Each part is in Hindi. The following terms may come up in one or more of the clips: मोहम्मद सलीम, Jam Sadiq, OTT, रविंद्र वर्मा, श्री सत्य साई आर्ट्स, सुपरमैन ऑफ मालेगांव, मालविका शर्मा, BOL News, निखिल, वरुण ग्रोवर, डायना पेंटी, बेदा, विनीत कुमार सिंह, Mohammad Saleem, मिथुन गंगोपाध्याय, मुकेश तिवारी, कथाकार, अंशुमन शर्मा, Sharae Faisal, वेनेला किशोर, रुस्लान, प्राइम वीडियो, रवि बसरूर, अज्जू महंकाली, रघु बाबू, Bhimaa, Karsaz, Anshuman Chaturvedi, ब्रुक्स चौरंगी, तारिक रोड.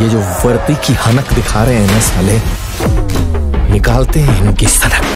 ये जो वर्दी की हनक दिखा रहे हैं ना साले, निकालते हैं इनकी सनक।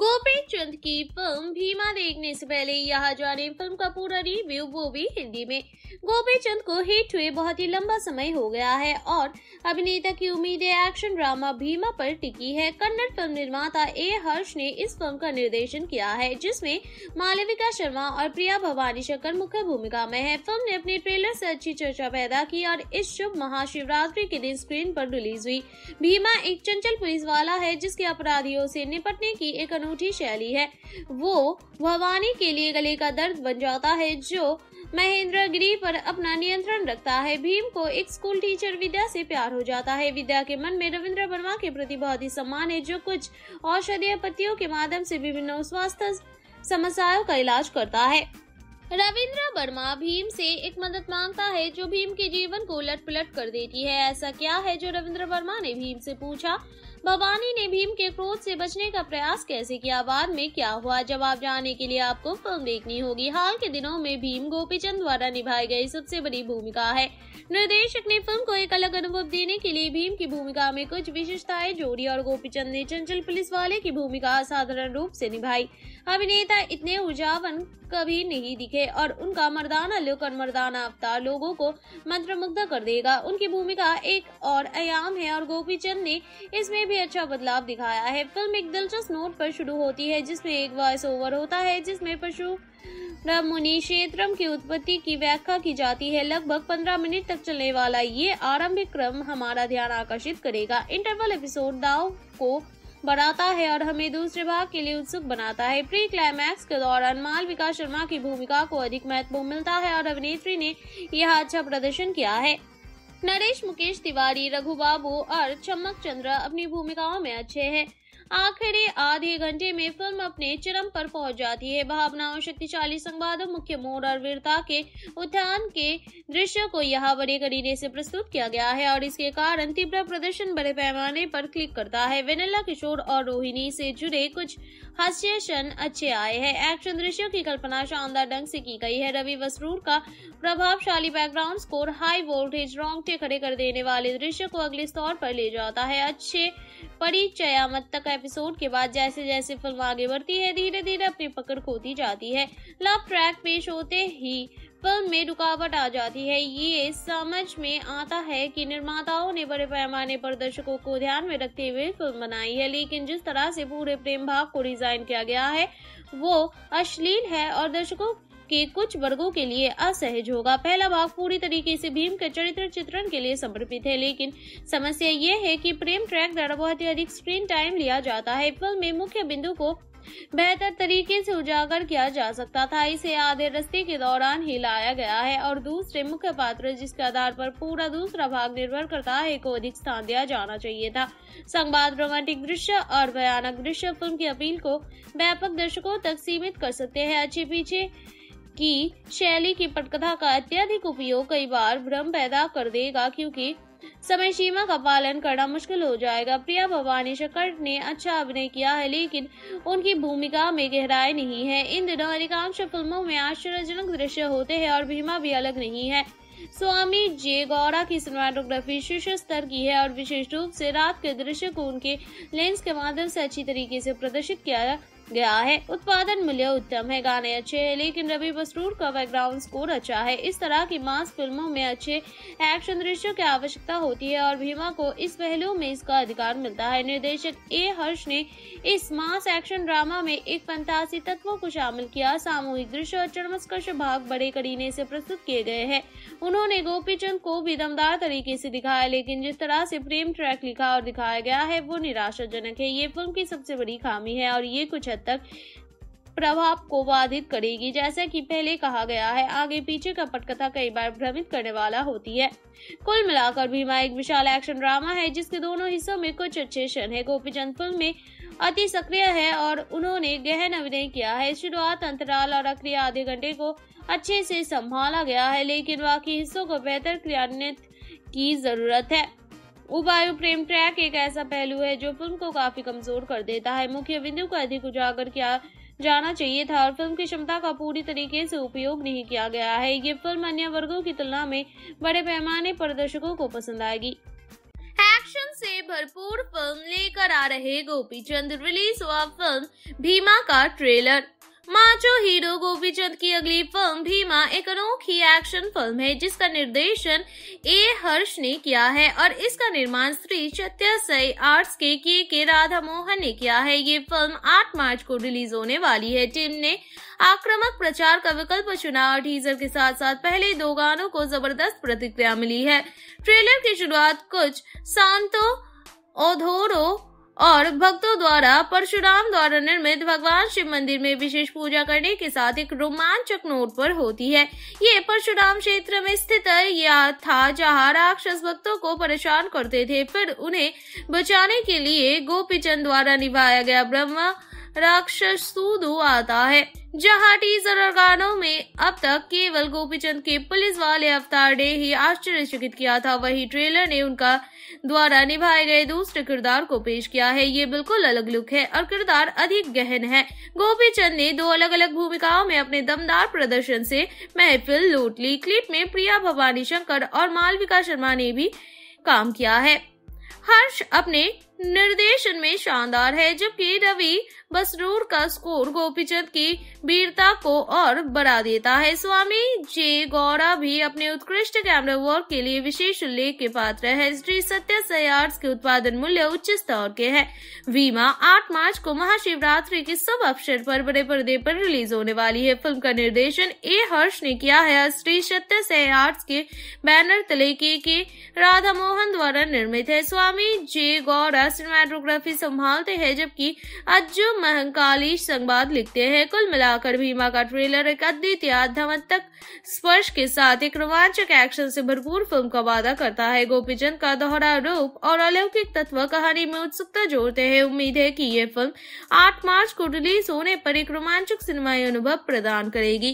गोपीचंद की फिल्म भीमा देखने से पहले यहाँ जाने फिल्म का पूरा रिव्यू, वो भी हिंदी में। गोपीचंद को हिट हुए बहुत ही लंबा समय हो गया है और अभिनेता की उम्मीद है एक्शन ड्रामा भीमा पर टिकी है। कन्नड़ फिल्म निर्माता ए हर्ष ने इस फिल्म का निर्देशन किया है, जिसमें मालविका शर्मा और प्रिया भवानी शंकर मुख्य भूमिका में है। फिल्म ने अपने ट्रेलर से अच्छी चर्चा पैदा की और इस शुभ महाशिवरात्रि के दिन स्क्रीन पर रिलीज हुई। भीमा एक चंचल पुलिस वाला है जिसके अपराधियों से निपटने की एक अनूठी शैली है। वो भवानी के लिए गले का दर्द बन जाता है जो महेंद्रगिरी पर अपना नियंत्रण रखता है। भीम को एक स्कूल टीचर विद्या से प्यार हो जाता है। विद्या के मन में रविंद्र वर्मा के प्रति बहुत ही सम्मान है जो कुछ औषधीय पत्तियों के माध्यम से विभिन्न स्वास्थ्य समस्याओं का इलाज करता है। रविंद्र वर्मा भीम से एक मदद मांगता है जो भीम के जीवन को उलट पलट कर देती है। ऐसा क्या है जो रविंद्र वर्मा ने भीम से पूछा। भवानी ने भीम के क्रोध से बचने का प्रयास कैसे किया, बाद में क्या हुआ। जवाब जानने के लिए आपको फिल्म देखनी होगी। हाल के दिनों में भीम गोपीचंद द्वारा निभाई गई सबसे बड़ी भूमिका है। निर्देशक ने फिल्म को एक अलग अनुभव देने के लिए भीम की भूमिका में कुछ विशेषताएं जोड़ी और गोपीचंद ने चंचल पुलिस वाले की भूमिका असाधारण रूप से निभाई। अभिनेता इतने ऊर्जावान कभी नहीं दिखे और उनका मर्दाना लुक और मर्दाना अवतार लोगों को मंत्रमुग्ध कर देगा। उनकी भूमिका एक और आयाम है और गोपीचंद ने इसमें भी अच्छा बदलाव दिखाया है। फिल्म एक दिलचस्प नोट पर शुरू होती है जिसमें एक वॉइस ओवर होता है जिसमें पशु मुनि क्षेत्रम की उत्पत्ति की व्याख्या की जाती है। लगभग 15 मिनट तक चलने वाला ये आरंभिक क्रम हमारा ध्यान आकर्षित करेगा। इंटरवल एपिसोड दाव को बढ़ाता है और हमें दूसरे भाग के लिए उत्सुक बनाता है। प्री क्लाइमैक्स के दौरान मालविका शर्मा की भूमिका को अधिक महत्व मिलता है और अभिनेत्री ने यह अच्छा प्रदर्शन किया है। नरेश मुकेश तिवारी, रघु बाबू और चमक चंद्रा अपनी भूमिकाओं में अच्छे हैं। आखिरी आधे घंटे में फिल्म अपने चरम पर पहुंच जाती है। भावनाओं, शक्तिशाली संवादों, मुख्य मोड़ और वीरता के उत्थान के दृश्य को यहाँ बड़े करीने से प्रस्तुत किया गया है और इसके कारण तीव्र प्रदर्शन बड़े पैमाने पर क्लिक करता है। वेनेला किशोर और रोहिणी से जुड़े कुछ हास्य क्षण अच्छे आए हैं। एक्शन दृश्यों की कल्पना शानदार ढंग से की गई है। रवि बसरूर का प्रभावशाली बैकग्राउंड स्कोर हाई वोल्टेज रोंगटे खड़े कर देने वाले दृश्य को अगले स्तर पर ले जाता है। अच्छे परिचयात्मक तक एपिसोड के बाद जैसे जैसे फिल्म आगे बढ़ती है धीरे धीरे अपनी पकड़ खोती जाती है। लव ट्रैक पेश होते ही फिल्म में रुकावट आ जाती है। ये समझ में आता है कि निर्माताओं ने बड़े पैमाने पर दर्शकों को ध्यान में रखते हुए फिल्म बनाई है, लेकिन जिस तरह से पूरे प्रेम भाव को डिजाइन किया गया है वो अश्लील है और दर्शकों के कुछ वर्गों के लिए असहज होगा। पहला भाग पूरी तरीके से भीम के चरित्र चित्रण के लिए समर्पित है, लेकिन समस्या ये है कि प्रेम ट्रैक द्वारा बहुत ही अधिक स्क्रीन टाइम लिया जाता है। फिल्म में मुख्य बिंदु को बेहतर तरीके से उजागर किया जा सकता था। इसे आधे रास्ते के दौरान ही लाया गया है और दूसरे मुख्य पात्र जिसके आधार पर पूरा दूसरा भाग निर्भर करता है को अधिक स्थान दिया जाना चाहिए था। संवाद, रोमांटिक दृश्य और भयानक दृश्य फिल्म की अपील को व्यापक दर्शकों तक सीमित कर सकते हैं। अच्छे पीछे की शैली की पटकथा का अत्यधिक उपयोग कई बार भ्रम पैदा कर देगा, क्योंकि समय सीमा का पालन करना मुश्किल हो जाएगा। प्रिया भवानी शंकर ने अच्छा अभिनय किया है, लेकिन उनकी भूमिका में गहराई नहीं है। इन दिनों अधिकांश फिल्मों में आश्चर्यजनक दृश्य होते हैं और भीमा भी अलग नहीं है। स्वामी जे गौड़ा की सिनेमाटोग्राफी शीर्ष स्तर की है और विशेष रूप से रात के दृश्य को उनके लेंस के माध्यम से अच्छी तरीके से प्रदर्शित किया गया है। उत्पादन मूल्य उत्तम है, गाने अच्छे हैं, लेकिन रवि बसरूर का बैकग्राउंड स्कोर अच्छा है। इस तरह की मास फिल्मों में अच्छे एक्शन दृश्यों की आवश्यकता होती है और भीमा को इस पहलू में इसका अधिकार मिलता है। निर्देशक ए हर्ष ने इस मास एक्शन ड्रामा में एक फंतासी तत्वों को शामिल किया। सामूहिक दृश्य और चर्मस्पर्श भाग बड़े करीने से प्रस्तुत किए गए हैं। उन्होंने गोपीचंद को भी दमदार तरीके से दिखाया, लेकिन जिस तरह से प्रेम ट्रैक लिखा और दिखाया गया है वो निराशाजनक है। ये फिल्म की सबसे बड़ी खामी है और ये कुछ तक प्रभाव को बाधित करेगी। जैसा कि पहले कहा गया है, आगे पीछे का पटकथा कई बार भ्रमित करने वाला होती है। कुल मिलाकर भीमा एक विशाल एक्शन ड्रामा है जिसके दोनों हिस्सों में कुछ अच्छे क्षण है। गोपीचंद फिल्म में अति सक्रिय है और उन्होंने गहन अभिनय किया है। शुरुआत, अंतराल और आखिरी आधे घंटे को अच्छे से संभाला गया है, लेकिन बाकी हिस्सों को बेहतर क्रियान्वित की जरूरत है। उबायु प्रेम ट्रैक एक ऐसा पहलू है जो फिल्म को काफी कमजोर कर देता है। मुख्य बिंदु को अधिक उजागर किया जाना चाहिए था और फिल्म की क्षमता का पूरी तरीके से उपयोग नहीं किया गया है। ये फिल्म अन्य वर्गों की तुलना में बड़े पैमाने पर दर्शकों को पसंद आएगी। एक्शन से भरपूर फिल्म लेकर आ रहे गोपीचंद, रिलीज हुआ फिल्म भीमा का ट्रेलर। माचो हीरो गोपीचंद की अगली फिल्म भीमा एक अनोखी एक्शन फिल्म है जिसका निर्देशन ए हर्ष ने किया है और इसका निर्माण श्री सत्य साई आर्ट्स के राधामोहन ने किया है। ये फिल्म 8 मार्च को रिलीज होने वाली है। टीम ने आक्रामक प्रचार का विकल्प चुना और टीजर के साथ साथ पहले 2 गानों को जबरदस्त प्रतिक्रिया मिली है। ट्रेलर की शुरुआत कुछ सांतो ओधोरो और भक्तों द्वारा परशुराम द्वारा निर्मित भगवान शिव मंदिर में विशेष पूजा करने के साथ एक रोमांचक नोट पर होती है। ये परशुराम क्षेत्र में स्थित यह था जहाँ राक्षस भक्तों को परेशान करते थे। फिर उन्हें बचाने के लिए गोपीचंद द्वारा निभाया गया ब्रह्मा राक्षस सूदू आता है। जहाँ टीजर और गानों में अब तक केवल गोपीचंद के पुलिस वाले अवतार ने ही आश्चर्यचकित किया था, वही ट्रेलर ने उनका द्वारा निभाए गए दूसरे किरदार को पेश किया है। ये बिल्कुल अलग लुक है और किरदार अधिक गहन है। गोपीचंद ने 2 अलग अलग भूमिकाओं में अपने दमदार प्रदर्शन से महफिल लूट ली। क्लिप में प्रिया भवानी शंकर और मालविका शर्मा ने भी काम किया है। हर्ष अपने निर्देशन में शानदार है, जबकि रवि बसरूर का स्कोर गोपीचंद की वीरता को और बढ़ा देता है। स्वामी जे गौड़ा भी अपने उत्कृष्ट कैमरा वर्क के लिए विशेष उल्लेख के पात्र है। श्री सत्य साई आर्ट्स के उत्पादन मूल्य उच्च स्तर के है। भीमा 8 मार्च को महाशिवरात्रि के शुभ अवसर पर बड़े पर्दे पर रिलीज होने वाली है। फिल्म का निर्देशन ए हर्ष ने किया है। श्री सत्य साई आर्ट्स के बैनर तले के राधामोहन द्वारा निर्मित है। स्वामी जे गौड़ा सिनेमेटोग्राफी संभालते हैं, जबकि अज्जू महंकाली संवाद लिखते हैं। कुल मिलाकर भीमा का ट्रेलर एक अद्वितीय धमतक स्पर्श के साथ एक रोमांचक एक्शन से भरपूर फिल्म का वादा करता है। गोपीचंद का दोहरा रूप और अलौकिक तत्व कहानी में उत्सुकता जोड़ते हैं। उम्मीद है कि यह फिल्म 8 मार्च को रिलीज होने पर एक रोमांचक सिनेमाई अनुभव प्रदान करेगी।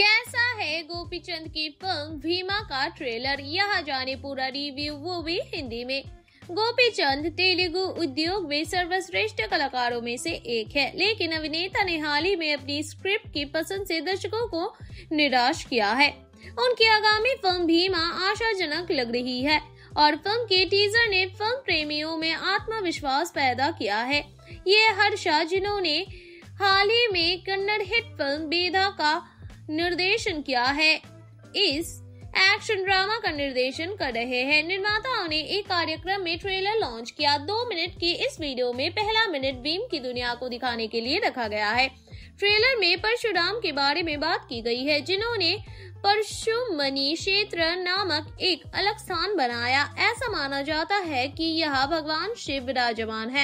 कैसा है गोपीचंद की फिल्म भीमा का ट्रेलर, यहाँ जाने पूरा रिव्यू, वो भी हिंदी में। गोपीचंद तेलुगु उद्योग में सर्वश्रेष्ठ कलाकारों में से एक है, लेकिन अभिनेता ने हाल ही में अपनी स्क्रिप्ट की पसंद से दर्शकों को निराश किया है। उनकी आगामी फिल्म भीमा आशाजनक लग रही है और फिल्म के टीजर ने फिल्म प्रेमियों में आत्मविश्वास पैदा किया है। ये हर्ष, जिन्होंने हाल ही में कन्नड़ हिट फिल्म बेदा का निर्देशन किया है। इस एक्शन ड्रामा का निर्देशन कर रहे हैं। निर्माताओं ने एक कार्यक्रम में ट्रेलर लॉन्च किया। 2 मिनट की इस वीडियो में पहला मिनट भीम की दुनिया को दिखाने के लिए रखा गया है। ट्रेलर में परशुराम के बारे में बात की गई है, जिन्होंने परशुमणि क्षेत्र नामक एक अलग स्थान बनाया। ऐसा माना जाता है कि यहाँ भगवान शिव विराजमान है।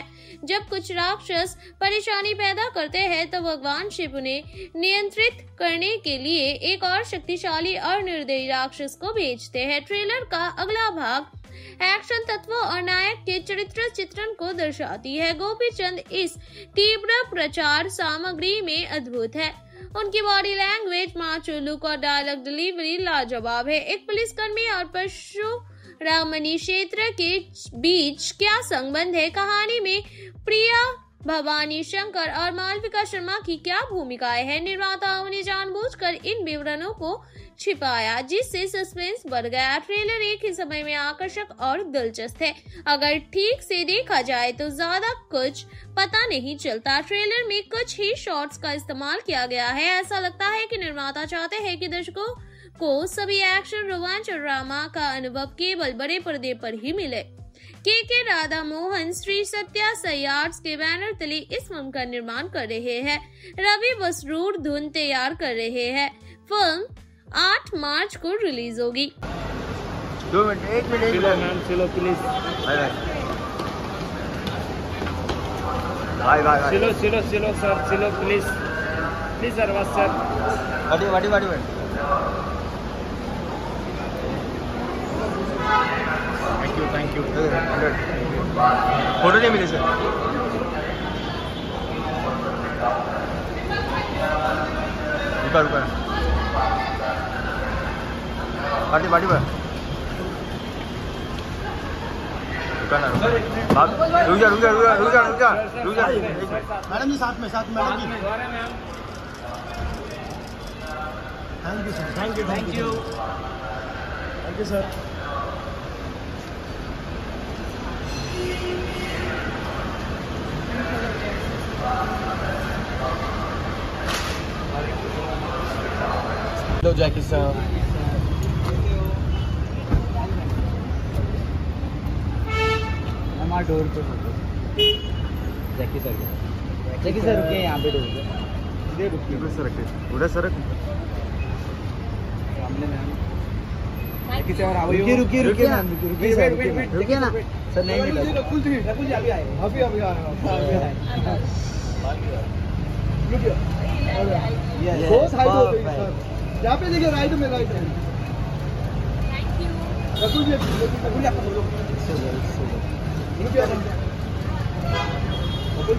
जब कुछ राक्षस परेशानी पैदा करते हैं तो भगवान शिव उन्हें नियंत्रित करने के लिए एक और शक्तिशाली और निर्दयी राक्षस को भेजते हैं। ट्रेलर का अगला भाग एक्शन तत्वों और नायक के चरित्र चित्रण को दर्शाती है। गोपीचंद इस तीव्र प्रचार सामग्री में अद्भुत है। उनकी बॉडी लैंग्वेज, माचो लुक और डायलॉग डिलीवरी लाजवाब है। एक पुलिसकर्मी और परशुरामणि क्षेत्र के बीच क्या संबंध है? कहानी में प्रिया, भवानी शंकर और मालविका शर्मा की क्या भूमिकाएं हैं? निर्माताओं ने जानबूझकर इन विवरणों को छिपाया, जिससे सस्पेंस बढ़ गया। ट्रेलर एक ही समय में आकर्षक और दिलचस्प है। अगर ठीक से देखा जाए तो ज्यादा कुछ पता नहीं चलता। ट्रेलर में कुछ ही शॉट्स का इस्तेमाल किया गया है। ऐसा लगता है कि निर्माता चाहते हैं कि दर्शकों को सभी एक्शन, रोमांच और ड्रामा का अनुभव केवल बड़े पर्दे पर ही मिले। के राधामोहन श्री सत्य साई आर्ट्स के बैनर तले इस फिल्म का निर्माण कर रहे हैं। रवि बसरूर धुन तैयार कर रहे हैं। फिल्म 8 मार्च को रिलीज होगी। 2 मिनट थैंक यू फोटो नहीं मिले सर। रुका रुक जा मैडम जी, साथ में thank you sir. Thank you sir. Hello Jackie sir. हमारा डोर पे जैकी सर रुके यहाँ पे। डोर पे रुकिए सर, सामने में रुकिए ना सर। नहीं यहाँ पे देखिए, राइट में राइट है।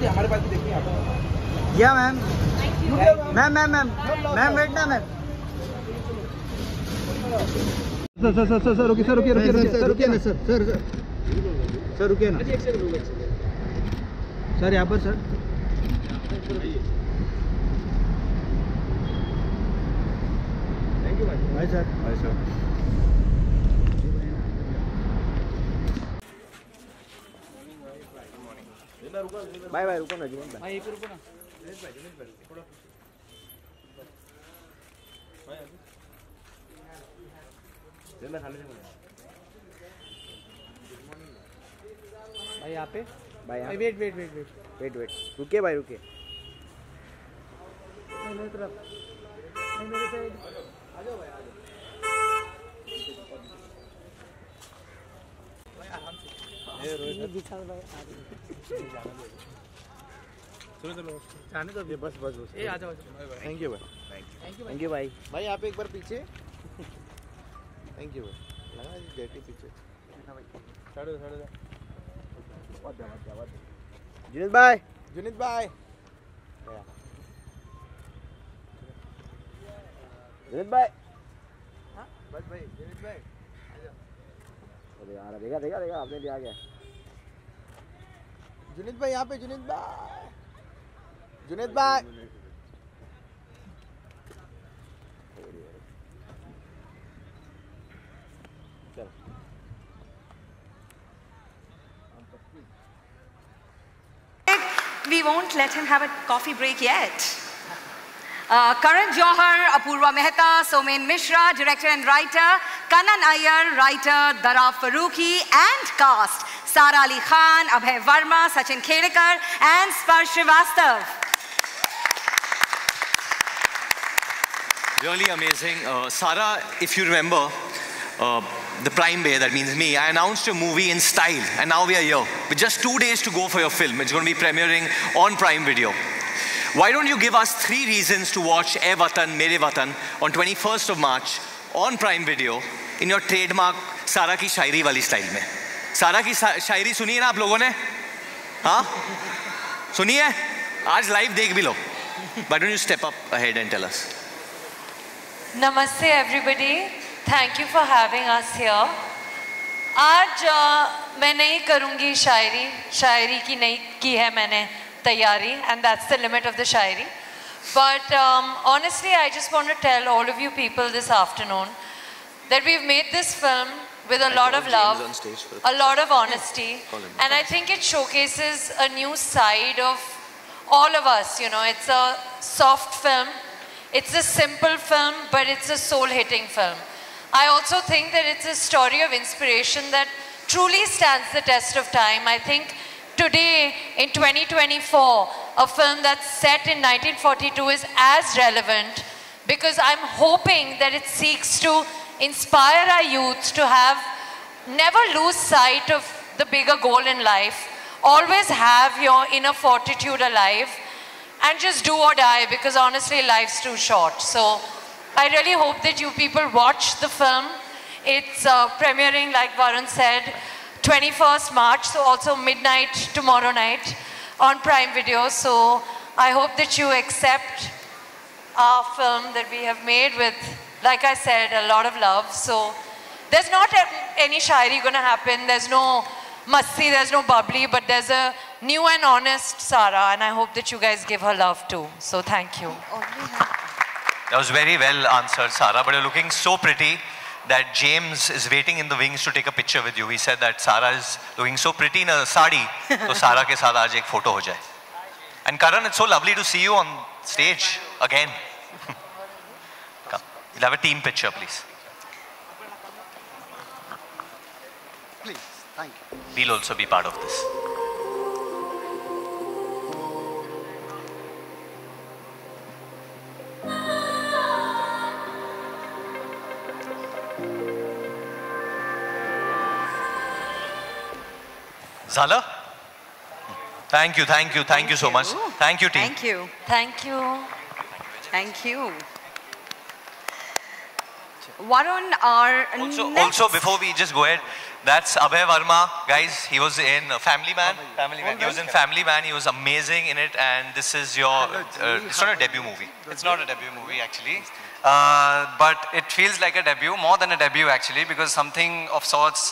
हमारे पास देखिए ma'am ma'am ma'am ma'am ma'am wait ना मैम सर रुकिए ना सर। यहाँ पर सर भाई सर भाई रुको ना जी, भाई रुको ना भाई। यहाँ पे भाई वेट रुके। जाने तो बस ए आ जाओ। थैंक यू भाई। यहाँ पे एक बार पीछे। थैंक यू भाई। लगा जी बैठे पीछे जुनीत भाई। अरे यार देखा आपने भी आ गया। जुनीत भाई यहाँ पे। जुनीत भाई We won't let him have a coffee break yet. Karan Johar, Apoorva Mehta, Soumen Mishra, director and writer Kannan Iyer, writer Dara Farooqui and cast Sara Ali Khan, Abhay Varma, Sachin Khedekar and Sparsh Shrivastava. Really amazing. Sara, if you remember, the prime day, that means me, I announced a movie in style and now we are here. With just 2 days to go for your film, it's going to be premiering on Prime Video. Why don't you give us 3 reasons to watch "ईय वतन मेरी वतन" on 21st of March on Prime Video in your trademark सारा की शायरी वाली स्टाइल में. सारा की शायरी सुनी है ना आप लोगों ने? हाँ, सुनी है? आज लाइव देख भी लो. Why don't you step up ahead and tell us? Namaste everybody. Thank you for having us here. आज मैं नहीं करूँगी शायरी. शायरी की नहीं की है मैंने तैयारी, and that's the limit of the Shayari. But honestly, I just want to tell all of you people this afternoon that we've made this film with a lot of love, a lot of honesty, and I think it showcases a new side of all of us. You know, it's a soft film. It's a simple film, but it's a soul-hitting film. I also think that it's a story of inspiration that truly stands the test of time. I think today, in 2024, a film that's set in 1942 is as relevant because I'm hoping that it seeks to inspire our youth to have, never lose sight of the bigger goal in life. Always have your inner fortitude alive. And just do or die, because honestly life's too short. So I really hope that you people watch the film. It's premiering, like Varun said, 21st March, so also midnight tomorrow night on Prime Video. So I hope that you accept our film that we have made with, like I said, a lot of love. So there's not any shairi going to happen. There's no masti, there's no bubbly, but there's a new and honest Sara, and I hope that you guys give her love too. So thank you. That was very well answered, Sara, but you're looking so pretty that James is waiting in the wings to take a picture with you. He said that Sara is looking so pretty in a sari, so Sara ke saath aaj ek photo ho jaye. And Karan, it's so lovely to see you on stage again. Come, you'll have a team picture, please. Please, thank you. We'll also be part of this. Zala, thank you so much. Thank you, team. Thank you. Varun, our also before we just go ahead, that's Abhay Varma, guys. He was in Family Man. He was in Family Man. He was amazing in it. And this is your. It's not a debut movie. It's not a debut movie actually. But it feels like a debut, more than a debut actually, because something of sorts.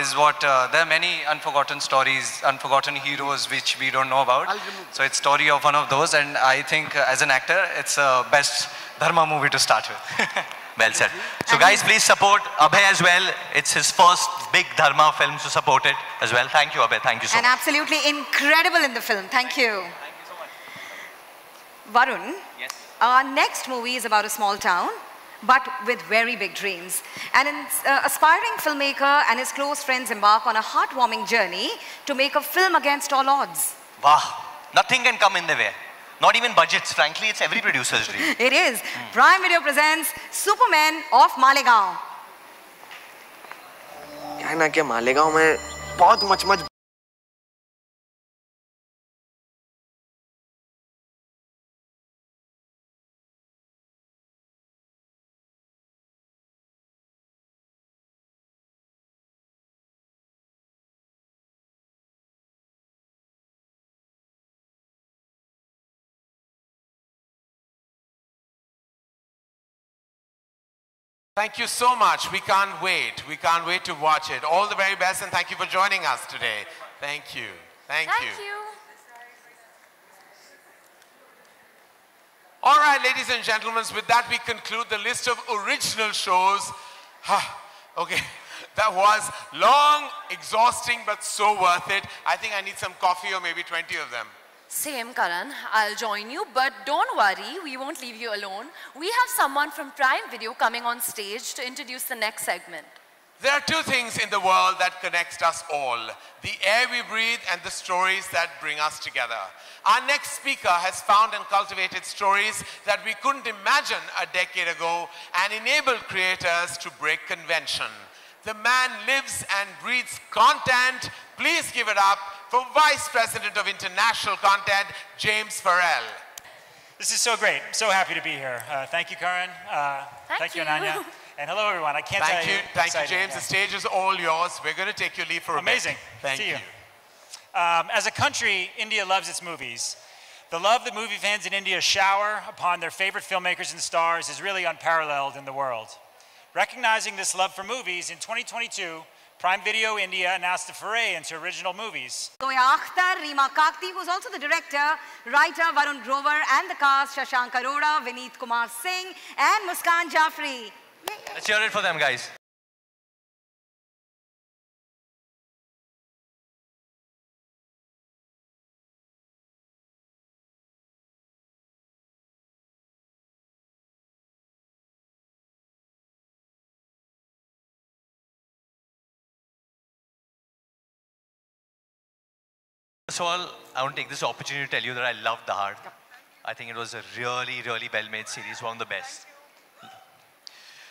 Is what there are many unforgotten stories, unforgotten heroes which we don't know about. So it's story of one of those, and I think as an actor, it's best dharma movie to start with. Well said. So guys, please support Abhay as well. It's his first big dharma film, so support it as well. Thank you, Abhay. Thank you so much. And absolutely incredible in the film. Thank you. Thank you so much. Varun, yes. Our next movie is about a small town, but with very big dreams. And an aspiring filmmaker and his close friends embark on a heartwarming journey to make a film against all odds. Wow, nothing can come in the way. Not even budgets, frankly, it's every producer's dream. It is. Prime Video presents Superman of Malegaon. क्या ना क्या मालेगांव में बहुत much Thank you so much. We can't wait. We can't wait to watch it. All the very best, and thank you for joining us today. Thank you. Thank you. All right, ladies and gentlemen, with that we conclude the list of original shows. Okay, that was long, exhausting, but so worth it. I think I need some coffee or maybe 20 of them. Same, Karan. I'll join you, but don't worry, we won't leave you alone. We have someone from Prime Video coming on stage to introduce the next segment. There are two things in the world that connects us all. The air we breathe and the stories that bring us together. Our next speaker has found and cultivated stories that we couldn't imagine a decade ago and enabled creators to break convention. The man lives and breathes content. Please give it up for Vice President of International Content, James Furrell. This is so great. I'm so happy to be here. Thank you, Karan. Thank you, Ananya. And hello, everyone. I can't tell you. Thank you, James. Yeah. The stage is all yours. We're going to take your leave for a bit. Amazing. See you. As a country, India loves its movies. The love that movie fans in India shower upon their favorite filmmakers and stars is really unparalleled in the world. Recognizing this love for movies, in 2022, Prime Video India announced a foray into original movies. Joya Akhtar, Reema Kakti, who's also the director, writer Varun Grover, and the cast Shashank Aroda, Vineet Kumar Singh, and Muskan Jaffri. Let's hear it for them, guys. First of all, I want to take this opportunity to tell you that I loved The Hard. I think it was a really, really well-made series, one of the best.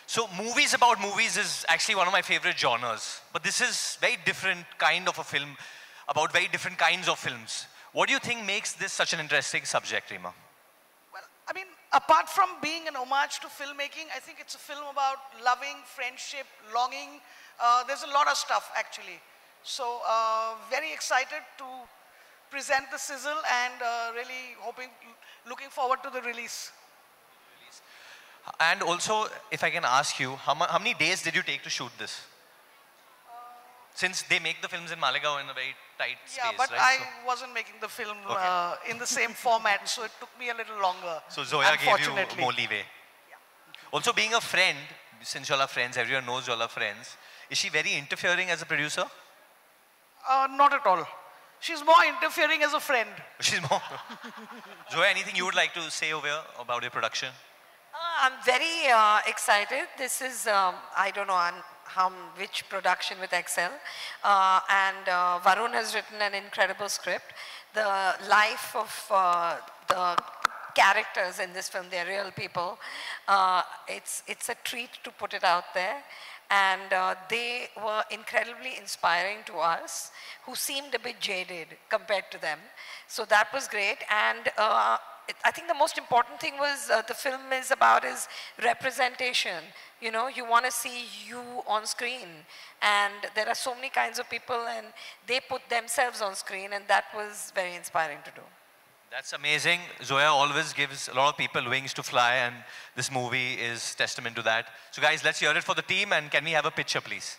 So movies about movies is actually one of my favorite genres. But this is very different kind of a film about very different kinds of films. What do you think makes this such an interesting subject, Reema? Well, I mean, apart from being an homage to filmmaking, I think it's a film about loving, friendship, longing. There's a lot of stuff, actually. So very excited to present the sizzle and really looking forward to the release. And also, if I can ask you, how many days did you take to shoot this? Since they make the films in Malegao in a very tight space, but right? I wasn't making the film in the same format, so it took me a little longer. So Zoya gave you more leeway. Yeah. Also, being a friend, since y'all are friends, everyone knows y'all are friends, is she very interfering as a producer? Not at all. She's more interfering as a friend. She's more. Zoya, anything you would like to say over here about your production? I'm very excited. This is, I don't know on which production with Excel. And Varun has written an incredible script. The life of the characters in this film, they're real people. It's a treat to put it out there. And they were incredibly inspiring to us, who seemed a bit jaded compared to them. So that was great. And I think the most important thing was the film is about is representation. You know, you want to see you on screen. And there are so many kinds of people, and they put themselves on screen. And that was very inspiring to do. That's amazing. Zoya always gives a lot of people wings to fly, and this movie is testament to that. So guys, let's hear it for the team, and can we have a picture, please?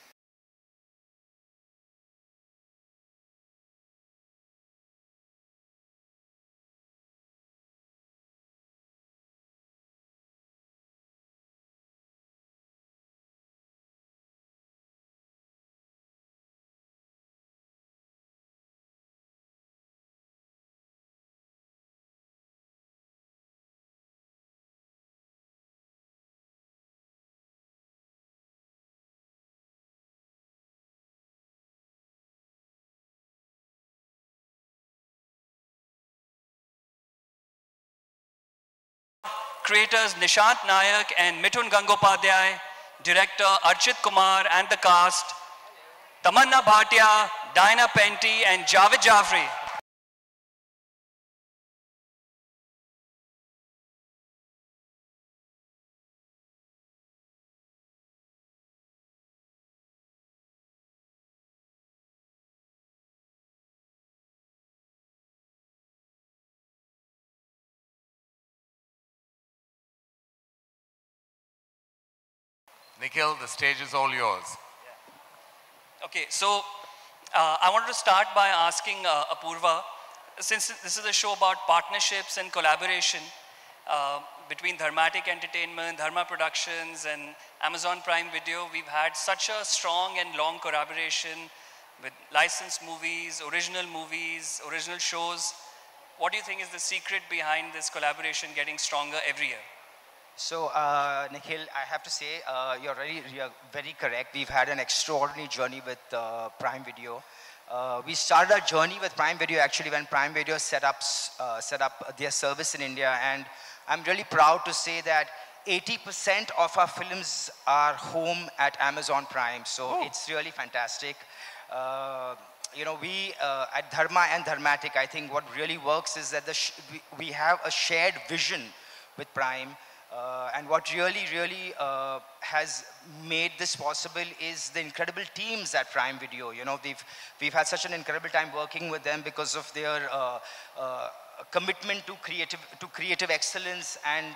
Creators Nishant Nayak and Mithun Gangopadhyay, director Archit Kumar and the cast, Tamanna Bhatia, Diana Penty and Javed Jaffri. Nikhil, the stage is all yours. Yeah. Okay, so I wanted to start by asking Apurva, since this is a show about partnerships and collaboration between Dharmatic Entertainment, Dharma Productions, and Amazon Prime Video, we've had such a strong and long collaboration with licensed movies, original shows. What do you think is the secret behind this collaboration getting stronger every year? So, Nikhil, I have to say, you're very correct. We've had an extraordinary journey with Prime Video. We started our journey with Prime Video actually when Prime Video set up their service in India, and I'm really proud to say that 80% of our films are home at Amazon Prime. So it's really fantastic. You know, we at Dharma and Dharmatic, I think what really works is that we have a shared vision with Prime. And what really has made this possible is the incredible teams at Prime Video. You know, we've had such an incredible time working with them because of their commitment to creative excellence and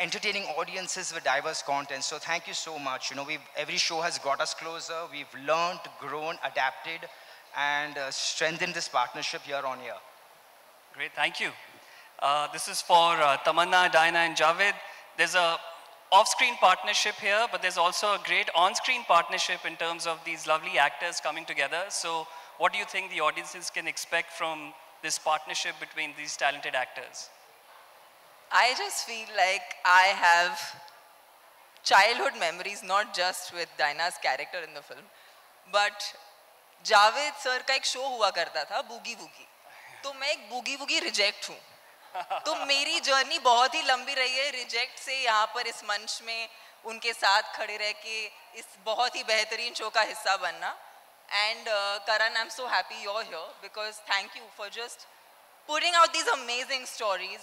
entertaining audiences with diverse content. So thank you so much. You know, every show has got us closer. We've learned, grown, adapted, and strengthened this partnership year on year. Great, thank you. This is for Tamanna, Diana and Javed. There's a off-screen partnership here, but there's also a great on-screen partnership in terms of these lovely actors coming together. So what do you think the audiences can expect from this partnership between these talented actors? I just feel like I have childhood memories, not just with Diana's character in the film, but Javed sir ka ek show hua karta tha, Boogie Woogie. तो मैं एक Boogie Woogie reject हूँ. तो मेरी जर्नी बहुत ही लंबी रही है रिजेक्ट से यहाँ पर इस मंच में उनके साथ खड़े रह के इस बहुत ही बेहतरीन शो का हिस्सा बनना. And Karan, I am so happy you are here because thank you for just putting out these amazing stories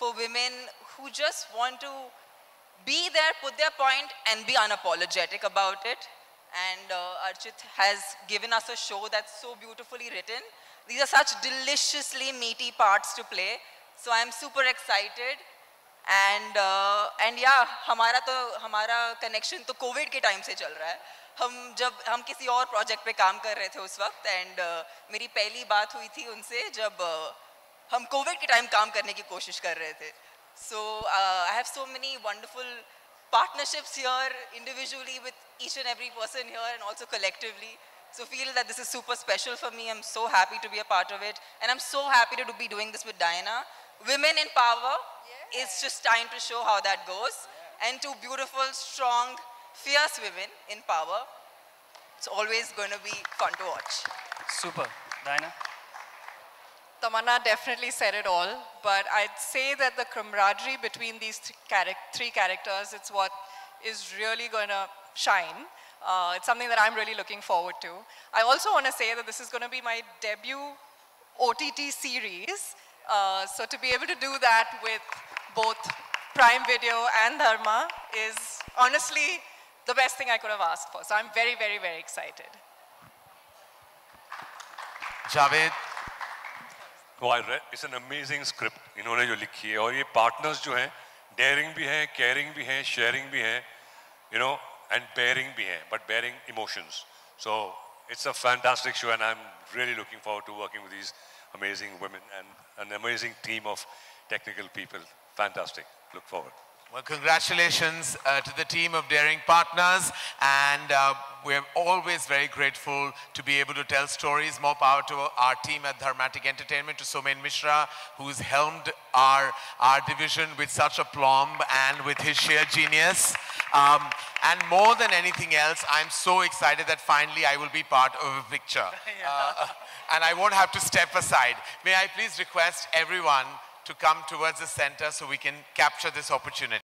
for women who just want to be there, put their point and be unapologetic about it. And Archit has given us a show that's so beautifully written. These are such deliciously meaty parts to play. So I'm super excited, and yeah, हमारा connection तो COVID के time से चल रहा है. हम किसी और project पे काम कर रहे थे उस वक्त, and मेरी पहली बात हुई थी उनसे जब हम COVID के time काम करने की कोशिश कर रहे थे. So I have so many wonderful partnerships here, individually with each and every person here, and also collectively. So feel that this is super special for me. I'm so happy to be a part of it, and I'm so happy to be doing this with Diana. Women in power. Yeah. It's just time to show how that goes. Yeah. And two beautiful, strong, fierce women in power. It's always going to be fun to watch. Super, Diana. Tamanna definitely said it all, but I'd say that the camaraderie between these three characters, it's what is really going to shine. It's something that I'm really looking forward to. I also want to say that this is going to be my debut OTT series. So to be able to do that with both Prime Video and Dharma is honestly the best thing I could have asked for. So I'm very, very, very excited. Javed, oh, I read, it's an amazing script. इन्होंने जो लिखी है और ये partners जो हैं, daring भी हैं, caring भी हैं, sharing भी हैं, you know. And bearing भी है, but bearing emotions. So it's a fantastic show, and I'm really looking forward to working with these amazing women and an amazing team of technical people. Fantastic. Look forward. Well, congratulations to the team of Daring Partners, and we're always very grateful to be able to tell stories. More power to our team at Dharmatic Entertainment, to Saumen Mishra, who's helmed our division with such aplomb and with his sheer genius. And more than anything else, I'm so excited that finally I will be part of a picture. And I won't have to step aside. May I please request everyone to come towards the center so we can capture this opportunity.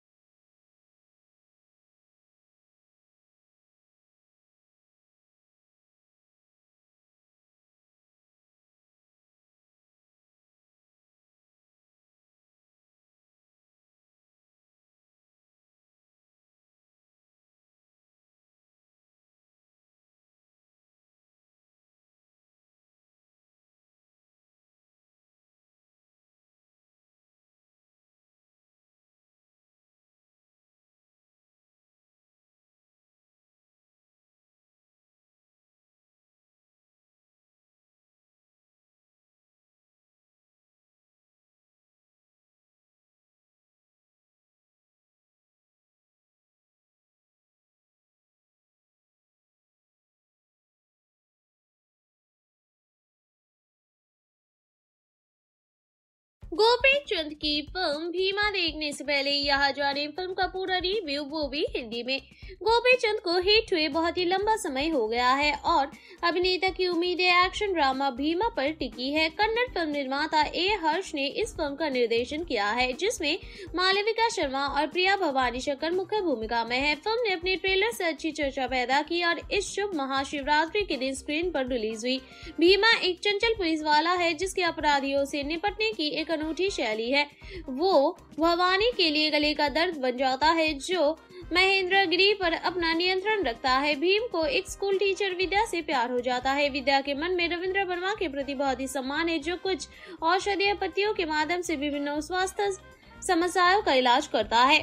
Gopichand की फिल्म भीमा देखने से पहले यहाँ जाने फिल्म का पूरा रिव्यू, वो भी हिंदी में। गोपीचंद को हिट हुए बहुत ही लंबा समय हो गया है और अभिनेता की उम्मीदें एक्शन ड्रामा भीमा पर टिकी है। कन्नड़ फिल्म निर्माता ए हर्ष ने इस फिल्म का निर्देशन किया है, जिसमें मालविका शर्मा और प्रिया भवानी शंकर मुख्य भूमिका में है। फिल्म ने अपने ट्रेलर से अच्छी चर्चा पैदा की और इस शुभ महाशिवरात्रि के दिन स्क्रीन पर रिलीज हुई। भीमा एक चंचल पुलिस वाला है जिसके अपराधियों से निपटने की एक अनूठी शैली है। वो भवानी के लिए गले का दर्द बन जाता है, जो महेंद्रगिरी पर अपना नियंत्रण रखता है। भीम को एक स्कूल टीचर विद्या से प्यार हो जाता है। विद्या के मन में रविंद्र वर्मा के प्रति बहुत ही सम्मान है, जो कुछ औषधीय पत्तियों के माध्यम से विभिन्न स्वास्थ्य समस्याओं का इलाज करता है।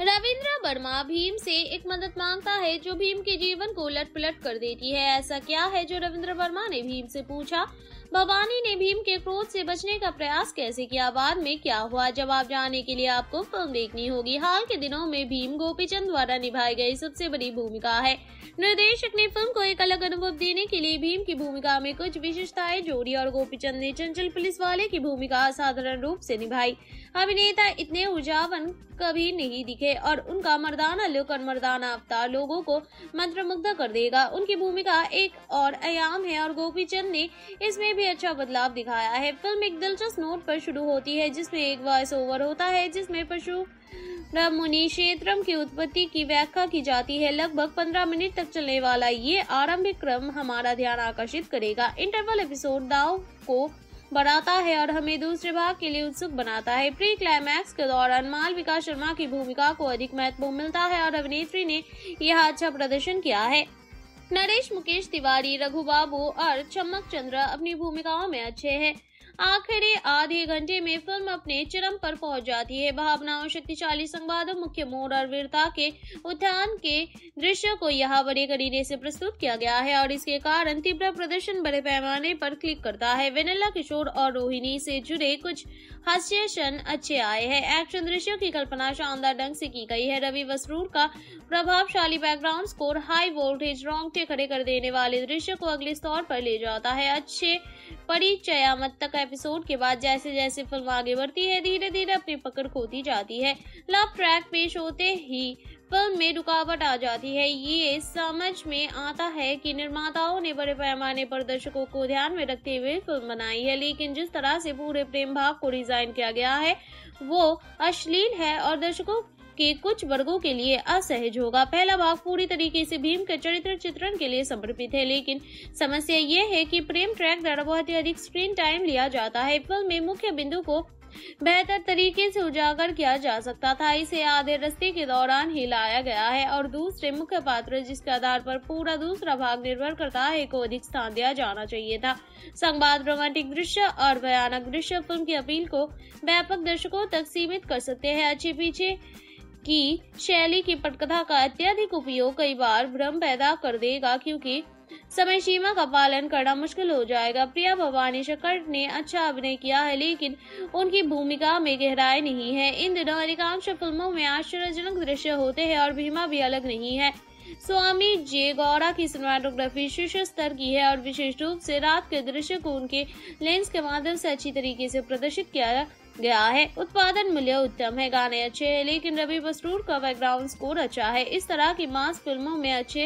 रविंद्र वर्मा भीम से एक मदद मांगता है जो भीम के जीवन को उलट पुलट कर देती है। ऐसा क्या है जो रविंद्र वर्मा ने भीम से पूछा? भवानी ने भीम के क्रोध से बचने का प्रयास कैसे किया? बाद में क्या हुआ? जवाब जानने के लिए आपको फिल्म देखनी होगी। हाल के दिनों में भीम गोपीचंद द्वारा निभाई गई सबसे बड़ी भूमिका है। निर्देशक ने फिल्म को एक अलग अनुभव देने के लिए भीम की भूमिका में कुछ विशेषताएं जोड़ी और गोपीचंद ने चंचल पुलिस वाले की भूमिका असाधारण रूप से निभाई। अभिनेता इतने ऊर्जावान कभी नहीं दिखे और उनका मर्दाना लुक और मर्दाना अवतार लोगों को मंत्रमुग्ध कर देगा। उनकी भूमिका एक और आयाम है और गोपीचंद ने इसमें अच्छा बदलाव दिखाया है। फिल्म एक दिलचस्प नोट पर शुरू होती है, जिसमें एक वॉइस ओवर होता है जिसमें पशु मुनि क्षेत्रम की उत्पत्ति की व्याख्या की जाती है। लगभग 15 मिनट तक चलने वाला ये आरंभिक क्रम हमारा ध्यान आकर्षित करेगा। इंटरवल एपिसोड दाव को बढ़ाता है और हमें दूसरे भाग के लिए उत्सुक बनाता है। प्री क्लाइमैक्स के दौरान मालविका शर्मा की भूमिका को अधिक महत्व मिलता है और अभिनेत्री ने यह अच्छा प्रदर्शन किया है। नरेश मुकेश तिवारी, रघु बाबू और चमक चंद्र अपनी भूमिकाओं में अच्छे हैं। आखिरी आधे घंटे में फिल्म अपने चरम पर पहुंच जाती है। भावनाओं, शक्तिशाली संवादों, मुख्य मोड़ और वीरता के उत्थान के दृश्यों को यहाँ बड़े करीने से प्रस्तुत किया गया है और इसके कारण तीव्र प्रदर्शन बड़े पैमाने पर क्लिक करता है। वेनेला किशोर और रोहिणी से जुड़े कुछ हास्य क्षण अच्छे आए हैं। एक्शन दृश्यों की कल्पना शानदार ढंग से की गई है। रवि बसरूर का प्रभावशाली बैकग्राउंड स्कोर हाई वोल्टेज रोंगटे खड़े कर देने वाले दृश्य को अगले स्तर पर ले जाता है। अच्छे परिचयात्मक एपिसोड के बाद जैसे जैसे फिल्म आगे बढ़ती है, धीरे धीरे अपनी पकड़ खोती जाती है। लव ट्रैक पेश होते ही फिल्म में रुकावट आ जाती है। ये समझ में आता है कि निर्माताओं ने बड़े पैमाने पर दर्शकों को ध्यान में रखते हुए फिल्म बनाई है, लेकिन जिस तरह से पूरे प्रेम भाव को डिजाइन किया गया है वो अश्लील है और दर्शकों के कुछ वर्गों के लिए असहज होगा। पहला भाग पूरी तरीके से भीम के चरित्र चित्रण के लिए समर्पित है, लेकिन समस्या ये है कि प्रेम ट्रैक द्वारा बहुत ही अधिक स्क्रीन टाइम लिया जाता है। फिल्म में मुख्य बिंदु को बेहतर तरीके से उजागर किया जा सकता था। इसे आधे रास्ते के दौरान ही लाया गया है और दूसरे मुख्य पात्र जिसके आधार पर पूरा दूसरा भाग निर्भर करता है को अधिक स्थान दिया जाना चाहिए था। संवाद, रोमांटिक दृश्य और भयानक दृश्य फिल्म की अपील को व्यापक दर्शकों तक सीमित कर सकते हैं। अच्छे पीछे की शैली की पटकथा का अत्यधिक उपयोग कई बार भ्रम पैदा कर देगा, क्योंकि समय सीमा का पालन करना मुश्किल हो जाएगा। प्रिया भवानी शंकर ने अच्छा अभिनय किया है, लेकिन उनकी भूमिका में गहराई नहीं है। इन दिनों अधिकांश फिल्मों में आश्चर्यजनक दृश्य होते हैं और भीमा भी अलग नहीं है। स्वामी जे गौड़ा की सिनेमाटोग्राफी शीर्ष स्तर की है और विशेष रूप से रात के दृश्य को उनके लेंस के माध्यम से अच्छी तरीके से प्रदर्शित किया गया है। उत्पादन मूल्य उत्तम है, गाने अच्छे हैं, लेकिन रवि बसरूर का बैकग्राउंड स्कोर अच्छा है। इस तरह की मास फिल्मों में अच्छे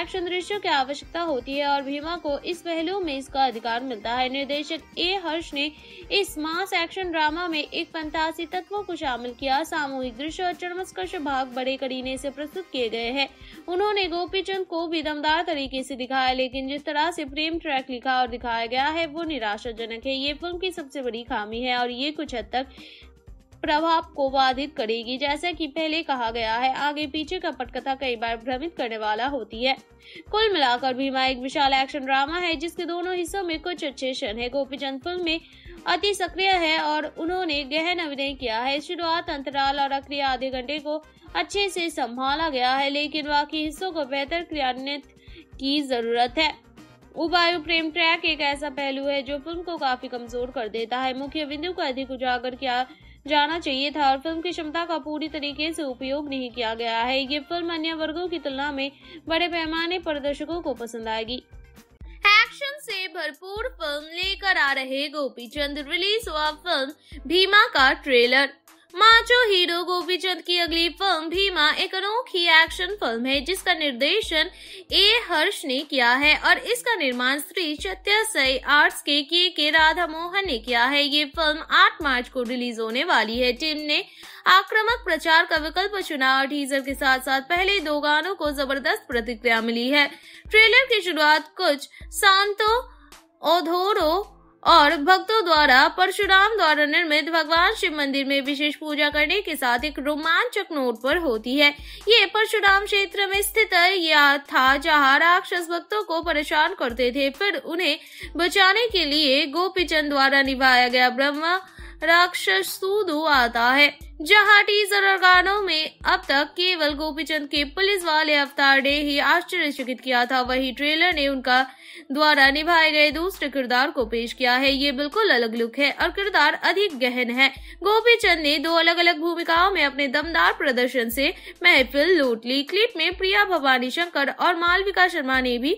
एक्शन दृश्यों की आवश्यकता होती है और भीमा को इस पहलू में इसका अधिकार मिलता है। निर्देशक ए हर्ष ने इस मास एक्शन ड्रामा में एक फंतासी तत्वों को शामिल किया। सामूहिक दृश्य और चरमस्कर्ष भाग बड़े करीने से प्रस्तुत किए गए हैं। उन्होंने गोपीचंद को भी दमदार तरीके से दिखाया, लेकिन जिस तरह से प्रेम ट्रैक लिखा और दिखाया गया है वो निराशाजनक है। ये फिल्म की सबसे बड़ी खामी है और ये कुछ तक प्रभाव को बाधित करेगी। जैसा कि पहले कहा गया है, आगे पीछे का पटकथा कई बार भ्रमित करने वाला होती है। कुल मिलाकर भीमा एक विशाल एक्शन ड्रामा है जिसके दोनों हिस्सों में कुछ अच्छे क्षण है। गोपीचंद फिल्म में अति सक्रिय है और उन्होंने गहन अभिनय किया है। शुरुआत, अंतराल और आखिरी आधे घंटे को अच्छे से संभाला गया है, लेकिन बाकी हिस्सों को बेहतर क्रियान्वित की जरूरत है। उबायु प्रेम ट्रैक एक ऐसा पहलू है जो फिल्म को काफी कमजोर कर देता है। मुख्य बिंदु को अधिक उजागर किया जाना चाहिए था और फिल्म की क्षमता का पूरी तरीके से उपयोग नहीं किया गया है। ये फिल्म अन्य वर्गों की तुलना में बड़े पैमाने पर दर्शकों को पसंद आएगी। एक्शन एक्शन से भरपूर फिल्म लेकर आ रहे गोपीचंद। रिलीज हुआ फिल्म भीमा का ट्रेलर। माचो हीरो गोपीचंद की अगली फिल्म भीमा एक अनोखी एक्शन फिल्म है जिसका निर्देशन ए हर्ष ने किया है और इसका निर्माण श्री सत्य साई आर्ट्स के राधामोहन ने किया है। ये फिल्म 8 मार्च को रिलीज होने वाली है। टीम ने आक्रामक प्रचार का विकल्प चुना और टीजर के साथ साथ पहले 2 गानों को जबरदस्त प्रतिक्रिया मिली है। ट्रेलर की शुरुआत कुछ सांतो ओधोरो और भक्तों द्वारा परशुराम द्वारा निर्मित भगवान शिव मंदिर में विशेष पूजा करने के साथ एक रोमांचक नोट पर होती है। ये परशुराम क्षेत्र में स्थित यह था जहाँ राक्षस भक्तों को परेशान करते थे। फिर उन्हें बचाने के लिए गोपीचंद द्वारा निभाया गया ब्रह्म राक्षस सूदू आता है। जहाँ टीजर और गानों में अब तक केवल गोपीचंद के पुलिस वाले अवतार ने ही आश्चर्यचकित किया था, वही ट्रेलर ने उनका द्वारा निभाए गए दूसरे किरदार को पेश किया है। ये बिल्कुल अलग लुक है और किरदार अधिक गहन है। गोपीचंद ने 2 अलग अलग भूमिकाओं में अपने दमदार प्रदर्शन से महफिल लूट ली। क्लिप में प्रिया भवानी शंकर और मालविका शर्मा ने भी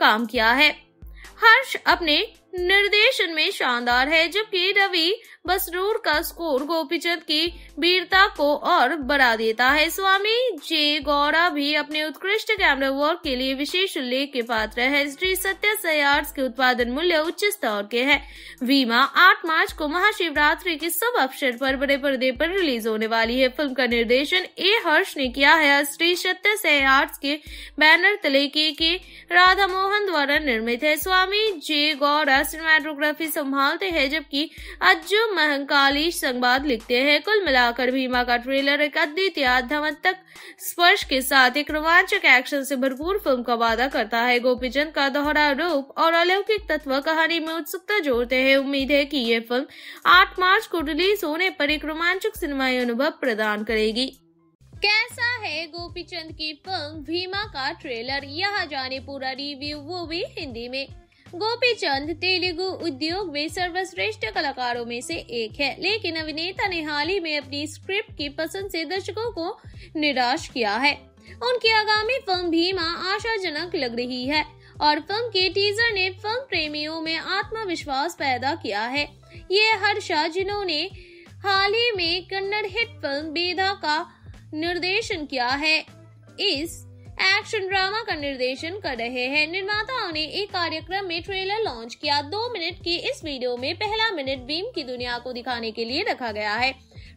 काम किया है। हर्ष अपने निर्देशन में शानदार है, जबकि रवि बसरूर का स्कोर गोपीचंद की वीरता को और बढ़ा देता है। स्वामी जे गौड़ा भी अपने उत्कृष्ट कैमरा वर्क के लिए विशेष उल्लेख के पात्र है। श्री सत्य साई आर्ट्स के उत्पादन मूल्य उच्च स्तर के हैं। वीमा 8 मार्च को महाशिवरात्रि के शुभ अवसर पर बड़े पर्दे पर रिलीज होने वाली है। फिल्म का निर्देशन ए हर्ष ने किया है। श्री सत्य साई आर्ट्स के बैनर तले के राधामोहन द्वारा निर्मित है। स्वामी जे गौड़ा सिनेमेटोग्राफी संभालते हैं, जबकि अज्जू महंकाली संवाद लिखते हैं। कुल मिलाकर भीमा का ट्रेलर एक अद्वितीय आध्यात्मिक स्पर्श के साथ एक रोमांचक एक्शन से भरपूर फिल्म का वादा करता है। गोपीचंद का दोहरा रूप और अलौकिक तत्व कहानी में उत्सुकता जोड़ते हैं। उम्मीद है कि यह फिल्म 8 मार्च को रिलीज होने पर एक रोमांचक सिनेमाई अनुभव प्रदान करेगी। कैसा है गोपीचंद की फिल्म भीमा का ट्रेलर, यहाँ जाने पूरा रिव्यू, वो भी हिंदी में। गोपीचंद तेलुगु उद्योग में सर्वश्रेष्ठ कलाकारों में से एक है, लेकिन अभिनेता ने हाल ही में अपनी स्क्रिप्ट की पसंद से दर्शकों को निराश किया है। उनकी आगामी फिल्म भीमा आशाजनक लग रही है और फिल्म के टीजर ने फिल्म प्रेमियों में आत्मविश्वास पैदा किया है। ये हर्षा, जिन्होंने हाल ही में कन्नड़ हिट फिल्म बेदा का निर्देशन किया है, इस एक्शन ड्रामा का निर्देशन कर रहे हैं। निर्माताओं ने एक कार्यक्रम में ट्रेलर लॉन्च किया। 2 मिनट के इस वीडियो में पहला मिनट भीम की दुनिया को दिखाने के लिए रखा गया है।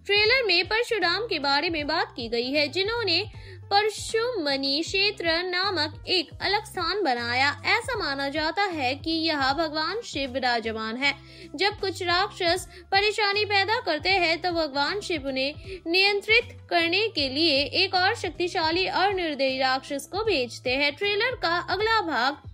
ट्रेलर में परशुराम के बारे में बात की गई है, जिन्होंने परशुमणि क्षेत्र नामक एक अलग स्थान बनाया। ऐसा माना जाता है कि यहाँ भगवान शिव विराजमान है। जब कुछ राक्षस परेशानी पैदा करते हैं तो भगवान शिव उन्हें नियंत्रित करने के लिए एक और शक्तिशाली और निर्दयी राक्षस को भेजते हैं। ट्रेलर का अगला भाग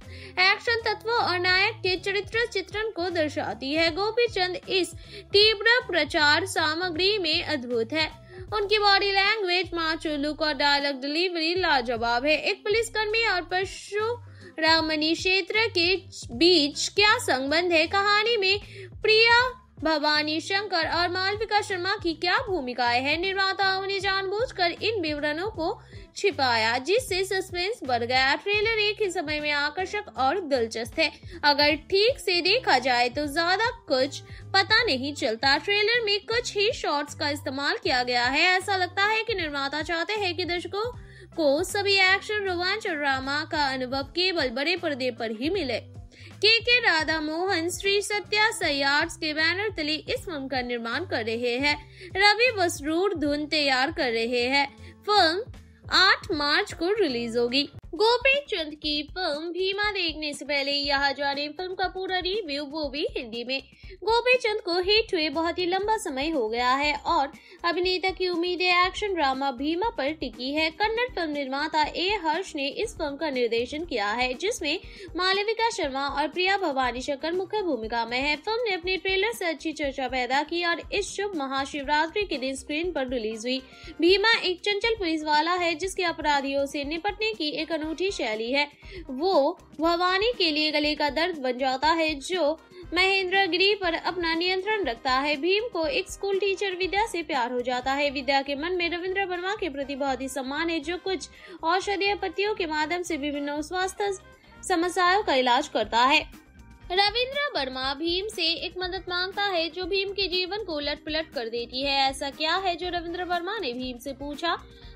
एक्शन तत्वों और नायक के चरित्र चित्रण को दर्शाती है। गोपीचंद इस तीव्र प्रचार सामग्री में अद्भुत है। उनकी बॉडी लैंग्वेज, माचो लुक और डायलॉग डिलीवरी लाजवाब है। एक पुलिसकर्मी और परशुरामनी क्षेत्र के बीच क्या संबंध है? कहानी में प्रिया भवानी शंकर और मालविका शर्मा की क्या भूमिकाएं हैं? निर्माताओं ने जानबूझकर इन विवरणों को छिपाया, जिससे सस्पेंस बढ़ गया। ट्रेलर एक ही समय में आकर्षक और दिलचस्प है। अगर ठीक से देखा जाए तो ज्यादा कुछ पता नहीं चलता। ट्रेलर में कुछ ही शॉट्स का इस्तेमाल किया गया है। ऐसा लगता है कि निर्माता चाहते हैं कि दर्शकों को सभी एक्शन, रोमांच और ड्रामा का अनुभव केवल बड़े पर्दे पर ही मिले। के राधामोहन श्री सत्या साई आर्ट्स के बैनर तले इस फिल्म का निर्माण कर रहे हैं। रवि बसरूर धुन तैयार कर रहे हैं। फिल्म 8 मार्च को रिलीज होगी। गोपीचंद की फिल्म भीमा देखने से पहले यहाँ जाने फिल्म का पूरा रिव्यू, वो भी हिंदी में। गोपीचंद को हिट हुए बहुत ही लंबा समय हो गया है और अभिनेता की उम्मीदें एक्शन ड्रामा भीमा पर टिकी है। कन्नड़ फिल्म निर्माता ए हर्ष ने इस फिल्म का निर्देशन किया है, जिसमें मालविका शर्मा और प्रिया भवानी शंकर मुख्य भूमिका में है। फिल्म ने अपने ट्रेलर से अच्छी चर्चा पैदा की और इस शुभ महाशिवरात्रि के दिन स्क्रीन पर रिलीज हुई। भीमा एक चंचल पुलिस वाला है जिसके अपराधियों से निपटने की एक अनूठी शैली है। वो भवानी के लिए गले का दर्द बन जाता है, जो महेंद्रगिरी पर अपना नियंत्रण रखता है। भीम को एक स्कूल टीचर विद्या से प्यार हो जाता है। विद्या के मन में रविंद्र वर्मा के प्रति बहुत ही सम्मान है, जो कुछ औषधीय पत्तियों के माध्यम से विभिन्न स्वास्थ्य समस्याओं का इलाज करता है। रविंद्र वर्मा भीम से एक मदद मांगता है जो भीम के जीवन को लट-पलट कर देती है। ऐसा क्या है जो रविंद्र वर्मा ने भीम से पूछा।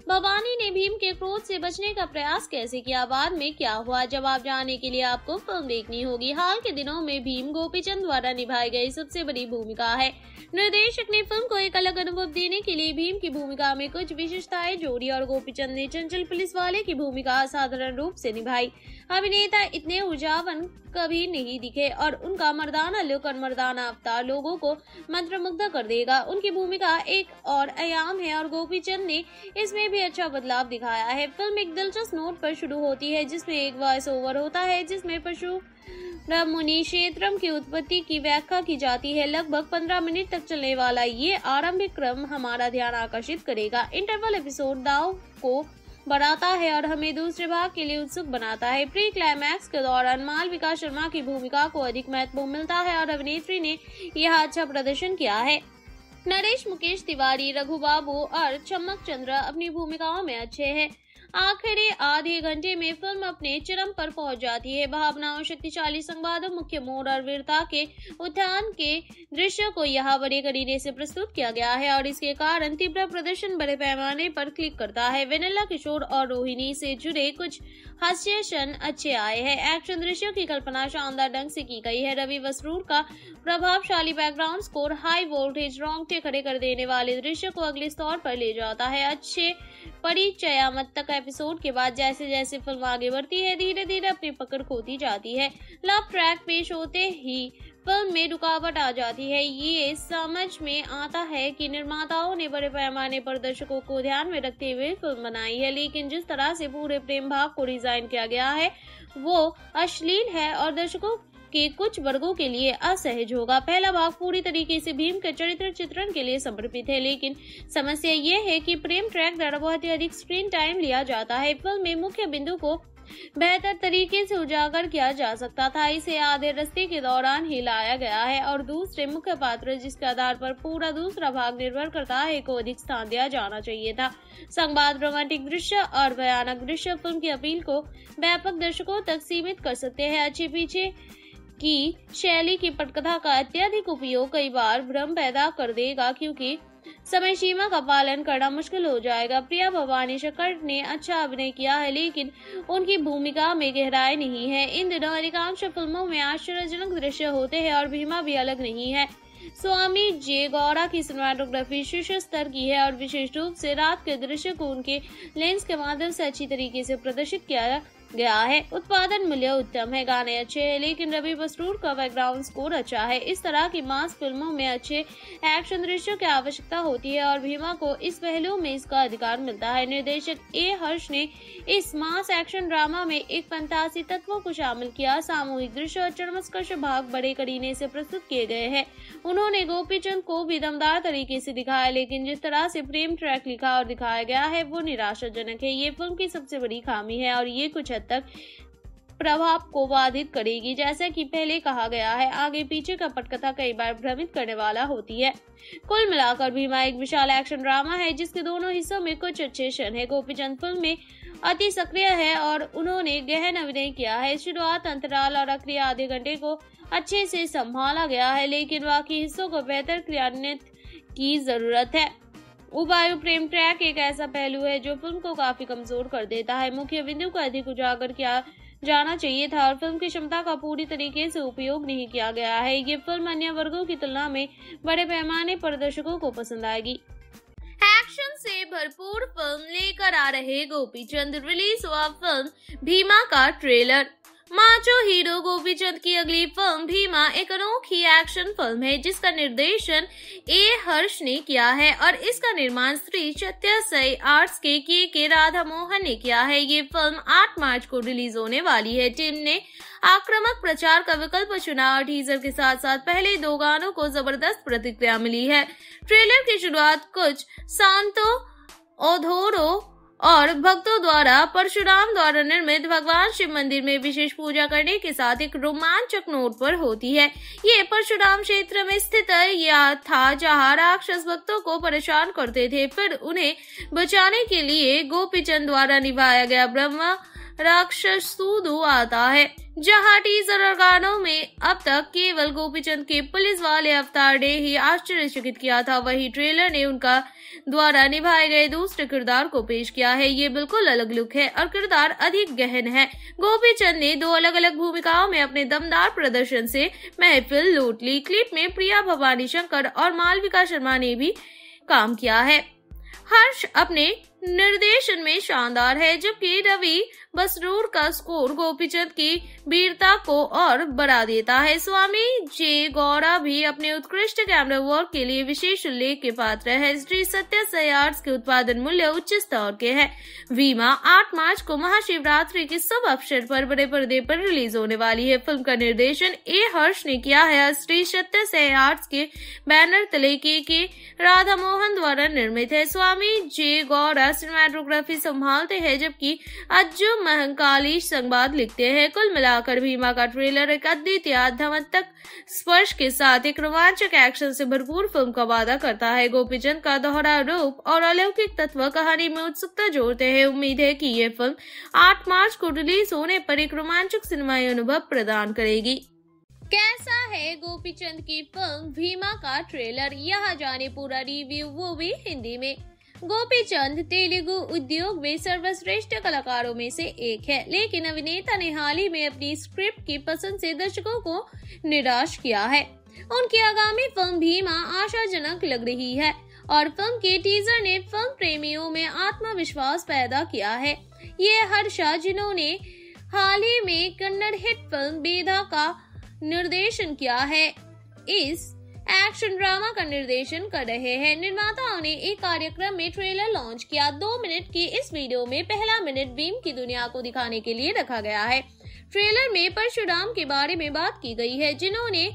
भवानी ने भीम के क्रोध से बचने का प्रयास कैसे किया, बाद में क्या हुआ, जवाब जानने के लिए आपको फिल्म देखनी होगी। हाल के दिनों में भीम गोपीचंद द्वारा निभाई गई सबसे बड़ी भूमिका है। निर्देशक ने फिल्म को एक अलग अनुभव देने के लिए भीम की भूमिका में कुछ विशेषताएं जोड़ी और गोपीचंद ने चंचल पुलिस वाले की भूमिका असाधारण रूप से निभाई। अभिनेता इतने ऊर्जावान कभी नहीं दिखे और उनका मर्दाना लुक और मर्दाना अवतार लोगों को मंत्रमुग्ध कर देगा। उनकी भूमिका एक और आयाम है और गोपीचंद ने इसमें भी अच्छा बदलाव दिखाया है। फिल्म एक दिलचस्प नोट पर शुरू होती है जिसमें एक वॉइस ओवर होता है जिसमें परशुराम मुनि क्षेत्रम की उत्पत्ति की व्याख्या की जाती है। लगभग 15 मिनट तक चलने वाला ये आरंभिक क्रम हमारा ध्यान आकर्षित करेगा। इंटरवल एपिसोड दाव को बढ़ाता है और हमें दूसरे भाग के लिए उत्सुक बनाता है। प्री क्लाइमैक्स के दौरान मालविका शर्मा की भूमिका को अधिक महत्व मिलता है और अभिनेत्री ने यह अच्छा प्रदर्शन किया है। नरेश मुकेश तिवारी, रघु बाबू और चमक चंद्र अपनी भूमिकाओं में अच्छे हैं। आखिरी आधे घंटे में फिल्म अपने चरम पर पहुंच जाती है। भावनाओं, शक्तिशाली संवादों, मुख्य मोड़ और वीरता के उत्थान के दृश्य को यहाँ बड़े करीने से प्रस्तुत किया गया है और इसके कारण तीव्र प्रदर्शन बड़े पैमाने पर क्लिक करता है। वेनेला किशोर और रोहिणी से जुड़े कुछ हास्य क्षण अच्छे आए हैं। एक्शन दृश्यों की कल्पना शानदार ढंग से की गई है। रवि बसरूर का प्रभावशाली बैकग्राउंड स्कोर हाई वोल्टेज रोंगटे खड़े कर देने वाले दृश्य को अगले स्तर पर ले जाता है। अच्छे परिचयात्मक एपिसोड के बाद जैसे जैसे फिल्म आगे बढ़ती है धीरे धीरे अपनी पकड़ खोती जाती है। लव ट्रैक पेश होते ही फिल्म में रुकावट आ जाती है। ये समझ में आता है कि निर्माताओं ने बड़े पैमाने पर दर्शकों को ध्यान में रखते हुए फिल्म बनाई है, लेकिन जिस तरह से पूरे प्रेम भाग को डिजाइन किया गया है वो अश्लील है और दर्शकों के कुछ वर्गों के लिए असहज होगा। पहला भाग पूरी तरीके से भीम के चरित्र चित्रण के लिए समर्पित है, लेकिन समस्या यह है कि प्रेम ट्रैक द्वारा बहुत ही अधिक स्क्रीन टाइम लिया जाता है। फिल्म में मुख्य बिंदु को बेहतर तरीके से उजागर किया जा सकता था। इसे आधे रास्ते के दौरान ही लाया गया है और दूसरे मुख्य पात्र जिसके आधार पर पूरा दूसरा भाग निर्भर करता है को अधिक स्थान दिया जाना चाहिए था। संवाद, रोमांटिक दृश्य और भयानक दृश्य फिल्म की अपील को व्यापक दर्शकों तक सीमित कर सकते हैं। अच्छे पीछे की शैली की पटकथा का अत्यधिक उपयोग कई बार भ्रम पैदा कर देगा क्योंकि समय सीमा का पालन करना मुश्किल हो जाएगा। प्रिया भवानी शंकर ने अच्छा अभिनय किया है लेकिन उनकी भूमिका में गहराई नहीं है। इन दिनों अधिकांश फिल्मों में आश्चर्यजनक दृश्य होते हैं और भीमा भी अलग नहीं है। स्वामी जे गौड़ा की सिनेमाटोग्राफी शीर्ष स्तर की है और विशेष रूप से रात के दृश्य को उनके लेंस के माध्यम से अच्छी तरीके से प्रदर्शित किया गया है। उत्पादन मूल्य उत्तम है, गाने अच्छे हैं, लेकिन रवि बसरूर का बैकग्राउंड स्कोर अच्छा है। इस तरह की मास फिल्मों में अच्छे एक्शन दृश्यों की आवश्यकता होती है और भीमा को इस पहलू में इसका अधिकार मिलता है। निर्देशक ए हर्ष ने इस मास एक्शन ड्रामा में एक फंतासी तत्वों को शामिल किया। सामूहिक दृश्य और चरमस्कर्श भाग बड़े करीने से प्रस्तुत किए गए हैं। उन्होंने गोपीचंद को भी दमदार तरीके से दिखाया, लेकिन जिस तरह से प्रेम ट्रैक लिखा और दिखाया गया है वो निराशाजनक है। ये फिल्म की सबसे बड़ी खामी है और ये कुछ तक प्रभाव को बाधित करेगी। जैसा कि पहले कहा गया है, आगे पीछे का पटकथा कई बार भ्रमित करने वाला होती है। कुल मिलाकर भीमा एक विशाल एक्शन ड्रामा है जिसके दोनों हिस्सों में कुछ अच्छे क्षण है। गोपीचंद फिल्म में अति सक्रिय है और उन्होंने गहन अभिनय किया है। शुरुआत, अंतराल और आखिरी आधे घंटे को अच्छे से संभाला गया है, लेकिन बाकी हिस्सों को बेहतर क्रियान्वित की जरूरत है। उबायु प्रेम ट्रैक एक ऐसा पहलू है जो फिल्म को काफी कमजोर कर देता है। मुख्य बिंदु को अधिक उजागर किया जाना चाहिए था और फिल्म की क्षमता का पूरी तरीके से उपयोग नहीं किया गया है। ये फिल्म अन्य वर्गों की तुलना में बड़े पैमाने पर दर्शकों को पसंद आएगी। एक्शन से भरपूर फिल्म लेकर आ रहे गोपीचंद, रिलीज हुआ फिल्म भीमा का ट्रेलर। माचो हीरो गोपीचंद की अगली फिल्म भीमा एक अनोखी एक्शन फिल्म है जिसका निर्देशन ए हर्ष ने किया है और इसका निर्माण श्री सत्य साई आर्ट्स के राधामोहन ने किया है। ये फिल्म 8 मार्च को रिलीज होने वाली है। टीम ने आक्रामक प्रचार का विकल्प चुना और टीजर के साथ साथ पहले 2 गानों को जबरदस्त प्रतिक्रिया मिली है। ट्रेलर की शुरुआत कुछ सांतो ओधोरो और भक्तों द्वारा परशुराम द्वारा निर्मित भगवान शिव मंदिर में विशेष पूजा करने के साथ एक रोमांचक नोट पर होती है। ये परशुराम क्षेत्र में स्थित यह था जहाँ राक्षस भक्तों को परेशान करते थे। फिर उन्हें बचाने के लिए गोपीचंद द्वारा निभाया गया ब्रह्मा राक्षस सूदू आता है। जहां टीजर गानों में अब तक केवल गोपीचंद के पुलिस वाले अवतार डे ही आश्चर्यचकित किया था, वही ट्रेलर ने उनका द्वारा निभाए गए दूसरे किरदार को पेश किया है। ये बिल्कुल अलग लुक है और किरदार अधिक गहन है। गोपीचंद ने दो अलग अलग भूमिकाओं में अपने दमदार प्रदर्शन से महफिल लूट ली। क्लिप में प्रिया भवानी शंकर और मालविका शर्मा ने भी काम किया है। हर्ष अपने निर्देशन में शानदार है, जबकि रवि बसरूर का स्कोर गोपीचंद की वीरता को और बढ़ा देता है। स्वामी जे गौड़ा भी अपने उत्कृष्ट कैमरा वर्क के लिए विशेष उल्लेख के पात्र है। श्री सत्य साई आर्ट्स के उत्पादन मूल्य उच्च स्तर के हैं। वीमा 8 मार्च को महाशिवरात्रि के शुभ अवसर पर बड़े पर्दे पर रिलीज होने वाली है। फिल्म का निर्देशन ए हर्ष ने किया है। श्री सत्य साई आर्ट्स के बैनर तले के राधामोहन द्वारा निर्मित है। स्वामी जे गौड़ा सिनेमेटोग्राफी संभालते हैं, जबकि अज्जू महंकाली संवाद लिखते हैं। कुल मिलाकर भीमा का ट्रेलर एक अद्वितीय आध्यात्मिक स्पर्श के साथ एक रोमांचक एक्शन से भरपूर फिल्म का वादा करता है। गोपीचंद का दोहरा रूप और अलौकिक तत्व कहानी में उत्सुकता जोड़ते हैं। उम्मीद है कि यह फिल्म 8 मार्च को रिलीज होने पर एक रोमांचक सिनेमाई अनुभव प्रदान करेगी। कैसा है गोपीचंद की फिल्म भीमा का ट्रेलर, यहाँ जाने पूरा रिव्यू वो भी हिंदी में। गोपीचंद तेलुगु उद्योग में सर्वश्रेष्ठ कलाकारों में से एक है, लेकिन अभिनेता ने हाल ही में अपनी स्क्रिप्ट की पसंद से दर्शकों को निराश किया है। उनकी आगामी फिल्म भीमा आशाजनक लग रही है और फिल्म के टीजर ने फिल्म प्रेमियों में आत्मविश्वास पैदा किया है। ये हर्षा, जिन्होंने हाल ही में कन्नड़ हिट फिल्म बेदा का निर्देशन किया है, इस एक्शन ड्रामा का निर्देशन कर रहे हैं। निर्माताओं ने एक कार्यक्रम में ट्रेलर लॉन्च किया। 2 मिनट की इस वीडियो में पहला मिनट भीम की दुनिया को दिखाने के लिए रखा गया है। ट्रेलर में परशुराम के बारे में बात की गई है, जिन्होंने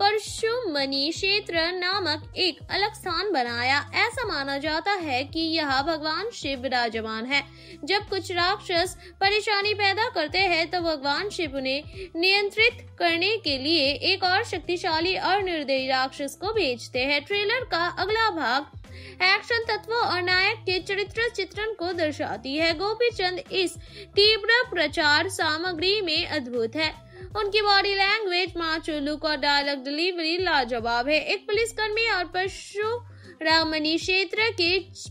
परशुमणि क्षेत्र नामक एक अलग स्थान बनाया। ऐसा माना जाता है कि यह भगवान शिव विराजमान है। जब कुछ राक्षस परेशानी पैदा करते हैं, तो भगवान शिव उन्हें नियंत्रित करने के लिए एक और शक्तिशाली और निर्दयी राक्षस को भेजते हैं। ट्रेलर का अगला भाग एक्शन तत्वों और नायक के चरित्र चित्रण को दर्शाती है। गोपीचंद इस तीव्र प्रचार सामग्री में अद्भुत है। उनकी बॉडी लैंग्वेज, माचो लुक और डायलॉग डिलीवरी लाजवाब है। एक पुलिसकर्मी और परशुरामनी क्षेत्र के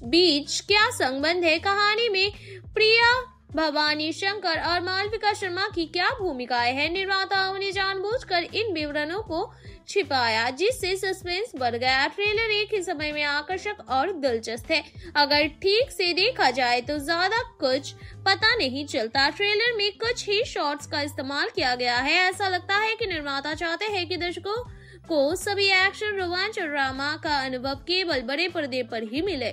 बीच क्या संबंध है? कहानी में प्रिया भवानी शंकर और मालविका शर्मा की क्या भूमिकाएं हैं? निर्माताओं ने जानबूझकर इन विवरणों को छिपाया, जिससे सस्पेंस बढ़ गया। ट्रेलर एक ही समय में आकर्षक और दिलचस्प है। अगर ठीक से देखा जाए तो ज्यादा कुछ पता नहीं चलता। ट्रेलर में कुछ ही शॉट्स का इस्तेमाल किया गया है। ऐसा लगता है कि निर्माता चाहते हैं कि दर्शकों को सभी एक्शन, रोमांच और ड्रामा का अनुभव केवल बड़े पर्दे पर ही मिले।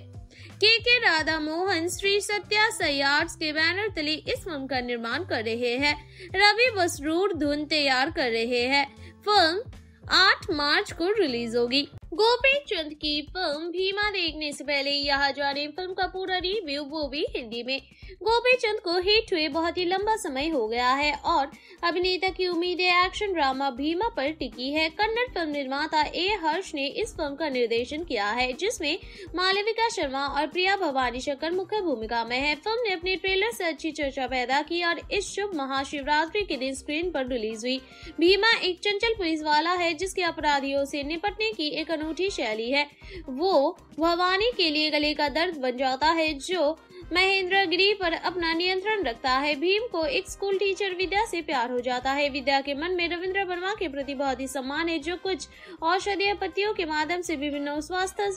के राधामोहन श्री सत्या साई आर्ट्स के बैनर तले इस फिल्म का निर्माण कर रहे हैं। रवि बसरूर धुन तैयार कर रहे हैं। फिल्म 8 मार्च को रिलीज होगी। गोपीचंद की फिल्म भीमा देखने से पहले यहाँ जाने फिल्म का पूरा रिव्यू, वो भी हिंदी में। गोपीचंद को हिट हुए बहुत ही लंबा समय हो गया है और अभिनेता की उम्मीदें एक्शन ड्रामा भीमा पर टिकी है। कन्नड़ फिल्म निर्माता ए हर्ष ने इस फिल्म का निर्देशन किया है, जिसमें मालविका शर्मा और प्रिया भवानी शंकर मुख्य भूमिका में है। फिल्म ने अपने ट्रेलर से अच्छी चर्चा पैदा की और इस शुभ महाशिवरात्रि के दिन स्क्रीन पर रिलीज हुई। भीमा एक चंचल पुलिस वाला है, जिसके अपराधियों से निपटने की एक अनूठी शैली है। वो भवानी के लिए गले का दर्द बन जाता है, जो महेंद्रगिरी पर अपना नियंत्रण रखता है। भीम को एक स्कूल टीचर विद्या से प्यार हो जाता है। विद्या के मन में रविंद्र वर्मा के प्रति बहुत ही सम्मान है, जो कुछ औषधीय पत्तियों के माध्यम से विभिन्न स्वास्थ्य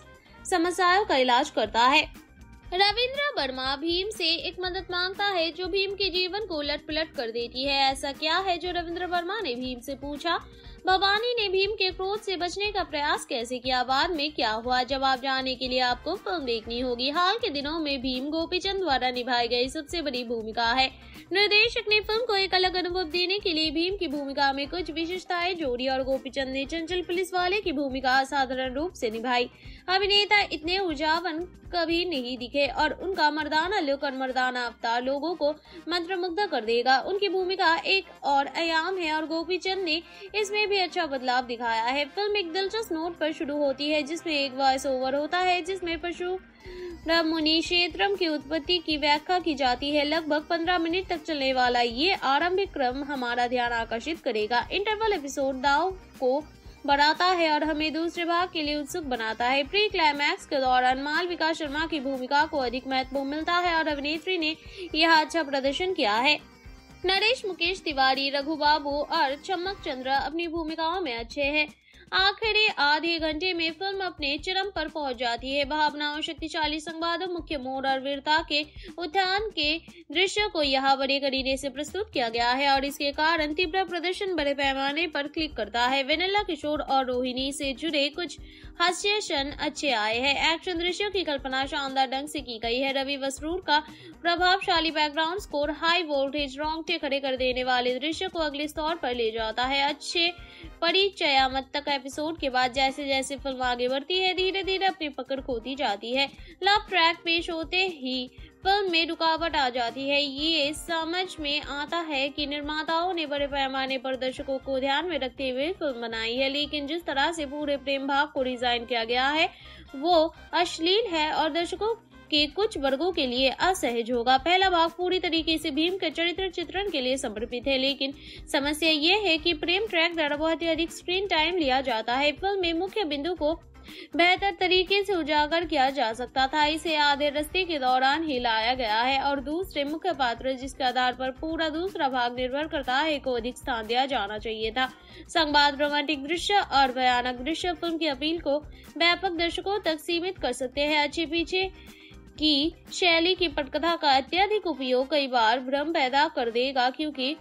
समस्याओं का इलाज करता है। रविंद्र वर्मा भीम से एक मदद मांगता है, जो भीम के जीवन को उलट पलट कर देती है। ऐसा क्या है जो रविंद्र वर्मा ने भीम से पूछा? भवानी ने भीम के क्रोध से बचने का प्रयास कैसे किया? बाद में क्या हुआ? जवाब जानने के लिए आपको फिल्म देखनी होगी। हाल के दिनों में भीम गोपीचंद द्वारा निभाई गई सबसे बड़ी भूमिका है। निर्देशक ने फिल्म को एक अलग अनुभव देने के लिए भीम की भूमिका में कुछ विशेषताएं जोड़ी और गोपीचंद ने चंचल पुलिस वाले की भूमिका असाधारण रूप से निभाई। अभिनेता इतने ऊर्जावान कभी नहीं दिखे और उनका मर्दाना लुक और मर्दाना अवतार लोगों को मंत्रमुग्ध कर देगा। उनकी भूमिका एक और आयाम है और गोपीचंद ने इसमें भी अच्छा बदलाव दिखाया है। फिल्म एक दिलचस्प नोट पर शुरू होती है, जिसमें एक वॉइस ओवर होता है, जिसमें पशु ब्रह्ममुनि क्षेत्रम की उत्पत्ति की व्याख्या की जाती है। लगभग 15 मिनट तक चलने वाला ये आरंभिक क्रम हमारा ध्यान आकर्षित करेगा। इंटरवल एपिसोड दाव को बढ़ाता है और हमें दूसरे भाग के लिए उत्सुक बनाता है। प्री क्लाइमैक्स के दौरान मालविका शर्मा की भूमिका को अधिक महत्व मिलता है और अभिनेत्री ने यह अच्छा प्रदर्शन किया है। नरेश मुकेश तिवारी, रघु बाबू और चमक चंद्रा अपनी भूमिकाओं में अच्छे हैं। आखिरी आधे घंटे में फिल्म अपने चरम पर पहुंच जाती है। भावनाओं, शक्तिशाली संवादों, मुख्य मोड़ और वीरता के उत्थान के दृश्य को यहाँ बड़े करीने से प्रस्तुत किया गया है और इसके कारण तीव्र प्रदर्शन बड़े पैमाने पर क्लिक करता है। वेनेला किशोर और रोहिणी से जुड़े कुछ हास्य क्षण अच्छे आए हैं। एक्शन दृश्यों की कल्पना शानदार ढंग से की गई है। रवि बसरूर का प्रभावशाली बैकग्राउंड स्कोर हाई वोल्टेज रोंगटे खड़े कर देने वाले दृश्य को अगले स्तर पर ले जाता है। अच्छे परिचयात्मक एपिसोड के बाद जैसे जैसे फिल्म आगे बढ़ती है, धीरे धीरे अपनी पकड़ खोती जाती है। लव ट्रैक पेश होते ही फिल्म में रुकावट आ जाती है। ये समझ में आता है कि निर्माताओं ने बड़े पैमाने पर दर्शकों को ध्यान में रखते हुए फिल्म बनाई है, लेकिन जिस तरह से पूरे प्रेम भाव को डिजाइन किया गया है वो अश्लील है और दर्शकों के कुछ वर्गों के लिए असहज होगा। पहला भाग पूरी तरीके से भीम के चरित्र चित्रण के लिए समर्पित है, लेकिन समस्या ये है कि प्रेम ट्रैक द्वारा बहुत ही अधिक स्क्रीन टाइम लिया जाता है। फिल्म में मुख्य बिंदु को बेहतर तरीके से उजागर किया जा सकता था। इसे आधे रास्ते के दौरान ही लाया गया है और दूसरे मुख्य पात्र जिसके आधार पर पूरा दूसरा भाग निर्भर करता है को अधिक स्थान दिया जाना चाहिए था। संवाद, रोमांटिक दृश्य और भयानक दृश्य फिल्म की अपील को व्यापक दर्शकों तक सीमित कर सकते हैं। अच्छे पीछे की शैली की पटकथा का अत्यधिक उपयोग कई बार भ्रम पैदा कर देगा क्योंकि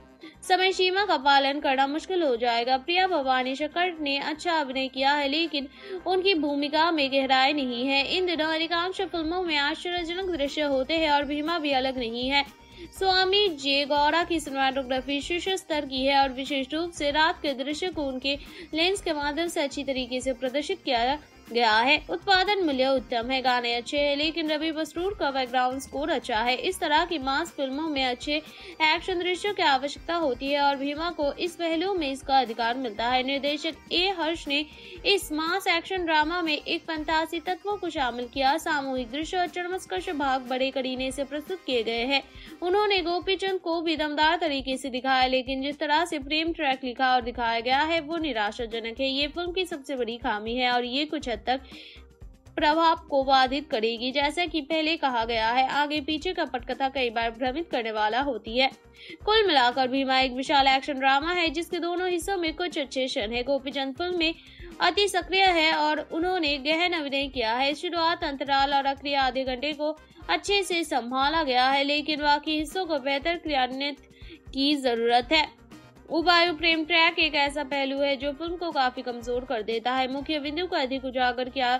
समय सीमा का पालन करना मुश्किल हो जाएगा। प्रिया भवानी शंकर ने अच्छा अभिनय किया है, लेकिन उनकी भूमिका में गहराई नहीं है। इन दिनों अधिकांश फिल्मों में आश्चर्यजनक दृश्य होते हैं और भीमा भी अलग नहीं है। स्वामी जे गौड़ा की सिनेमाटोग्राफी शीर्ष स्तर की है और विशेष रूप से रात के दृश्य को उनके लेंस के माध्यम से अच्छी तरीके से प्रदर्शित किया गया है। उत्पादन मूल्य उत्तम है, गाने अच्छे हैं, लेकिन रवि बसरूर का बैकग्राउंड स्कोर अच्छा है। इस तरह की मास फिल्मों में अच्छे एक्शन दृश्यों की आवश्यकता होती है और भीमा को इस पहलू में इसका अधिकार मिलता है। निर्देशक ए हर्ष ने इस मास एक्शन ड्रामा में एक फंतासी तत्वों को शामिल किया। सामूहिक दृश्य और चरमस्कर्ष भाग बड़े करीने से प्रस्तुत किए गए हैं। उन्होंने गोपीचंद को भी दमदार तरीके से दिखाया, लेकिन जिस तरह से प्रेम ट्रैक लिखा और दिखाया गया है वो निराशाजनक है। ये फिल्म की सबसे बड़ी खामी है और ये कुछ तक प्रभाव को बाधित करेगी। जैसा कि पहले कहा गया है, आगे पीछे का पटकथा कई बार भ्रमित करने वाला होती है। कुल मिलाकर भीमा एक विशाल एक्शन ड्रामा है जिसके दोनों हिस्सों में कुछ अच्छे क्षण है। गोपीचंद फिल्म में अति सक्रिय है और उन्होंने गहन अभिनय किया है। शुरुआत, अंतराल और आखिरी आधे घंटे को अच्छे से संभाला गया है, लेकिन बाकी हिस्सों को बेहतर क्रियान्वित की जरूरत है। उबायु प्रेम ट्रैक एक ऐसा पहलू है जो फिल्म को काफी कमजोर कर देता है। मुख्य बिंदु को अधिक उजागर किया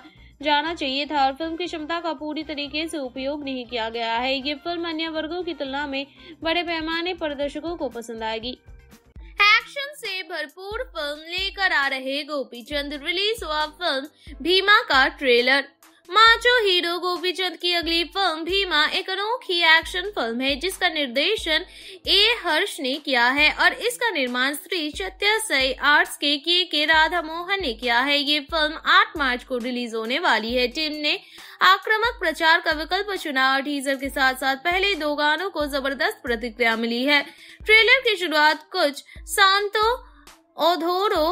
जाना चाहिए था और फिल्म की क्षमता का पूरी तरीके से उपयोग नहीं किया गया है। ये फिल्म अन्य वर्गों की तुलना में बड़े पैमाने पर दर्शकों को पसंद आएगी। एक्शन से भरपूर फिल्म लेकर आ रहे गोपीचंद, रिलीज हुआ फिल्म भीमा का ट्रेलर। माचो हीरो गोपीचंद की अगली फिल्म भीमा एक अनोखी एक्शन फिल्म है जिसका निर्देशन ए हर्ष ने किया है और इसका निर्माण श्री सत्य साई आर्ट्स के राधामोहन ने किया है। ये फिल्म 8 मार्च को रिलीज होने वाली है। टीम ने आक्रामक प्रचार का विकल्प चुना और टीजर के साथ साथ पहले 2 गानों को जबरदस्त प्रतिक्रिया मिली है। ट्रेलर की शुरुआत कुछ सांतो ओधोरो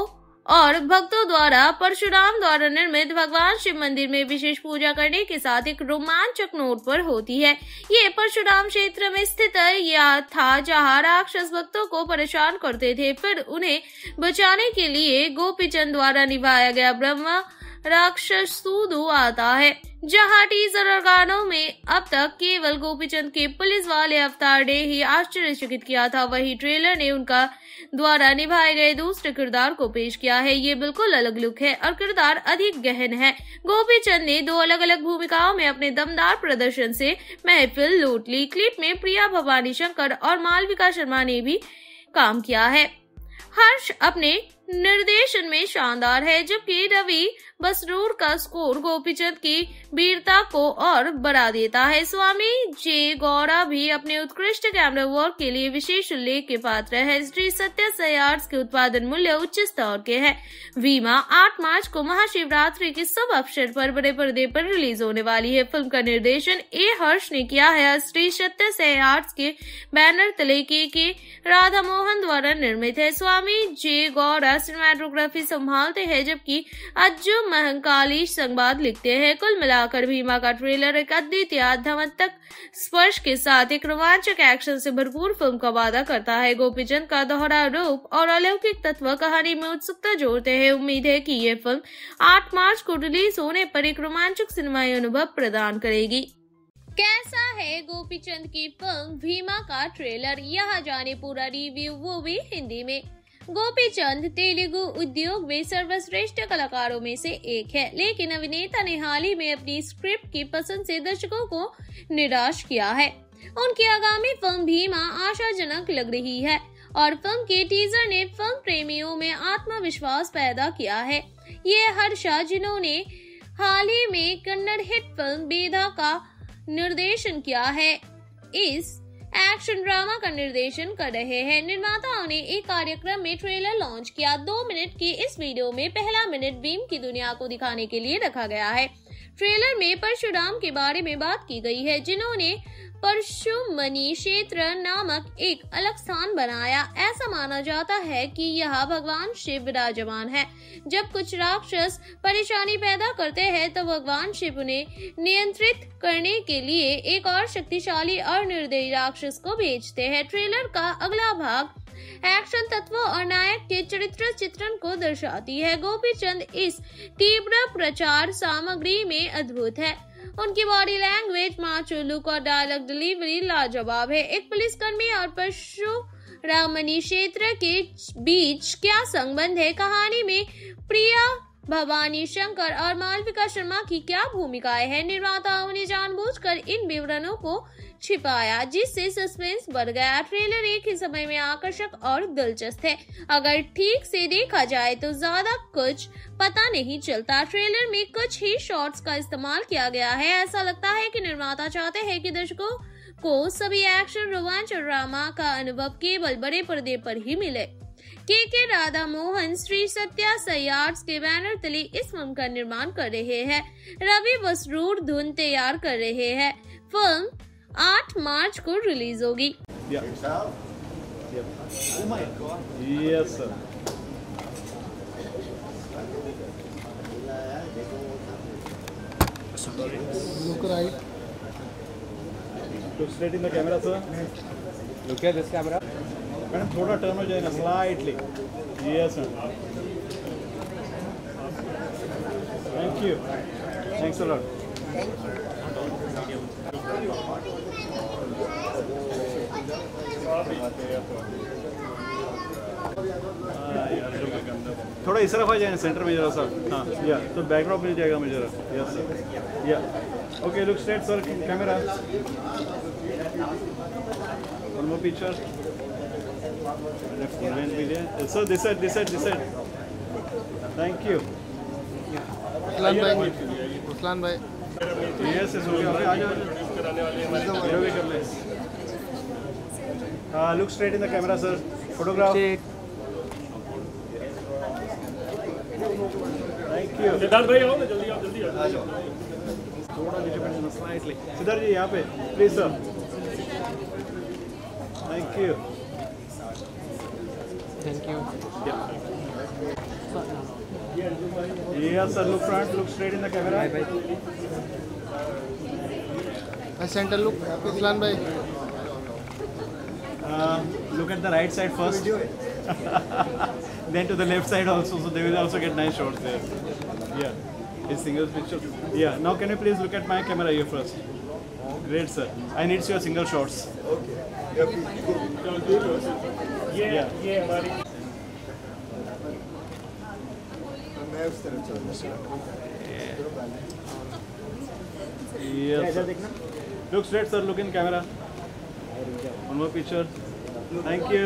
और भक्तों द्वारा परशुराम द्वारा निर्मित भगवान शिव मंदिर में विशेष पूजा करने के साथ एक रोमांचक नोट पर होती है। ये परशुराम क्षेत्र में स्थित यह था जहाँ राक्षस भक्तों को परेशान करते थे। फिर उन्हें बचाने के लिए गोपीचंद द्वारा निभाया गया ब्रह्मा राक्षस सूदू आता है। जहाँ टीजर और गानों में अब तक केवल गोपीचंद के पुलिस वाले अवतार ने ही आश्चर्यचकित किया था, वही ट्रेलर ने उनका द्वारा निभाए गए दूसरे किरदार को पेश किया है। ये बिल्कुल अलग लुक है और किरदार अधिक गहन है। गोपीचंद ने 2 अलग अलग भूमिकाओं में अपने दमदार प्रदर्शन से महफिल लूट ली। क्लिप में प्रिया भवानी शंकर और मालविका शर्मा ने भी काम किया है। हर्ष अपने निर्देशन में शानदार है, जबकि रवि बसरूर का स्कोर गोपीचंद की वीरता को और बढ़ा देता है। स्वामी जे गौड़ा भी अपने उत्कृष्ट कैमरा वर्क के लिए विशेष उल्लेख के पात्र है। श्री सत्य साई आर्ट्स के उत्पादन मूल्य उच्च स्तर के है। वीमा 8 मार्च को महाशिवरात्रि के शुभ अवसर पर बड़े पर्दे पर रिलीज होने वाली है। फिल्म का निर्देशन ए हर्ष ने किया है। श्री सत्य साई आर्ट्स के बैनर तले के राधामोहन द्वारा निर्मित है। स्वामी जे गौड़ा सिनेमेटोग्राफी संभालते हैं, जबकि अज्जू महंकाली संवाद लिखते हैं। कुल मिलाकर भीमा का ट्रेलर एक अद्वितीय धमतक स्पर्श के साथ एक रोमांचक एक्शन से भरपूर फिल्म का वादा करता है। गोपीचंद का दोहरा रूप और अलौकिक तत्व कहानी में उत्सुकता जोड़ते हैं। उम्मीद है कि यह फिल्म 8 मार्च को रिलीज होने पर एक रोमांचक सिनेमाई अनुभव प्रदान करेगी। कैसा है गोपीचंद की फिल्म भीमा का ट्रेलर, यहाँ जाने पूरा रिव्यू वो भी हिंदी में। गोपीचंद तेलुगु उद्योग में सर्वश्रेष्ठ कलाकारों में से एक है, लेकिन अभिनेता ने हाल ही में अपनी स्क्रिप्ट की पसंद से दर्शकों को निराश किया है। उनकी आगामी फिल्म भीमा आशाजनक लग रही है और फिल्म के टीजर ने फिल्म प्रेमियों में आत्मविश्वास पैदा किया है। ये हर्षा, जिन्होंने हाल ही में कन्नड़ हिट फिल्म बेदा का निर्देशन किया है, इस एक्शन ड्रामा का निर्देशन कर रहे हैं। निर्माताओं ने एक कार्यक्रम में ट्रेलर लॉन्च किया। 2 मिनट की इस वीडियो में पहला मिनट भीम की दुनिया को दिखाने के लिए रखा गया है। ट्रेलर में परशुराम के बारे में बात की गई है, जिन्होंने परशुमणि क्षेत्र नामक एक अलग स्थान बनाया। ऐसा माना जाता है कि यहाँ भगवान शिव विराजमान है। जब कुछ राक्षस परेशानी पैदा करते हैं, तो भगवान शिव उन्हें नियंत्रित करने के लिए एक और शक्तिशाली और निर्दयी राक्षस को भेजते हैं। ट्रेलर का अगला भाग एक्शन तत्वों और नायक के चरित्र चित्रण को दर्शाती है। गोपीचंद इस तीव्र प्रचार सामग्री में अद्भुत है। उनकी बॉडी लैंग्वेज, माचो लुक और डायलॉग डिलीवरी लाजवाब है। एक पुलिसकर्मी और परशुरामनी क्षेत्र के बीच क्या संबंध है? कहानी में प्रिया भवानी शंकर और मालविका शर्मा की क्या भूमिकाएं हैं? निर्माताओं ने जानबूझकर इन विवरणों को छिपाया, जिससे सस्पेंस बढ़ गया। ट्रेलर एक ही समय में आकर्षक और दिलचस्प है। अगर ठीक से देखा जाए तो ज्यादा कुछ पता नहीं चलता। ट्रेलर में कुछ ही शॉट्स का इस्तेमाल किया गया है। ऐसा लगता है कि निर्माता चाहते हैं कि दर्शकों को सभी एक्शन, रोमांच और ड्रामा का अनुभव केवल बड़े पर्दे पर ही मिले। के राधामोहन श्री सत्या साई आर्ट्स के बैनर तले इस फिल्म का निर्माण कर रहे हैं। रवि बसरूर धुन तैयार कर रहे हैं। फिल्म 8 मार्च को रिलीज होगी। मैडम थोड़ा टर्न हो जाएगा slightly. Yes sir, thank you, thanks a lot. थोड़ा इस तरफ आ जाए सेंटर में जरा सर। हाँ या तो बैकड्रॉप मिल जाएगा मुझे जरा। Yes sir, yeah okay, look straight sir, camera one more picture. So this side. Thank you. रुस्लान भाई। Yes, yes. Look straight in the camera, sir. Photograph. Thank you. Siddharth bhai आओ ना, जल्दी आ जाओ। थोड़ा नीचे बैठना slightly. सिद्धार्थ जी यहाँ पे, please sir. Thank you. Thank you. Yeah. Yes, sir. Look front. Look straight in the camera. Bye bye. Center look. Ruslan bhai. Look at the right side first. Then to the left side also. So they will also get nice shots there. Yeah. His single picture. Yeah. Now can you please look at my camera here first? Great, sir. I need your single shots. Okay. Yeah. ये हमारी मैं उस तरफ चलूंगा। ऐसा देखना। Look straight sir, look in camera. One more picture. Thank you.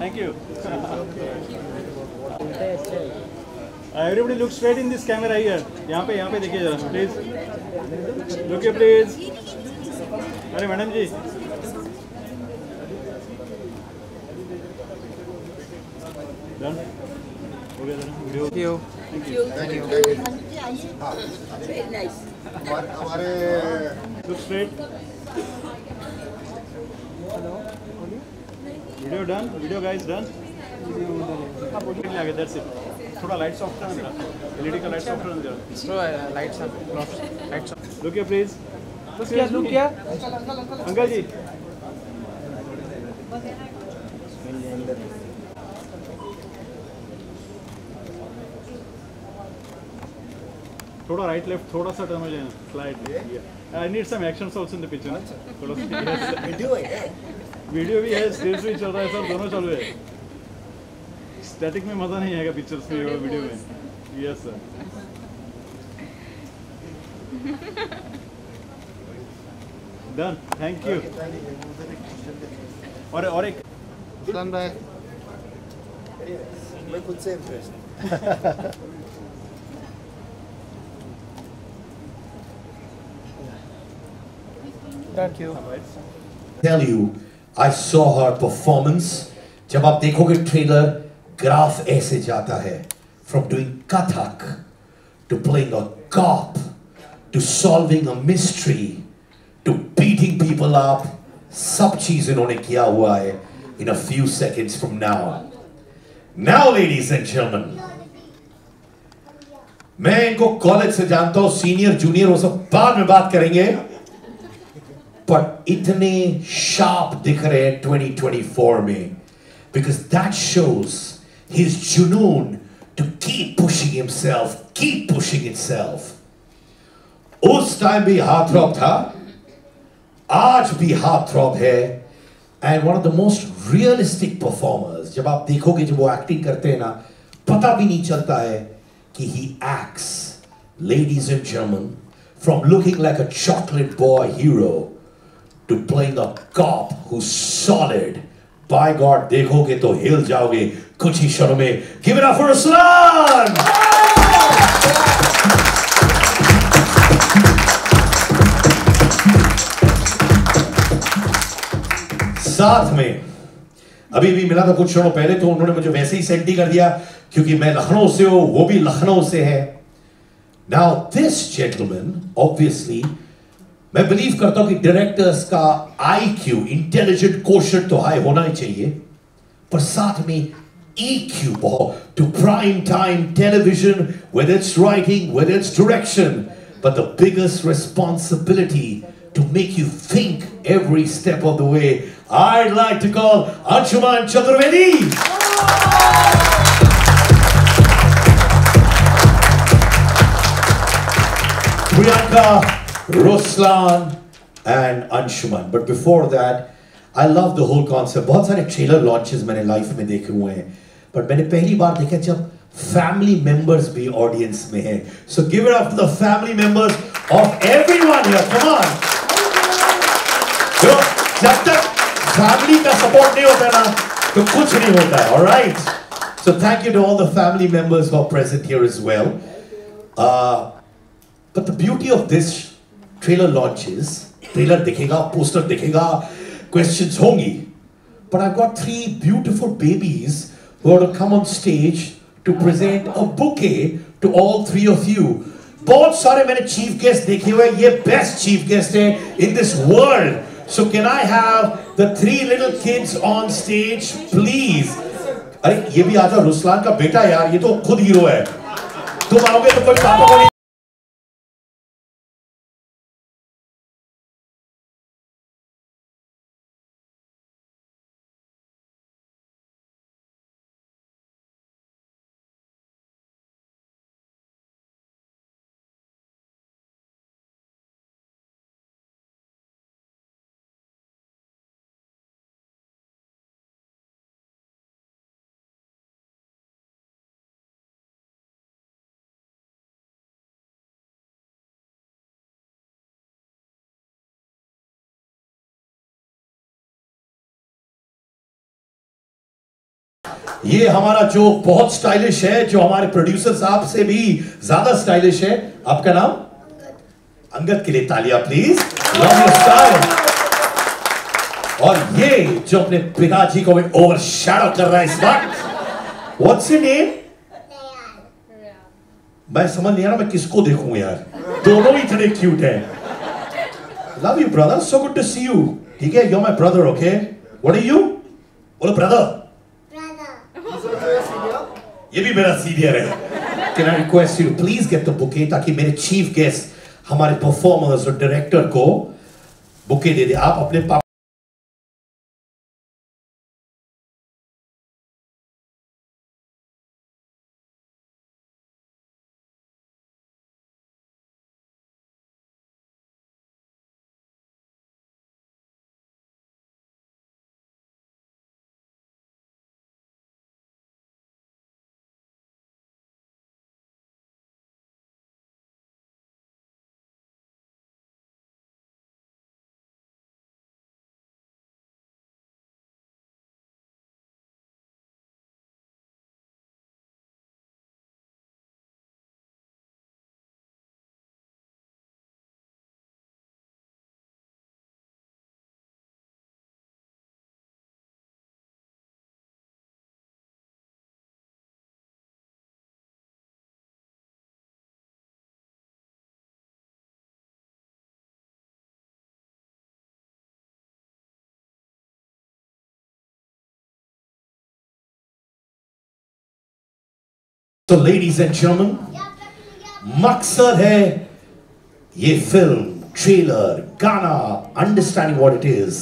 Thank you. Everybody look straight in this camera here, यहाँ पे देखिए जरा प्लीज, लुक प्लीज। अरे मैडम जी, डन हो गया वीडियो। Thank you. हमारे look straight, video done, video guys done. That's it. थोड़ा लाइट्स ऑफ कर दो, एलईडी का लाइट्स ऑफ कर दो, थोड़ा lights off. Look here please, बस क्या लुक क्या। अंकल जी थोड़ा राइट लेफ्ट, थोड़ा सा टर्न हो जाए ना, slide. I need some actions also in the picture. थोड़ा सा वीडियो भी है, स्टिल्स भी चल रहा है, सब दोनों चल रहे हैं। स्टैटिक में मजा नहीं आएगा पिक्चर्स में और वीडियो में। Yes sir. Done, thank you. और एक रुस्लान भाई, मैं खुद से impressed. Thank you. Tell you I saw her performance. जब आप देखोगे ट्रेलर, ग्राफ ऐसे जाता है, from doing Kathak to playing a cop to solving a mystery to beating people up, सब चीज इन्होंने किया हुआ है। In a few seconds from now ladies and gentleman, मैं इनको कॉलेज से जानता हूं, सीनियर जूनियर वो सब बाद में बात करेंगे, पर इतने शार्प दिख रहे हैं 2024 में, because that shows his junoon to keep pushing himself, keep pushing itself. उस टाइम भी हार्ट थ्रॉब था, आज भी हार्ट थ्रॉब है, and one of the most realistic performers. जब आप देखोगे, जब वो एक्टिंग करते हैं ना, पता भी नहीं चलता है कि he acts, ladies and gentlemen, from looking like a chocolate boy hero to playing a cop who's solid. By God, देखोगे तो हिल जाओगे कुछ ही क्षणों में। Give it up for रुस्लान। साथ में अभी भी मिला था कुछ क्षणों पहले, तो उन्होंने मुझे वैसे ही सेंटी कर दिया क्योंकि मैं लखनऊ से हूं, वो भी लखनऊ से है। Now this gentleman, obviously, मैं बिलीव करता हूं कि डायरेक्टर्स का आईक्यू, इंटेलिजेंट कोशेंट तो हाई होना ही चाहिए, पर साथ में EQ बहुत, to prime time television, whether it's writing, whether it's direction, but the biggest responsibility to make you think every step of the way. I'd like to call Anshuman Chaturvedi. Priyanka, Ruslan and Anshuman. But before that, I love the whole concept. बहुत सारे trailer launches मैंने life में देखे हुए हैं, but मैंने पहली बार देखा जब family members भी audience में हैं. So give it up to the family members of everyone here. Come on. जब तक family का support नहीं होता ना, तो कुछ नहीं होता है. All right. So thank you to all the family members who are present here as well. But the beauty of this trailer launches, trailer दिखेगा, पोस्टर दिखेगा, क्वेश्चंस होंगी, but I got three beautiful babies who are come on stage to present a bouquet to all three of you. बहुत सारे मैंने चीफ गेस्ट देखे हुए, ये बेस्ट चीफ गेस्ट है in this world. So can I have the three little kids on stage please. अरे ये भी आ जाओ, रुस्लान का बेटा यार, ये तो खुद हीरो है, तुम आओगे तो कोई पापा को नहीं। ये हमारा जो बहुत स्टाइलिश है, जो हमारे प्रोड्यूसर साहब से भी ज्यादा स्टाइलिश है, आपका नाम? अंगद। के लिए तालियां प्लीज। और ये जो अपने पिताजी को ओवर शैडो कर रहा है इस वक्त, व्हाट्स योर नेम? मैं समझ नहीं आ रहा मैं किसको देखूं यार, दोनों ही इतने क्यूट हैं। Love you brother, so good to see you. ठीक है, you are my brother. Okay, what are you? बोलो ब्रदर। ये भी मेरा सीनियर है। Can I request you please get the bouquet, ताकि मेरे चीफ गेस्ट हमारे परफॉर्मर्स और डायरेक्टर को बुके दे दे। आप अपने पापा तो लेडीज एंड जेंटलमैन, मकसद है ये फिल्म, ट्रेलर, गाना, understanding what it is.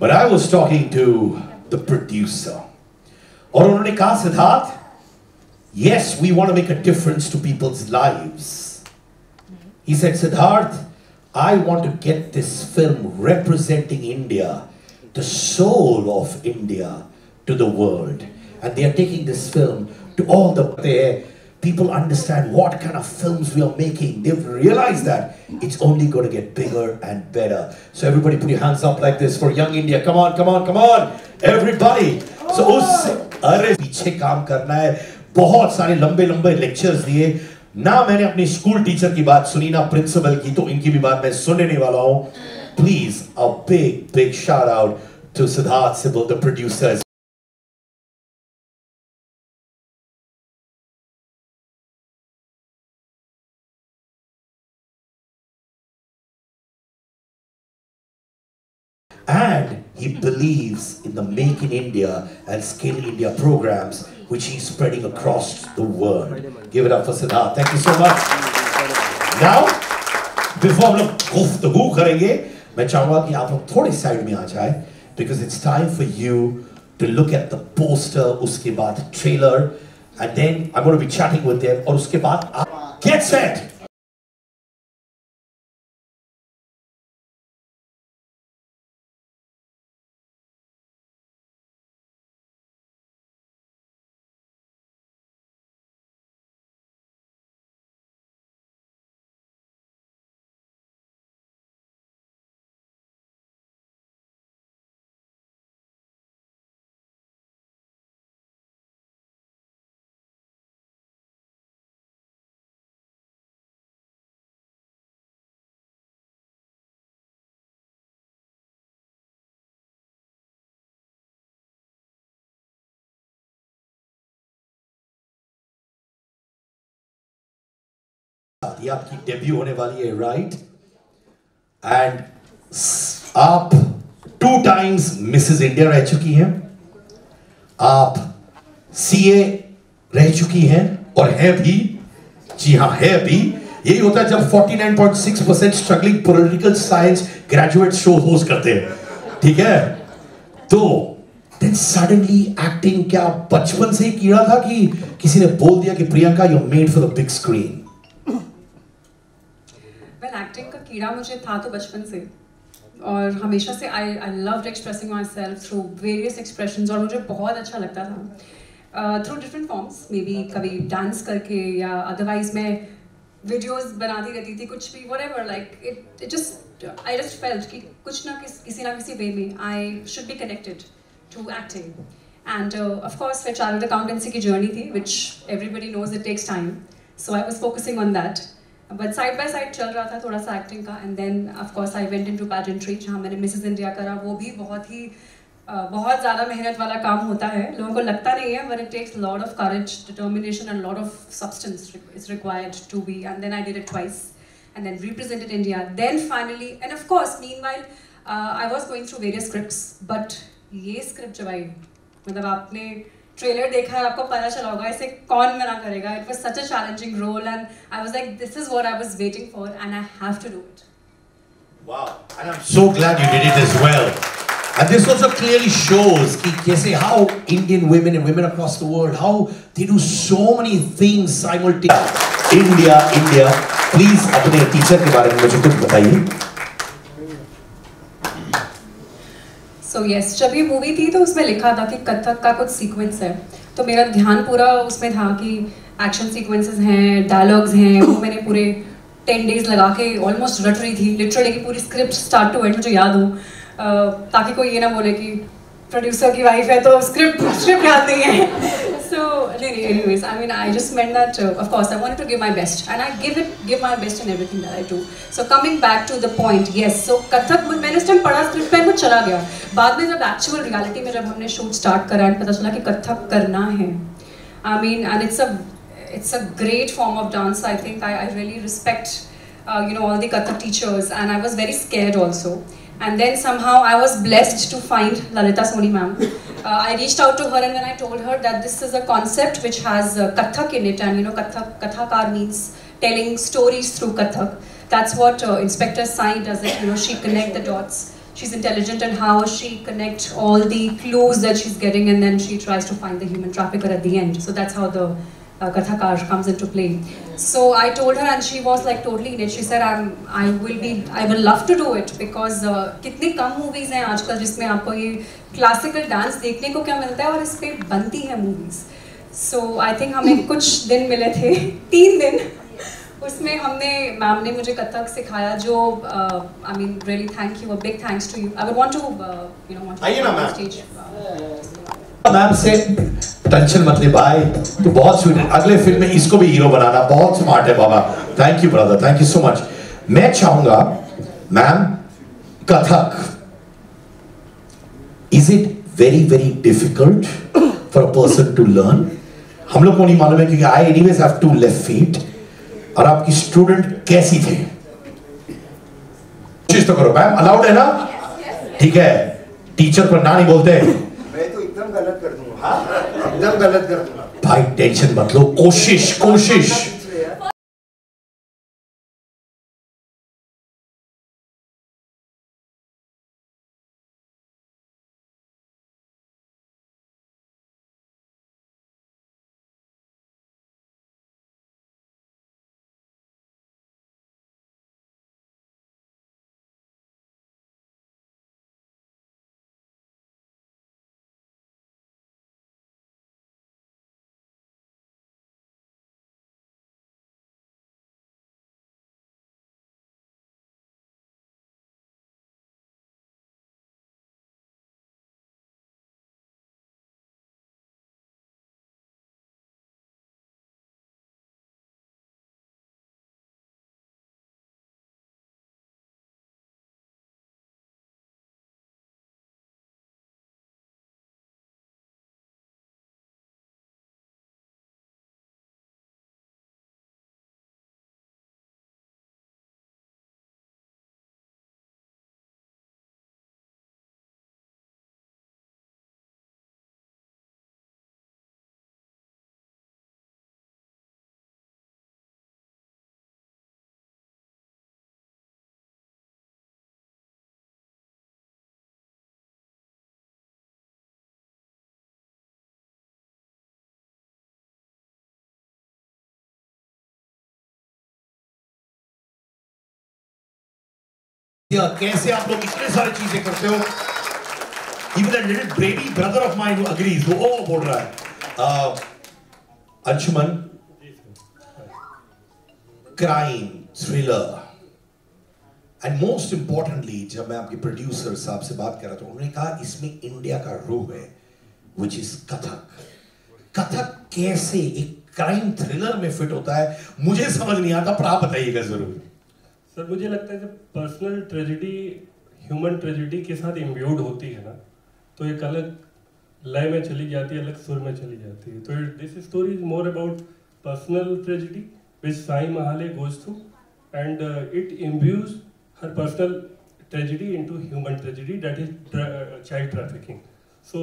But I was talking to the producer और उन्होंने कहा, Siddharth, yes we want to make a difference to people's lives. He said, Siddharth, I want to get this film representing India, the soul of India, to the world, and they are taking this film to all the people understand what kind of films we are making. They've realized that it's only going to get bigger and better. So everybody put your hands up like this for young India. Come on, come on, come on, everybody. So अरे पीछे काम करना है। बहुत सारे लंबे लंबे लेक्चर्स दिए ना, मैंने अपने स्कूल टीचर की बात सुनी ना प्रिंसिपल की, तो इनकी भी बात मैं सुनने वाला हूँ। Please a big big shout out to Siddharth Sibyl, the producers. And he believes in the Make in India and Skill India programs, which he's spreading across the world. Give it up for Siddharth. Thank you so much. Now, before we गुफ्तगू करेंगे, मैं चाहूँगा कि आप लोग थोड़े साइड में आ जाए, because it's time for you to look at the poster. उसके बाद trailer, and then I'm going to be chatting with them. और उसके बाद get set. ये आपकी डेब्यू होने वाली है, राइट? एंड आप 2 टाइम्स मिसेस इंडिया रह चुकी हैं, आप सीए रह चुकी हैं, और है भी, जी हाँ है भी। यही होता है जब 49.6% struggling political science graduate show host करते हैं, ठीक है? तो देन सडनली एक्टिंग, क्या बचपन से ही कीड़ा था कि किसी ने बोल दिया कि Priyanka you made for the big screen? Acting का कीड़ा मुझे था तो बचपन से, और हमेशा से I loved expressing myself through various expressions, और मुझे बहुत अच्छा लगता था through different forms, maybe कभी डांस करके या अदरवाइज मैं वीडियोस बनाती रहती थी, कुछ भी, whatever, like it just I just felt कि कुछ ना किसी वे में I should be connected to acting. And of course, my chartered accountancy ki journey thi, which everybody knows it takes time. So I was focusing on that. But side by side चल रहा था थोड़ा सा acting का, and then of course I went into pageantry जहाँ मैंने Mrs India करा, वो भी बहुत ज़्यादा मेहनत वाला काम होता है, लोगों को लगता नहीं है, but it takes a lot of courage, determination and a lot of substance is required to be. And then I did it twice, and then represented India. Then finally, and of course meanwhile I was going through various scripts, but ये script जब आई, मतलब आपने ट्रेलर देखा है आपको पता चला होगा इसे कौन मना करेगा. It was such a challenging role and I was like this is what I was waiting for and I have to do it. Wow, I am so glad you did it as well. And this also clearly shows कि कैसे how Indian women and women across the world, how they do so many things simultaneously. India, please अपने टीचर के बारे में मुझे कुछ बताइए. तो यस, जब ये मूवी थी तो उसमें लिखा था कि कथक का कुछ सीक्वेंस है, तो मेरा ध्यान पूरा उसमें था कि एक्शन सीक्वेंसेस हैं, डायलॉग्स हैं, वो मैंने पूरे 10 days लगा के ऑलमोस्ट रट रही थी लिटरली कि पूरी स्क्रिप्ट स्टार्ट टू एंड मुझे याद हो, ताकि कोई ये ना बोले कि प्रोड्यूसर की वाइफ है तो स्क्रिप्ट याद नहीं है. So anyways I mean I just meant that of course I wanted to give my best and I give my best in everything that I do. So coming back to the point, yes, so Kathak मैंने उस टाइम पढ़ा स्क्रिप्ट पर, वो चला गया. बाद में जब एक्चुअल रियलिटी में जब हमने शूट स्टार्ट करा एंड पता चला कि कथक करना है, I mean and it's a great form of dance. I think I really respect you know all the Kathak teachers and I was very scared also. And then somehow I was blessed to find Lalita Soni ma'am. I reached out to her and when I told her that this is a concept which has kathak in it, and you know kathakar means telling stories through kathak. That's what Inspector Sai does it. You know, she connect the dots. She's intelligent and how she connect all the clues that she's getting, and then she tries to find the human trafficker at the end. So that's how the kathakar comes into play. So I told her and she was like totally in it. She said I will love to do it because कितनी कम movies हैं आजकल जिसमें आपको ये classical dance देखने को क्या मिलता है और इस पे बनती हैं movies. So I think हमें कुछ दिन मिले थे, 3 दिन, उसमें हमने मैम ने मुझे कथक सिखाया जो I mean really thank you, a big thanks to you. I would want to you know want to आइए ना मैम. मैम से टेंशन मत ले भाई, तू बहुत स्वीट है, अगले फिल्म में इसको भी हीरो बनाना, बहुत स्मार्ट है बाबा. Thank you brother, thank you so much. मैं चाहूंगा ma'am, Kathak is it very very difficult for a person to learn? हम लोग को नहीं मालूम है क्योंकि I anyways have to left feet. और आपकी स्टूडेंट कैसी थे? कोशिश तो करो मैम, अलाउड है ना? ठीक है, टीचर को ना नहीं बोलते. गलत कर दूंगा भाई, टेंशन मत लो, कोशिश. कैसे आप लोग इतने सारी चीजें करते हो? Even a little baby brother of mine who agrees, वो बोल रहा है. Anshuman, crime thriller and most importantly जब मैं आपके प्रोड्यूसर साहब से बात कर रहा था, उन्होंने कहा इसमें इंडिया का रूह है, विच इज कथक। कथक कैसे एक क्राइम थ्रिलर में फिट होता है मुझे समझ नहीं आता, पर आप बताइएगा जरूर। सर मुझे लगता है जब पर्सनल ट्रेजेडी ह्यूमन ट्रेजेडी के साथ इम्ब्यूड होती है ना, तो एक अलग लय में चली जाती है, अलग सुर में चली जाती है। तो this story is more about personal tragedy which Sai Mahale goes through and it imbues her personal tragedy into human tragedy that is child trafficking. So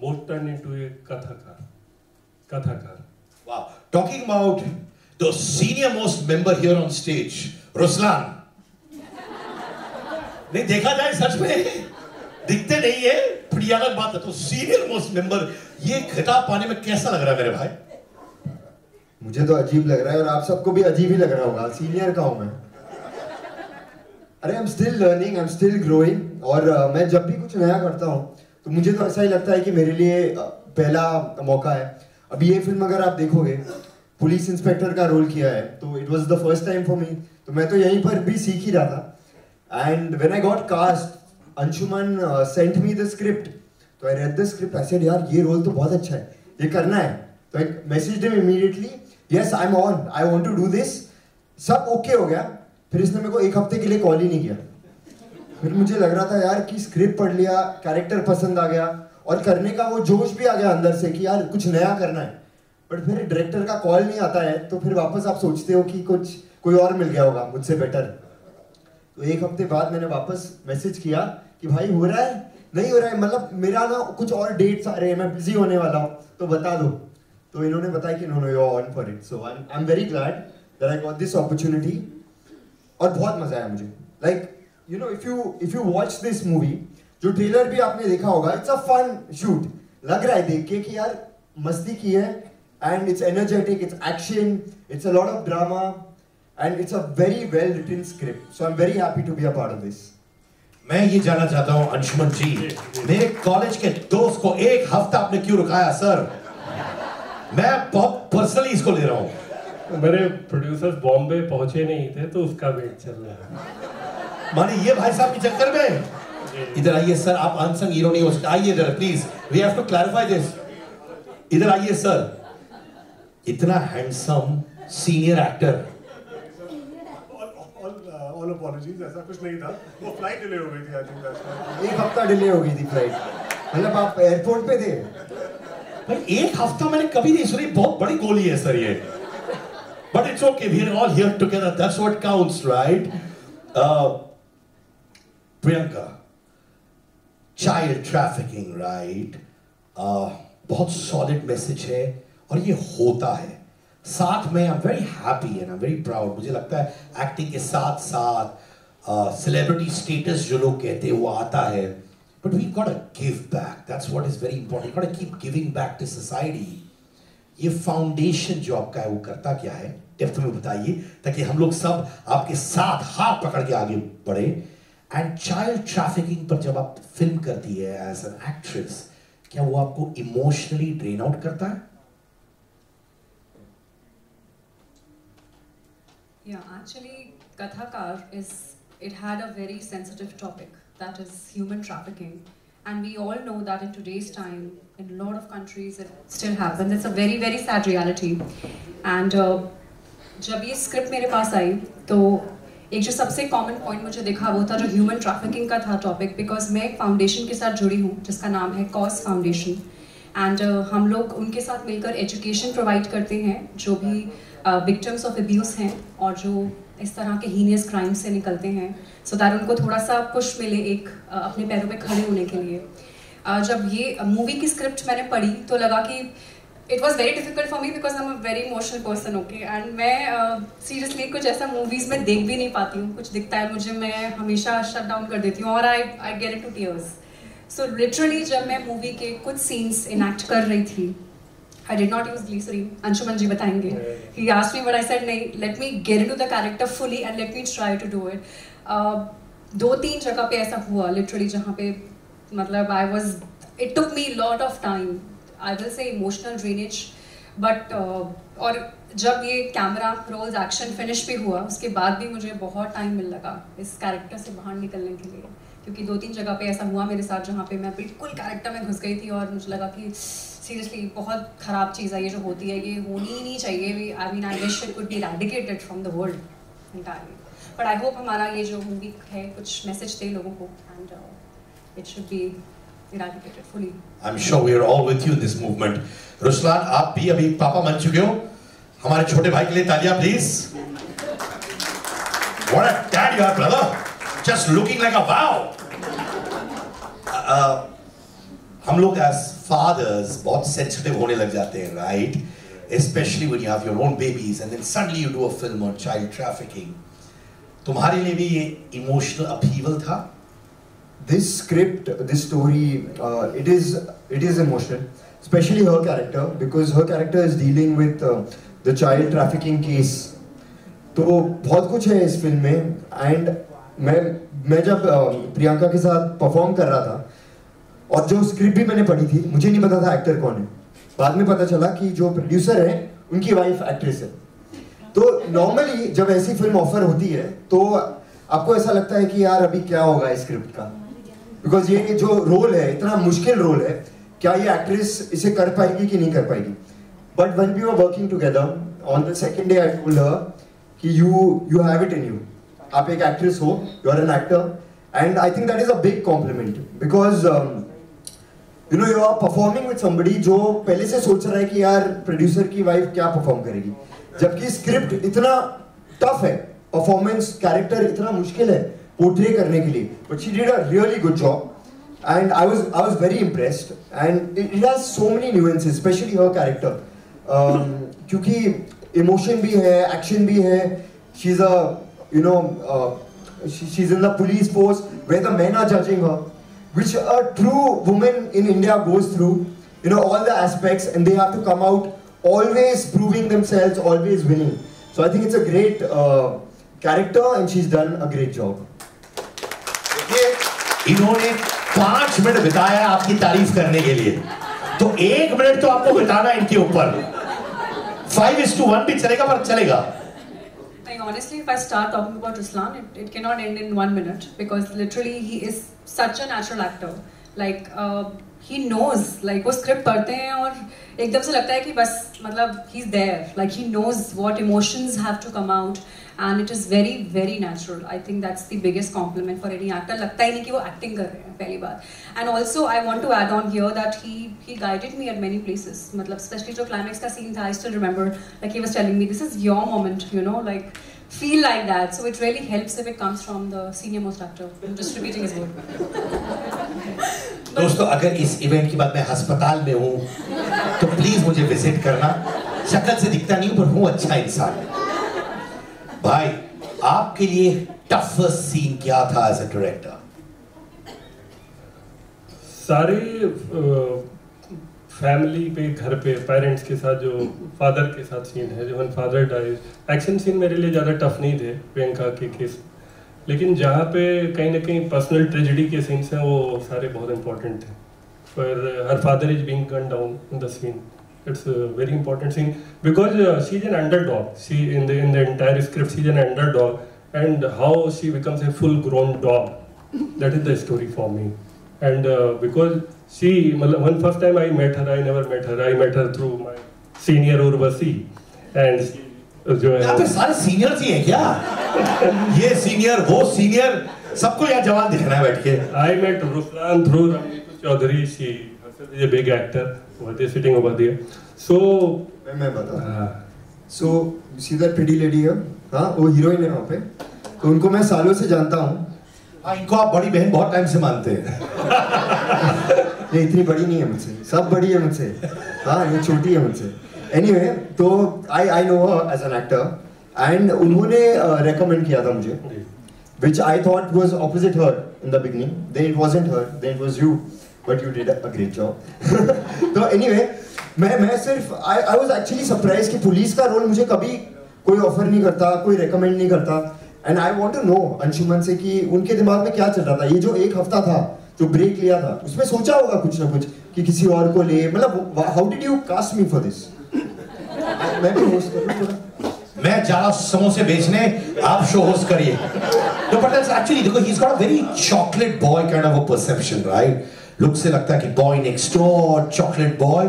both turn into a कथाकार। Wow, talking about the senior most member here on stage, रुस्लान। नहीं देखा जाए सच में दिखते नहीं है, बड़ी अलग बात है। तो सीनियर मोस्ट मेंबर, ये खिताब पाने में कैसा लग रहा है मेरे भाई? मुझे तो अजीब लग रहा है और आप सबको भी अजीब ही लग रहा होगा। सीनियर का हूं मैं। अरे I am still learning, I am still growing. और मैं जब भी कुछ नया करता हूँ तो मुझे तो ऐसा ही लगता है कि मेरे लिए पहला मौका है। अब ये फिल्म अगर आप देखोगे, पुलिस इंस्पेक्टर का रोल किया है, तो it was the first time for me. तो मैं तो यहीं पर भी सीख ही रहा था। And when I got cast, Anshuman sent me the script, तो I read the script. I said यार ये रोल तो बहुत अच्छा है, ये करना है। तो एक message them immediately, yes I am on, I want to do this. सब ओके हो गया। फिर इसने मेरे को एक हफ्ते के लिए कॉल ही नहीं किया। फिर मुझे लग रहा था यार कि स्क्रिप्ट पढ़ लिया, कैरेक्टर पसंद आ गया और करने का वो जोश भी आ गया अंदर से कि यार कुछ नया करना है। बट फिर डायरेक्टर का कॉल नहीं आता है तो फिर वापस आप सोचते हो कि कुछ कोई और मिल गया होगा मुझसे बेटर। तो एक हफ्ते बाद मैंने वापस मैसेज किया कि भाई हो रहा है नहीं हो रहा है, मतलब मेरा ना कुछ और डेट्स आ रहे हैं, मैं बिजी होने वाला हूँ, तो बता दो। तो इन्होंने बताया कि no no you are on for it. So I am very glad that I got this opportunity. और बहुत मजा आया मुझे। Like you know, if you watch this movie, जो ट्रेलर भी आपने देखा होगा, इट्स अ फन शूट। लग रहा है देख के कि यार मस्ती की है। And it's energetic, it's action, it's a lot of drama and it's a very well written script. So I am very happy to be a part of this. मैं ये जानना चाहता हूँ अंशुमन जी, मेरे कॉलेज के दोस्त को एक हफ्ता आपने क्यों रुकाया? सर मैं बहुत पर्सनली इसको ले रहा हूँ। मेरे प्रोड्यूसर्स बॉम्बे पहुंचे नहीं थे तो उसका वेट चल रहा है। माने ये भाई साहब के चक्कर में। इधर आइए सर, आप अनसंग हीरो नहीं हो सकते। आइए इधर please, we have to clarify this. इधर आइए सर। इतना handsome senior actor. All apologies, ऐसा कुछ नहीं था, वो फ्लाइट डिले हो गई थी। आई थिंक एक हफ्ता डिले हो गई थी फ्लाइट। मतलब आप एयरपोर्ट पे थे भाई एक हफ्ता? मैंने कभी नहीं सुनी। बहुत बड़ी गोली है सर ये, but it's okay, we are all here together, that's what counts, right? Priyanka, child trafficking, right? बहुत सॉलिड मैसेज है और ये होता है। साथ में I am very happy and I am very proud. मुझे लगता है एक्टिंग के साथ साथ सेलिब्रिटी स्टेटस जो लोग कहते हैं वो आता है, but we got a give back, that's what is very important. Got a keep giving back to society. ये फाउंडेशन जो आपका है वो करता क्या है, डेप्थ में बताइए, ताकि हम लोग सब आपके साथ हाथ पकड़ के आगे बढ़े। एंड चाइल्ड ट्रैफिकिंग पर जब आप फिल्म करती है एज एन एक्ट्रेस, क्या वो आपको इमोशनली ड्रेन आउट करता है? Yeah, actually Kathakar is, it had a very sensitive topic, that is human trafficking, and we all know that in today's time in a lot of countries it still happens. It's a very sad reality. And जब ये स्क्रिप्ट मेरे पास आई तो एक जो सबसे कॉमन पॉइंट मुझे दिखा वो था जो ह्यूमन ट्रैफिकिंग का था टॉपिक, बिकॉज मैं एक फाउंडेशन के साथ जुड़ी हूँ जिसका नाम है कॉज फाउंडेशन। एंड हम लोग उनके साथ मिलकर एजुकेशन प्रोवाइड करते हैं जो भी विक्टिम्स ऑफ अब्यूज़ हैं और जो इस तरह के हीनियस क्राइम से निकलते हैं, सो दैट उनको थोड़ा सा पुश मिले एक अपने पैरों पे खड़े होने के लिए। जब ये मूवी की स्क्रिप्ट मैंने पढ़ी तो लगा कि it was very difficult for me because I am a very emotional person, okay? And मैं सीरियसली कुछ ऐसा मूवीज़ में देख भी नहीं पाती हूँ, कुछ दिखता है मुझे मैं हमेशा शट डाउन कर देती हूँ और I get into tears. So literally जब मैं मूवी के कुछ सीन्स इनैक्ट कर रही थी, I did not use glycerine, Anshuman ji बताएंगे। He asked me but I said नहीं, let me get into the character fully and let me try to do it. 2-3 जगह पे ऐसा हुआ लिटरली जहाँ पे मतलब it took me lot of time, I will say emotional drainage. But और जब ये कैमरा रोल्स एक्शन फिनिश भी हुआ उसके बाद भी मुझे बहुत टाइम मिल लगा इस कैरेक्टर से बाहर निकलने के लिए, क्योंकि 2-3 जगह पे ऐसा हुआ मेरे साथ जहाँ पे मैं बिल्कुल कैरेक्टर में घुस गई थी और मुझे लगा कि सीरियसली बहुत ख़राब चीज़ है ये जो होती है, ये होनी ही नहीं चाहिए। I mean I wish it could be eradicated from the world entirely, but I hope हमारा ये जो मूवी है कुछ मैसेज दे लोगों को and it should be eradicated fully. I am sure we are all with you in this movement. रुस्लान, आप भी अभी पापा बन चुके हो, हमारे छोटे भाई के लिए तालियां please. What a dad you are, brother! Just looking like a wow. हम लोग as fathers बहुत sensitive होने लग जाते हैं, right? Especially when you have your own babies and then suddenly you do a film on child trafficking. तुम्हारे लिए भी ये emotional upheaval था? This script, this story, it is emotional, especially her character, because her character is dealing with the child trafficking case. तो बहुत कुछ है इस फिल्म में। एंड मैं जब प्रियंका के साथ परफॉर्म कर रहा था और जो स्क्रिप्ट भी मैंने पढ़ी थी, मुझे नहीं पता था एक्टर कौन है। बाद में पता चला कि जो प्रोड्यूसर है उनकी वाइफ एक्ट्रेस है। तो नॉर्मली जब ऐसी फिल्म ऑफर होती है तो आपको ऐसा लगता है कि यार अभी क्या होगा इस स्क्रिप्ट का, बिकॉज ये जो रोल है इतना मुश्किल रोल है, क्या ये एक्ट्रेस इसे कर पाएगी कि नहीं कर पाएगी। But when we were working together on the second day I told her कि you have it in you, आप एक एक्ट्रेस हो, you are an actor, and I think that is a big compliment because you know you are performing with somebody जो पहले से सोच रहा है कि यार प्रोड्यूसर की वाइफ क्या परफॉर्म करेगी, जबकि स्क्रिप्ट इतना टफ है, परफॉर्मेंस कैरेक्टर इतना मुश्किल है पोर्ट्रे करने के लिए, but she did a really good job and I was very impressed and it has so many nuances, especially her character, क्योंकि इमोशन भी है, एक्शन भी है। She is you know she is in the police force where the men are judging her, which a true women in India goes through, you know all the aspects and they have to come out always proving themselves, always winning. So I think it's a great character and she is done a great job. इन्होंने 5 मिनट बिताया आपकी तारीफ करने के लिए, तो 1 मिनट तो आपको बिताना इनके ऊपर। 5:1 भी चलेगा, पर चलेगा। I honestly, if I start talking about Ruslan, it cannot end in 1 minute because literally he is such a natural actor. Like he knows, like वो script पढ़ते हैं और एकदम से लगता है कि बस मतलब he's there. Like he knows what emotions have to come out and it is very very natural. I think that's the biggest compliment for any actor. लगता ही नहीं कि वो acting कर रहे हैं पहली बार. And also I want to add on here that he guided me at many places. मतलब especially जो climax का scene था, I still remember like he was telling me this is your moment, you know, like feel like that. So it really helps if it comes from the senior most actor. I'm just repeating his word. दोस्तों, अगर इस इवेंट के बाद मैं अस्पताल में हूँ तो प्लीज मुझे विजिट करना। शक्ल से दिखता नहीं पर हूँ अच्छा इंसान। भाई, आपके लिए टफेस्ट सीन क्या था एज ए डायरेक्टर? सारे फैमिली पे, घर पे, पेरेंट्स के साथ, जो फादर के साथ सीन है, जो फादर डाइज, एक्शन सीन मेरे लिए ज्यादा टफ नहीं थे प्रियंका के केस, लेकिन जहाँ पे कहीं ना कहीं पर्सनल ट्रेजेडी के सीन्स हैं वो सारे बहुत इम्पोर्टेंट थे। पर her father is being gun down in the scene, it's very important scene because she is an underdog, she in the entire script she is an underdog and how she becomes a full grown dog, that is the story for me. And because she मतलब one first time I met her, I never met her, I met her through my senior Urvashi and जो है यहाँ पे सारे सीनियर्स ही हैं क्या? ये सीनियर, वो सीनियर, सबको यहाँ जवाब दिखना है बैठ के। I met रुस्लान through Ravi Chaudhary, she is a big actor, what is sitting over there. So मैं बता, so see that pretty lady है, हाँ वो हीरोइन है वहाँ पे, तो उनको मैं सालों से जानता हूँ। हाँ, इनको आप बड़ी बहन बहुत टाइम से मानते हैं। ये इतनी बड़ी नहीं है मुझसे, सब बड़ी है मुझसे, हाँ ये छोटी है मुझसे। एनीवे, तो I know her as an actor and उन्होंने रेकमेंड किया था मुझे, which I thought was opposite her in the beginning, then it wasn't her, then it was you, but you did a great job. तो एनीवे, मैं सिर्फ आई वाज एक्चुअली सरप्राइज कि पुलिस का रोल मुझे कभी कोई ऑफर नहीं करता, कोई रेकमेंड नहीं करता। And I want to know Anshuman से कि उनके दिमाग में क्या चल रहा था। ये जो 1 हफ्ता था जो ब्रेक लिया था, उसमें सोचा होगा कुछ ना कुछ कि किसी और को ले, मतलब how did you cast me for this? मैं भी होस्ट करूँ, मैं जा रहा समोसे बेचने, आप शो होस्ट करिए। No, but that's actually, देखो, he's got a very chocolate boy kind of a perception, right? Look से लगता है कि boy next door, chocolate boy.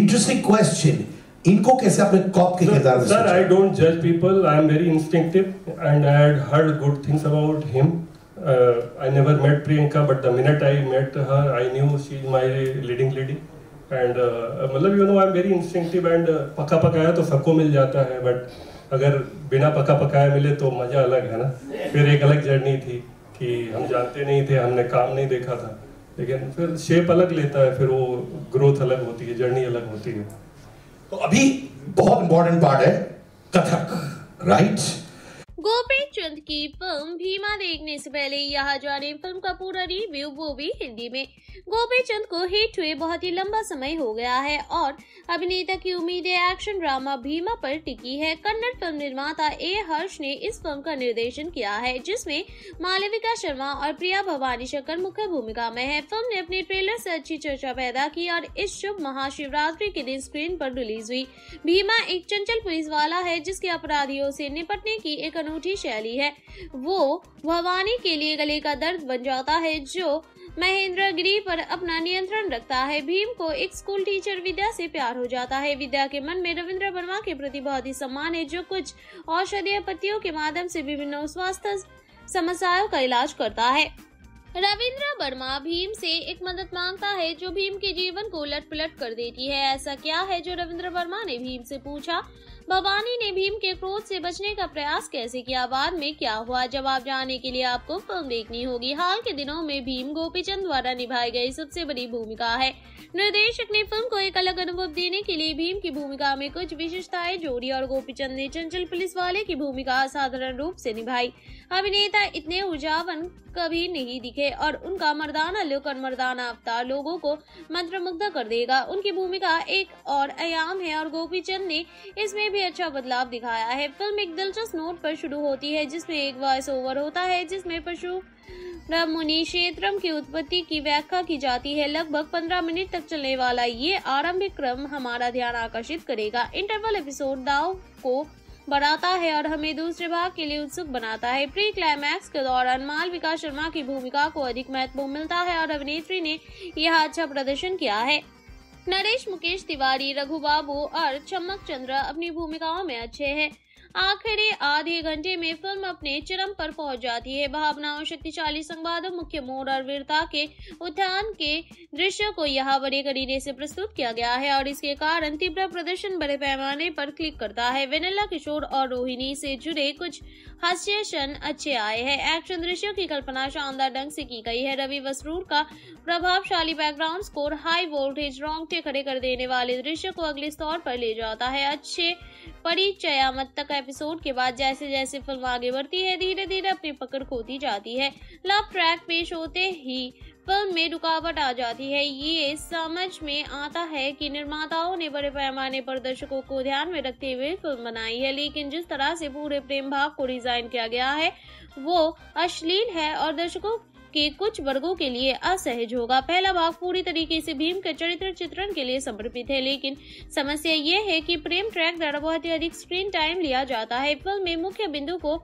Interesting question. इनको कैसे अपने कॉप के किरदार में? Sir, I don't judge people. I am very instinctive, and I had heard good things about him. I never met Priyanka, but the minute I met her, I knew she is my leading lady. And मतलब you know, I am very instinctive and पका पकाया तो सबको मिल जाता है, but अगर बिना पका पकाया मिले तो मज़ा अलग है ना. फिर एक अलग जर्नी थी कि हम जानते नहीं थे, हमने काम नहीं देखा था, लेकिन फिर शेप अलग लेता है, फिर वो ग्रोथ अलग होती है, जर्नी अलग होती है. तो अभी बहुत इम्पोर्टेंट पार्ट है कथक, राइट. गोपीचंद की फिल्म भीमा देखने से पहले यहाँ जाने फिल्म का पूरा रिव्यू, वो भी हिंदी में. गोपीचंद को हिट हुए बहुत ही लंबा समय हो गया है और अभिनेता की उम्मीदें एक्शन ड्रामा भीमा पर टिकी है. कन्नड़ फिल्म निर्माता ए हर्ष ने इस फिल्म का निर्देशन किया है, जिसमें मालविका शर्मा और प्रिया भवानी शंकर मुख्य भूमिका में है. फिल्म ने अपने ट्रेलर से अच्छी चर्चा पैदा की और इस शुभ महाशिवरात्रि के दिन स्क्रीन पर रिलीज हुई. भीमा एक चंचल पुलिस वाला है जिसके अपराधियों से निपटने की एक अनूठी शैली है. वो भवानी के लिए गले का दर्द बन जाता है जो महेंद्रगिरी पर अपना नियंत्रण रखता है. भीम को एक स्कूल टीचर विद्या से प्यार हो जाता है. विद्या के मन में रविंद्र वर्मा के प्रति बहुत ही सम्मान है जो कुछ औषधीय पत्तियों के माध्यम से विभिन्न स्वास्थ्य समस्याओं का इलाज करता है. रविंद्र वर्मा भीम से एक मदद मांगता है जो भीम के जीवन को उलट पुलट कर देती है. ऐसा क्या है जो रविंद्र वर्मा ने भीम से पूछा? भवानी ने भीम के क्रोध से बचने का प्रयास कैसे किया? बाद में क्या हुआ? जवाब जानने के लिए आपको फिल्म देखनी होगी. हाल के दिनों में भीम गोपीचंद द्वारा निभाई गई सबसे बड़ी भूमिका है. निर्देशक ने फिल्म को एक अलग अनुभव देने के लिए भीम की भूमिका में कुछ विशेषताएं जोड़ी और गोपीचंद ने चंचल पुलिस वाले की भूमिका असाधारण रूप से निभाई. अभिनेता इतने ऊर्जावान कभी नहीं दिखे और उनका मर्दाना लुक और मर्दाना अवतार लोगों को मंत्रमुग्ध कर देगा. उनकी भूमिका एक और आयाम है और गोपीचंद ने इसमें अच्छा बदलाव दिखाया है. फिल्म एक दिलचस्प नोट पर शुरू होती है जिसमें एक वॉइस ओवर होता है जिसमें पशु मुनि क्षेत्रम की उत्पत्ति की व्याख्या की जाती है. लगभग 15 मिनट तक चलने वाला ये आरंभिक क्रम हमारा ध्यान आकर्षित करेगा. इंटरवल एपिसोड दाव को बढ़ाता है और हमें दूसरे भाग के लिए उत्सुक बनाता है. प्री क्लाइमैक्स के दौरान मालविका शर्मा की भूमिका को अधिक महत्व मिलता है और अभिनेत्री ने यह अच्छा प्रदर्शन किया है. नरेश मुकेश तिवारी, रघु बाबू और चमक चंद्र अपनी भूमिकाओं में अच्छे हैं. आखिरी आधे घंटे में फिल्म अपने चरम पर पहुंच जाती है. भावनाओं, शक्तिशाली संवादों, मुख्य मोड़ और वीरता के उत्थान के दृश्यों को यहाँ बड़े करीने से प्रस्तुत किया गया है और इसके कारण तीव्र प्रदर्शन बड़े पैमाने पर क्लिक करता है. वेनेला किशोर और रोहिणी से जुड़े कुछ हास्य क्षण अच्छे आए हैं. एक्शन दृश्यों की कल्पना शानदार ढंग से की गई है. रवि बसरूर का प्रभावशाली बैकग्राउंड स्कोर हाई वोल्टेज रोंगटे खड़े कर देने वाले दृश्य को अगले स्तर पर ले जाता है. अच्छे परिचयात्मक एपिसोड के बाद जैसे जैसे फिल्म आगे बढ़ती है धीरे धीरे अपनी पकड़ खोती जाती है. लव ट्रैक पेश होते ही फिल्म में रुकावट आ जाती है. ये समझ में आता है कि निर्माताओं ने बड़े पैमाने पर दर्शकों को ध्यान में रखते हुए फिल्म बनाई है, लेकिन जिस तरह से पूरे प्रेम भाव को डिजाइन किया गया है वो अश्लील है और दर्शकों के कुछ वर्गों के लिए असहज होगा. पहला भाग पूरी तरीके से भीम के चरित्र चित्रण के लिए समर्पित है, लेकिन समस्या ये है कि प्रेम ट्रैक द्वारा बहुत ही अधिक स्क्रीन टाइम लिया जाता है. फिल्म में मुख्य बिंदु को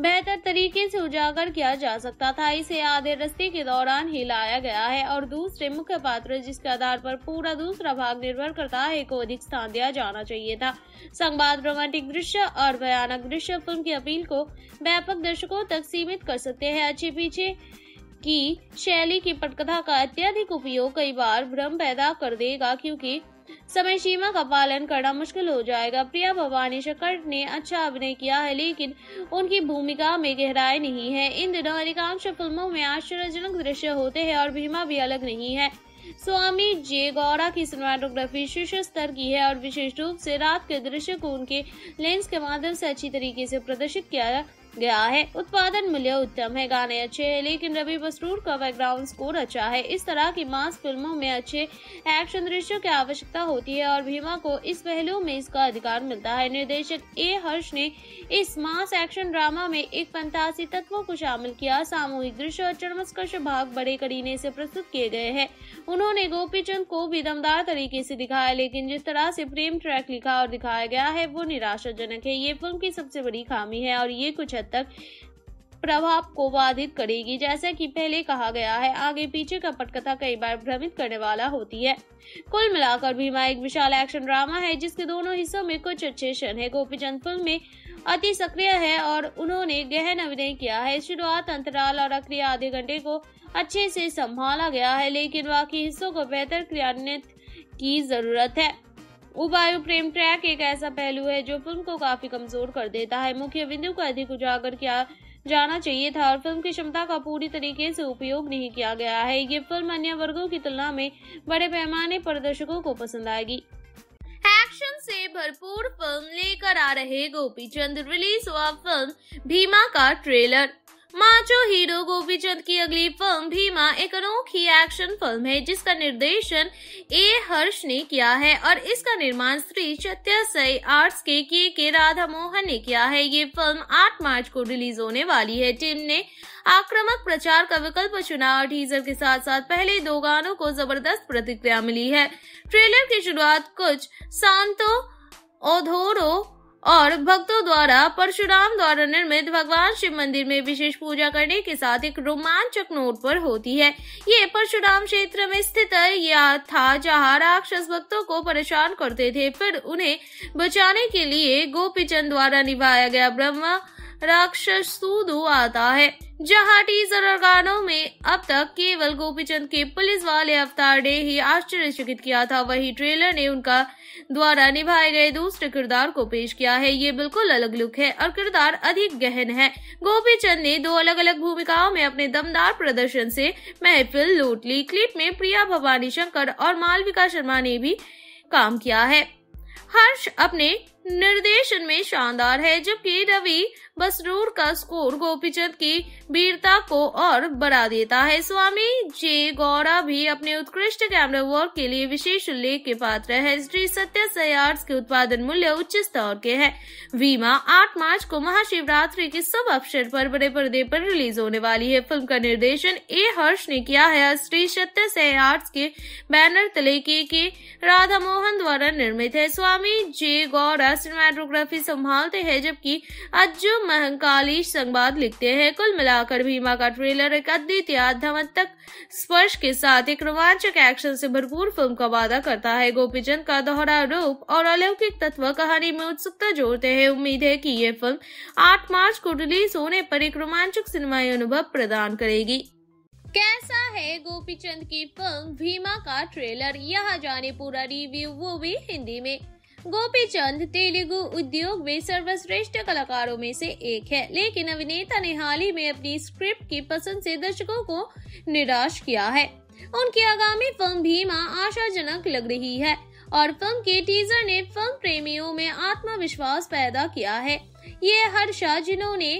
बेहतर तरीके से उजागर किया जा सकता था. इसे आधे रास्ते के दौरान ही लाया गया है और दूसरे मुख्य पात्र जिसके आधार पर पूरा दूसरा भाग निर्भर करता है को अधिक स्थान दिया जाना चाहिए था. संवाद, रोमांटिक दृश्य और भयानक दृश्य फिल्म की अपील को व्यापक दर्शकों तक सीमित कर सकते हैं. अच्छे पीछे की शैली की पटकथा का अत्यधिक उपयोग कई बार भ्रम पैदा कर देगा क्योंकि समय सीमा का पालन करना मुश्किल हो जाएगा. प्रिया भवानी शंकर ने अच्छा अभिनय किया है लेकिन उनकी भूमिका में गहराई नहीं है. इन दिनों अधिकांश फिल्मों में आश्चर्यजनक दृश्य होते हैं और भीमा भी अलग नहीं है. स्वामी जे गौड़ा की सिनेमाटोग्राफी शीर्ष स्तर की है और विशेष रूप से रात के दृश्य को उनके लेंस के माध्यम से अच्छी तरीके से प्रदर्शित किया गया है. उत्पादन मूल्य उत्तम है, गाने अच्छे हैं, लेकिन रवि बसरूर का बैकग्राउंड स्कोर अच्छा है. इस तरह की मास फिल्मों में अच्छे एक्शन दृश्यों की आवश्यकता होती है और भीमा को इस पहलू में इसका अधिकार मिलता है. निर्देशक ए हर्ष ने इस मास एक्शन ड्रामा में एक फंतासी तत्वों को शामिल किया. सामूहिक दृश्य और चरमस्कर्ष भाग बड़े करीने से प्रस्तुत किए गए हैं. उन्होंने गोपीचंद को भी दमदार तरीके से दिखाया, लेकिन जिस तरह से प्रेम ट्रैक लिखा और दिखाया गया है वो निराशाजनक है. ये फिल्म की सबसे बड़ी खामी है और ये कुछ तक प्रभाव को बाधित करेगी। जैसा कि पहले कहा गया है, आगे पीछे का पटकथा कई बार भ्रमित करने वाला होती है। कुल मिलाकर भीमा एक विशाल एक्शन ड्रामा है जिसके दोनों हिस्सों में कुछ अच्छे क्षण है। गोपीचंद फिल्म में अति सक्रिय है और उन्होंने गहन अभिनय किया है। शुरुआत, अंतराल और अक्रिया आधे घंटे को अच्छे से संभाला गया है, लेकिन बाकी हिस्सों को बेहतर क्रियान्वित की जरूरत है। उबायु प्रेम ट्रैक एक ऐसा पहलू है जो फिल्म को काफी कमजोर कर देता है। मुख्य बिंदु को अधिक उजागर किया जाना चाहिए था और फिल्म की क्षमता का पूरी तरीके से उपयोग नहीं किया गया है। ये फिल्म अन्य वर्गों की तुलना में बड़े पैमाने पर दर्शकों को पसंद आएगी। एक्शन से भरपूर फिल्म लेकर आ रहे गोपीचंद, रिलीज हुआ फिल्म भीमा का ट्रेलर। माचो हीरो गोपीचंद की अगली फिल्म भीमा एक अनोखी एक्शन फिल्म है जिसका निर्देशन ए हर्ष ने किया है और इसका निर्माण श्री सत्य साई आर्ट्स के राधामोहन ने किया है। ये फिल्म 8 मार्च को रिलीज होने वाली है। टीम ने आक्रामक प्रचार का विकल्प चुना और टीजर के साथ साथ पहले 2 गानों को जबरदस्त प्रतिक्रिया मिली है। ट्रेलर की शुरुआत कुछ सांतो ओधोरो और भक्तों द्वारा परशुराम द्वारा निर्मित भगवान शिव मंदिर में विशेष पूजा करने के साथ एक रोमांचक नोट पर होती है। ये परशुराम क्षेत्र में स्थित यह था जहाँ राक्षस भक्तों को परेशान करते थे। फिर उन्हें बचाने के लिए गोपीचंद द्वारा निभाया गया ब्रह्म राक्षस सूदू आता है। जहाँ टीजर और गानों में अब तक केवल गोपीचंद के पुलिस वाले अवतार ने ही आश्चर्यचकित किया था, वही ट्रेलर ने उनका द्वारा निभाए गए दूसरे किरदार को पेश किया है। ये बिल्कुल अलग लुक है और किरदार अधिक गहन है। गोपीचंद ने 2 अलग अलग भूमिकाओं में अपने दमदार प्रदर्शन से महफिल लूट ली। क्लिप में प्रिया भवानी शंकर और मालविका शर्मा ने भी काम किया है। हर्ष अपने निर्देशन में शानदार है, जबकि रवि बसरूर का स्कोर गोपीचंद की वीरता को और बढ़ा देता है। स्वामी जे गौड़ा भी अपने उत्कृष्ट कैमरा वर्क के लिए विशेष उल्लेख के पात्र है। श्री सत्य साई आर्ट्स के उत्पादन मूल्य उच्च स्तर के हैं। भीमा 8 मार्च को महाशिवरात्रि के शुभ अवसर पर बड़े पर्दे पर रिलीज होने वाली है। फिल्म का निर्देशन ए हर्ष ने किया है। श्री सत्य साई आर्ट्स के बैनर तले के राधामोहन द्वारा निर्मित है। स्वामी जे गौड़ा सिनेमेटोग्राफी संभालते हैं, जबकि अज्जू महंकाली संवाद लिखते हैं। कुल मिलाकर भीमा का ट्रेलर एक अद्वितीय आध्यात्मक स्पर्श के साथ एक रोमांचक एक्शन से भरपूर फिल्म का वादा करता है। गोपीचंद का दोहरा रूप और अलौकिक तत्व कहानी में उत्सुकता जोड़ते हैं। उम्मीद है कि यह फिल्म 8 मार्च को रिलीज होने पर एक रोमांचक सिनेमाई अनुभव प्रदान करेगी। कैसा है गोपीचंद की फिल्म भीमा का ट्रेलर, यहाँ जाने पूरा रिव्यू, वो भी हिंदी में। गोपीचंद तेलुगु उद्योग में सर्वश्रेष्ठ कलाकारों में से एक है, लेकिन अभिनेता ने हाल ही में अपनी स्क्रिप्ट की पसंद से दर्शकों को निराश किया है। उनकी आगामी फिल्म भीमा आशाजनक लग रही है और फिल्म के टीजर ने फिल्म प्रेमियों में आत्मविश्वास पैदा किया है। ये हर्ष, जिन्होंने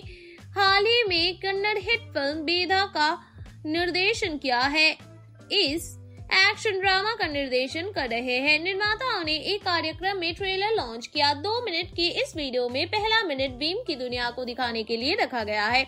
हाल ही में कन्नड़ हिट फिल्म बेदा का निर्देशन किया है, इस एक्शन ड्रामा का निर्देशन कर रहे हैं। निर्माताओं ने एक कार्यक्रम में ट्रेलर लॉन्च किया। 2 मिनट की इस वीडियो में पहला मिनट भीम की दुनिया को दिखाने के लिए रखा गया है।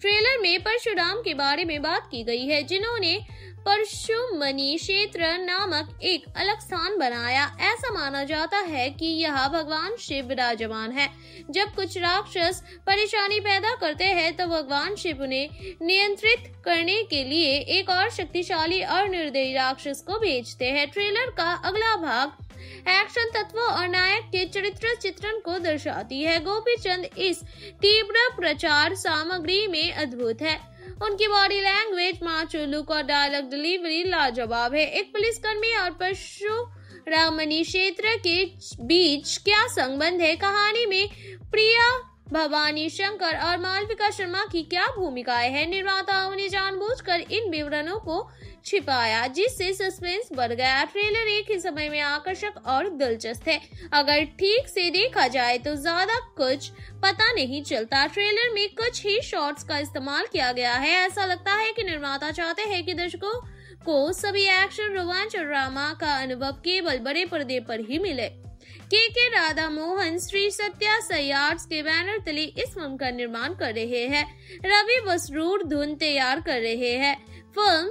ट्रेलर में परशुराम के बारे में बात की गई है, जिन्होंने परशुमणि क्षेत्र नामक एक अलग स्थान बनाया। ऐसा माना जाता है कि यहाँ भगवान शिव विराजमान है। जब कुछ राक्षस परेशानी पैदा करते हैं तो भगवान शिव उन्हें नियंत्रित करने के लिए एक और शक्तिशाली और निर्दयी राक्षस को भेजते हैं। ट्रेलर का अगला भाग एक्शन तत्वों और नायक के चरित्र चित्रण को दर्शाती है। गोपीचंद इस तीव्र प्रचार सामग्री में अद्भुत है। उनकी बॉडी लैंग्वेज, माचो लुक और डायलॉग डिलीवरी लाजवाब है। एक पुलिसकर्मी और परशुरामनी क्षेत्र के बीच क्या संबंध है? कहानी में प्रिया भवानी शंकर और मालविका शर्मा की क्या भूमिकाएं हैं? निर्माताओं ने जानबूझकर इन विवरणों को छिपाया, जिससे सस्पेंस बढ़ गया। ट्रेलर एक ही समय में आकर्षक और दिलचस्प है। अगर ठीक से देखा जाए तो ज्यादा कुछ पता नहीं चलता। ट्रेलर में कुछ ही शॉट्स का इस्तेमाल किया गया है। ऐसा लगता है कि निर्माता चाहते हैं कि दर्शकों को सभी एक्शन, रोमांच और ड्रामा का अनुभव केवल बड़े पर्दे पर ही मिले। के राधामोहन श्री सत्या साई आर्ट्स के बैनर तले इस फिल्म का निर्माण कर रहे हैं। रवि बसरूर धुन तैयार कर रहे हैं। फिल्म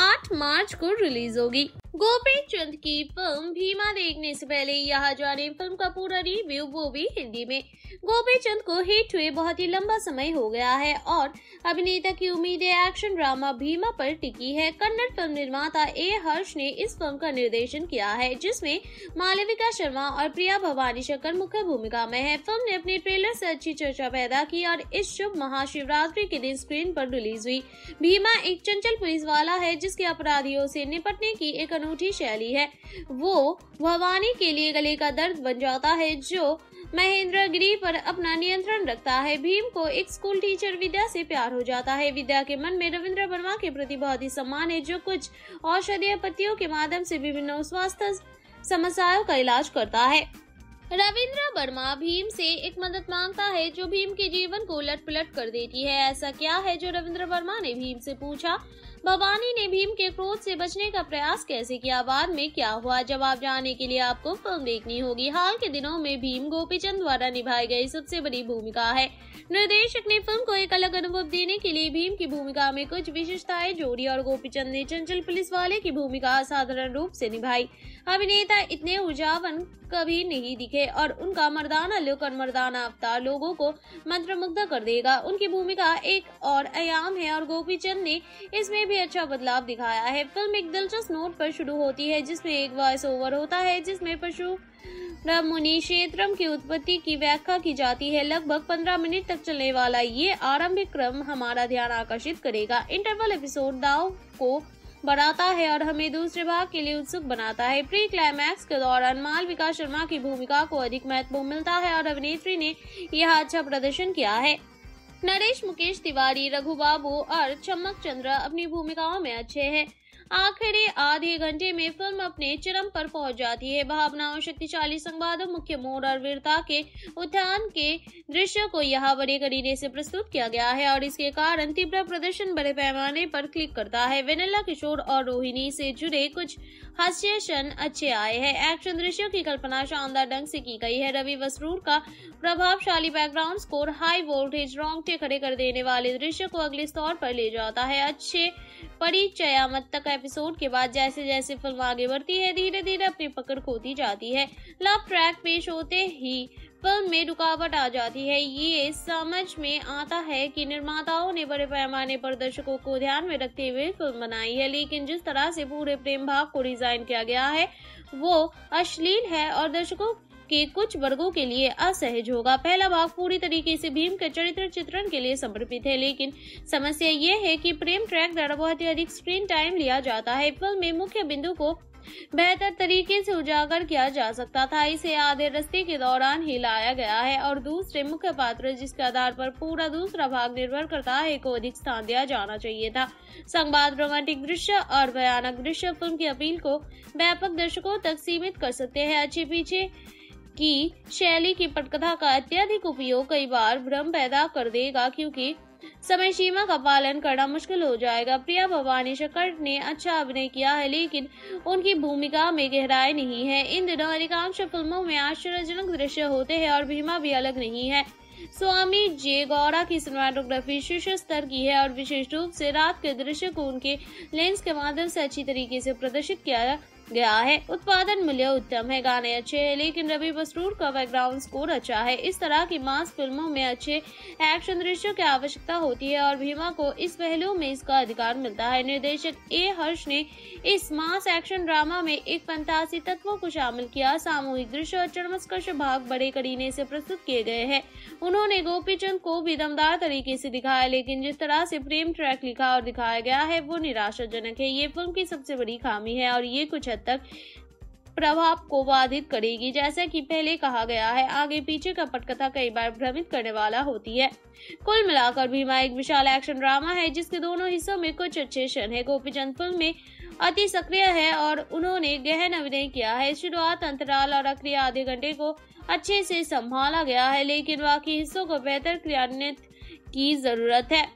8 मार्च को रिलीज होगी। गोपीचंद की फिल्म भीमा देखने से पहले यहाँ जाने फिल्म का पूरा रिव्यू, वो भी हिंदी में। गोपीचंद को हिट हुए बहुत ही लंबा समय हो गया है और अभिनेता की उम्मीदें एक्शन ड्रामा भीमा पर टिकी है। कन्नड़ फिल्म निर्माता ए हर्ष ने इस फिल्म का निर्देशन किया है, जिसमें मालविका शर्मा और प्रिया भवानी शंकर मुख्य भूमिका में है। फिल्म ने अपने ट्रेलर से अच्छी चर्चा पैदा की और इस शुभ महाशिवरात्रि के दिन स्क्रीन पर रिलीज हुई। भीमा एक चंचल पुलिस वाला है जिसके अपराधियों से निपटने की एक अनूठी शैली है। वो भवानी के लिए गले का दर्द बन जाता है जो महेंद्रगिरी पर अपना नियंत्रण रखता है। भीम को एक स्कूल टीचर विद्या से प्यार हो जाता है। विद्या के मन में रविंद्र वर्मा के प्रति बहुत ही सम्मान है जो कुछ औषधीय पत्तियों के माध्यम से विभिन्न स्वास्थ्य समस्याओं का इलाज करता है। रविंद्र वर्मा भीम से एक मदद मांगता है जो भीम के जीवन को उलट पुलट कर देती है। ऐसा क्या है जो रविंद्र वर्मा ने भीम से पूछा। भवानी ने भीम के क्रोध से बचने का प्रयास कैसे किया, बाद में क्या हुआ। जवाब जानने के लिए आपको फिल्म देखनी होगी। हाल के दिनों में भीम गोपीचंद द्वारा निभाई गई सबसे बड़ी भूमिका है। निर्देशक ने फिल्म को एक अलग अनुभव देने के लिए भीम की भूमिका में कुछ विशेषताएं जोड़ी और गोपीचंद ने चंचल पुलिस वाले की भूमिका असाधारण रूप से निभाई। अभिनेता इतने ऊर्जावान कभी नहीं दिखे और उनका मर्दाना लुक और मर्दाना अवतार लोगों को मंत्रमुग्ध कर देगा। उनकी भूमिका एक और आयाम है और गोपीचंद ने इसमें भी अच्छा बदलाव दिखाया है। फिल्म एक दिलचस्प नोट पर शुरू होती है जिसमें एक वॉइस ओवर होता है जिसमें पशु मुनि क्षेत्रम की उत्पत्ति की व्याख्या की जाती है। लगभग 15 मिनट तक चलने वाला ये आरंभिक क्रम हमारा ध्यान आकर्षित करेगा। इंटरवल एपिसोड दाव को बढ़ाता है और हमें दूसरे भाग के लिए उत्सुक बनाता है। प्री क्लाइमैक्स के दौरान मालविका शर्मा की भूमिका को अधिक महत्व मिलता है और अभिनेत्री ने यह अच्छा प्रदर्शन किया है। नरेश मुकेश तिवारी, रघु बाबू और चमक चंद्र अपनी भूमिकाओं में अच्छे हैं। आखिरी आधे घंटे में फिल्म अपने चरम पर पहुंच जाती है। भावनाओं, शक्तिशाली संवादों, मुख्य मोड़ और वीरता के उत्थान के दृश्य को यहाँ बड़े करीने से प्रस्तुत किया गया है और इसके कारण तीव्र प्रदर्शन बड़े पैमाने पर क्लिक करता है। वेनेला किशोर और रोहिणी से जुड़े कुछ हास्य क्षण अच्छे आए हैं। एक्शन दृश्यों की कल्पना शानदार ढंग से की गई है। रवि बसरूर का प्रभावशाली बैकग्राउंड स्कोर हाई वोल्टेज रोंगटे खड़े कर देने वाले दृश्य को अगले स्तर पर ले जाता है। अच्छे परिचयात्मक एपिसोड के बाद जैसे जैसे फिल्म आगे बढ़ती है धीरे धीरे अपनी पकड़ खोती जाती है। लव ट्रैक पेश होते ही फिल्म में रुकावट आ जाती है। ये समझ में आता है कि निर्माताओं ने बड़े पैमाने पर दर्शकों को ध्यान में रखते हुए फिल्म बनाई है, लेकिन जिस तरह से पूरे प्रेम भाग को डिजाइन किया गया है वो अश्लील है और दर्शकों के कुछ वर्गों के लिए असहज होगा। पहला भाग पूरी तरीके से भीम के चरित्र चित्रण के लिए समर्पित है, लेकिन समस्या यह है कि प्रेम ट्रैक द्वारा बहुत ही अधिक स्क्रीन टाइम लिया जाता है। फिल्म में मुख्य बिंदु को बेहतर तरीके से उजागर किया जा सकता था। इसे आधे रास्ते के दौरान ही लाया गया है और दूसरे मुख्य पात्र जिसके आधार पर पूरा दूसरा भाग निर्भर करता है को अधिक स्थान दिया जाना चाहिए था। संवाद, रोमांटिक दृश्य और भयानक दृश्य फिल्म की अपील को व्यापक दर्शकों तक सीमित कर सकते हैं। अच्छे पीछे की शैली की पटकथा का अत्यधिक उपयोग कई बार भ्रम पैदा कर देगा क्योंकि समय सीमा का पालन करना मुश्किल हो जाएगा। प्रिया भवानी शंकर ने अच्छा अभिनय किया है लेकिन उनकी भूमिका में गहराई नहीं है। इन दिनों अधिकांश फिल्मों में आश्चर्यजनक दृश्य होते हैं और भीमा भी अलग नहीं है। स्वामी जे गौड़ा की सिनेमाटोग्राफी शीर्ष स्तर की है और विशेष रूप से रात के दृश्य को उनके लेंस के माध्यम से अच्छी तरीके से प्रदर्शित किया गया है। उत्पादन मूल्य उत्तम है, गाने अच्छे हैं, लेकिन रवि बसरूर का बैकग्राउंड स्कोर अच्छा है। इस तरह की मास फिल्मों में अच्छे एक्शन दृश्यों की आवश्यकता होती है और भीमा को इस पहलू में इसका अधिकार मिलता है। निर्देशक ए हर्ष ने इस मास एक्शन ड्रामा में एक फंतासी तत्वों को शामिल किया। सामूहिक दृश्य और चरमस्कर्श भाग बड़े करीने से प्रस्तुत किए गए हैं। उन्होंने गोपीचंद को भी दमदार तरीके से दिखाया, लेकिन जिस तरह से प्रेम ट्रैक लिखा और दिखाया गया है वो निराशाजनक है। ये फिल्म की सबसे बड़ी खामी है और ये कुछ तक प्रभाव को बाधित करेगी। जैसा कि पहले कहा गया है, आगे पीछे का पटकथा कई बार भ्रमित करने वाला होती है। कुल मिलाकर भीमा एक विशाल एक्शन ड्रामा है जिसके दोनों हिस्सों में कुछ अच्छे क्षण है। गोपीचंद फिल्म में अति सक्रिय है और उन्होंने गहन अभिनय किया है। शुरुआत, अंतराल और आखिरी आधे घंटे को अच्छे से संभाला गया है, लेकिन बाकी हिस्सों को बेहतर क्रियान्वित की जरूरत है।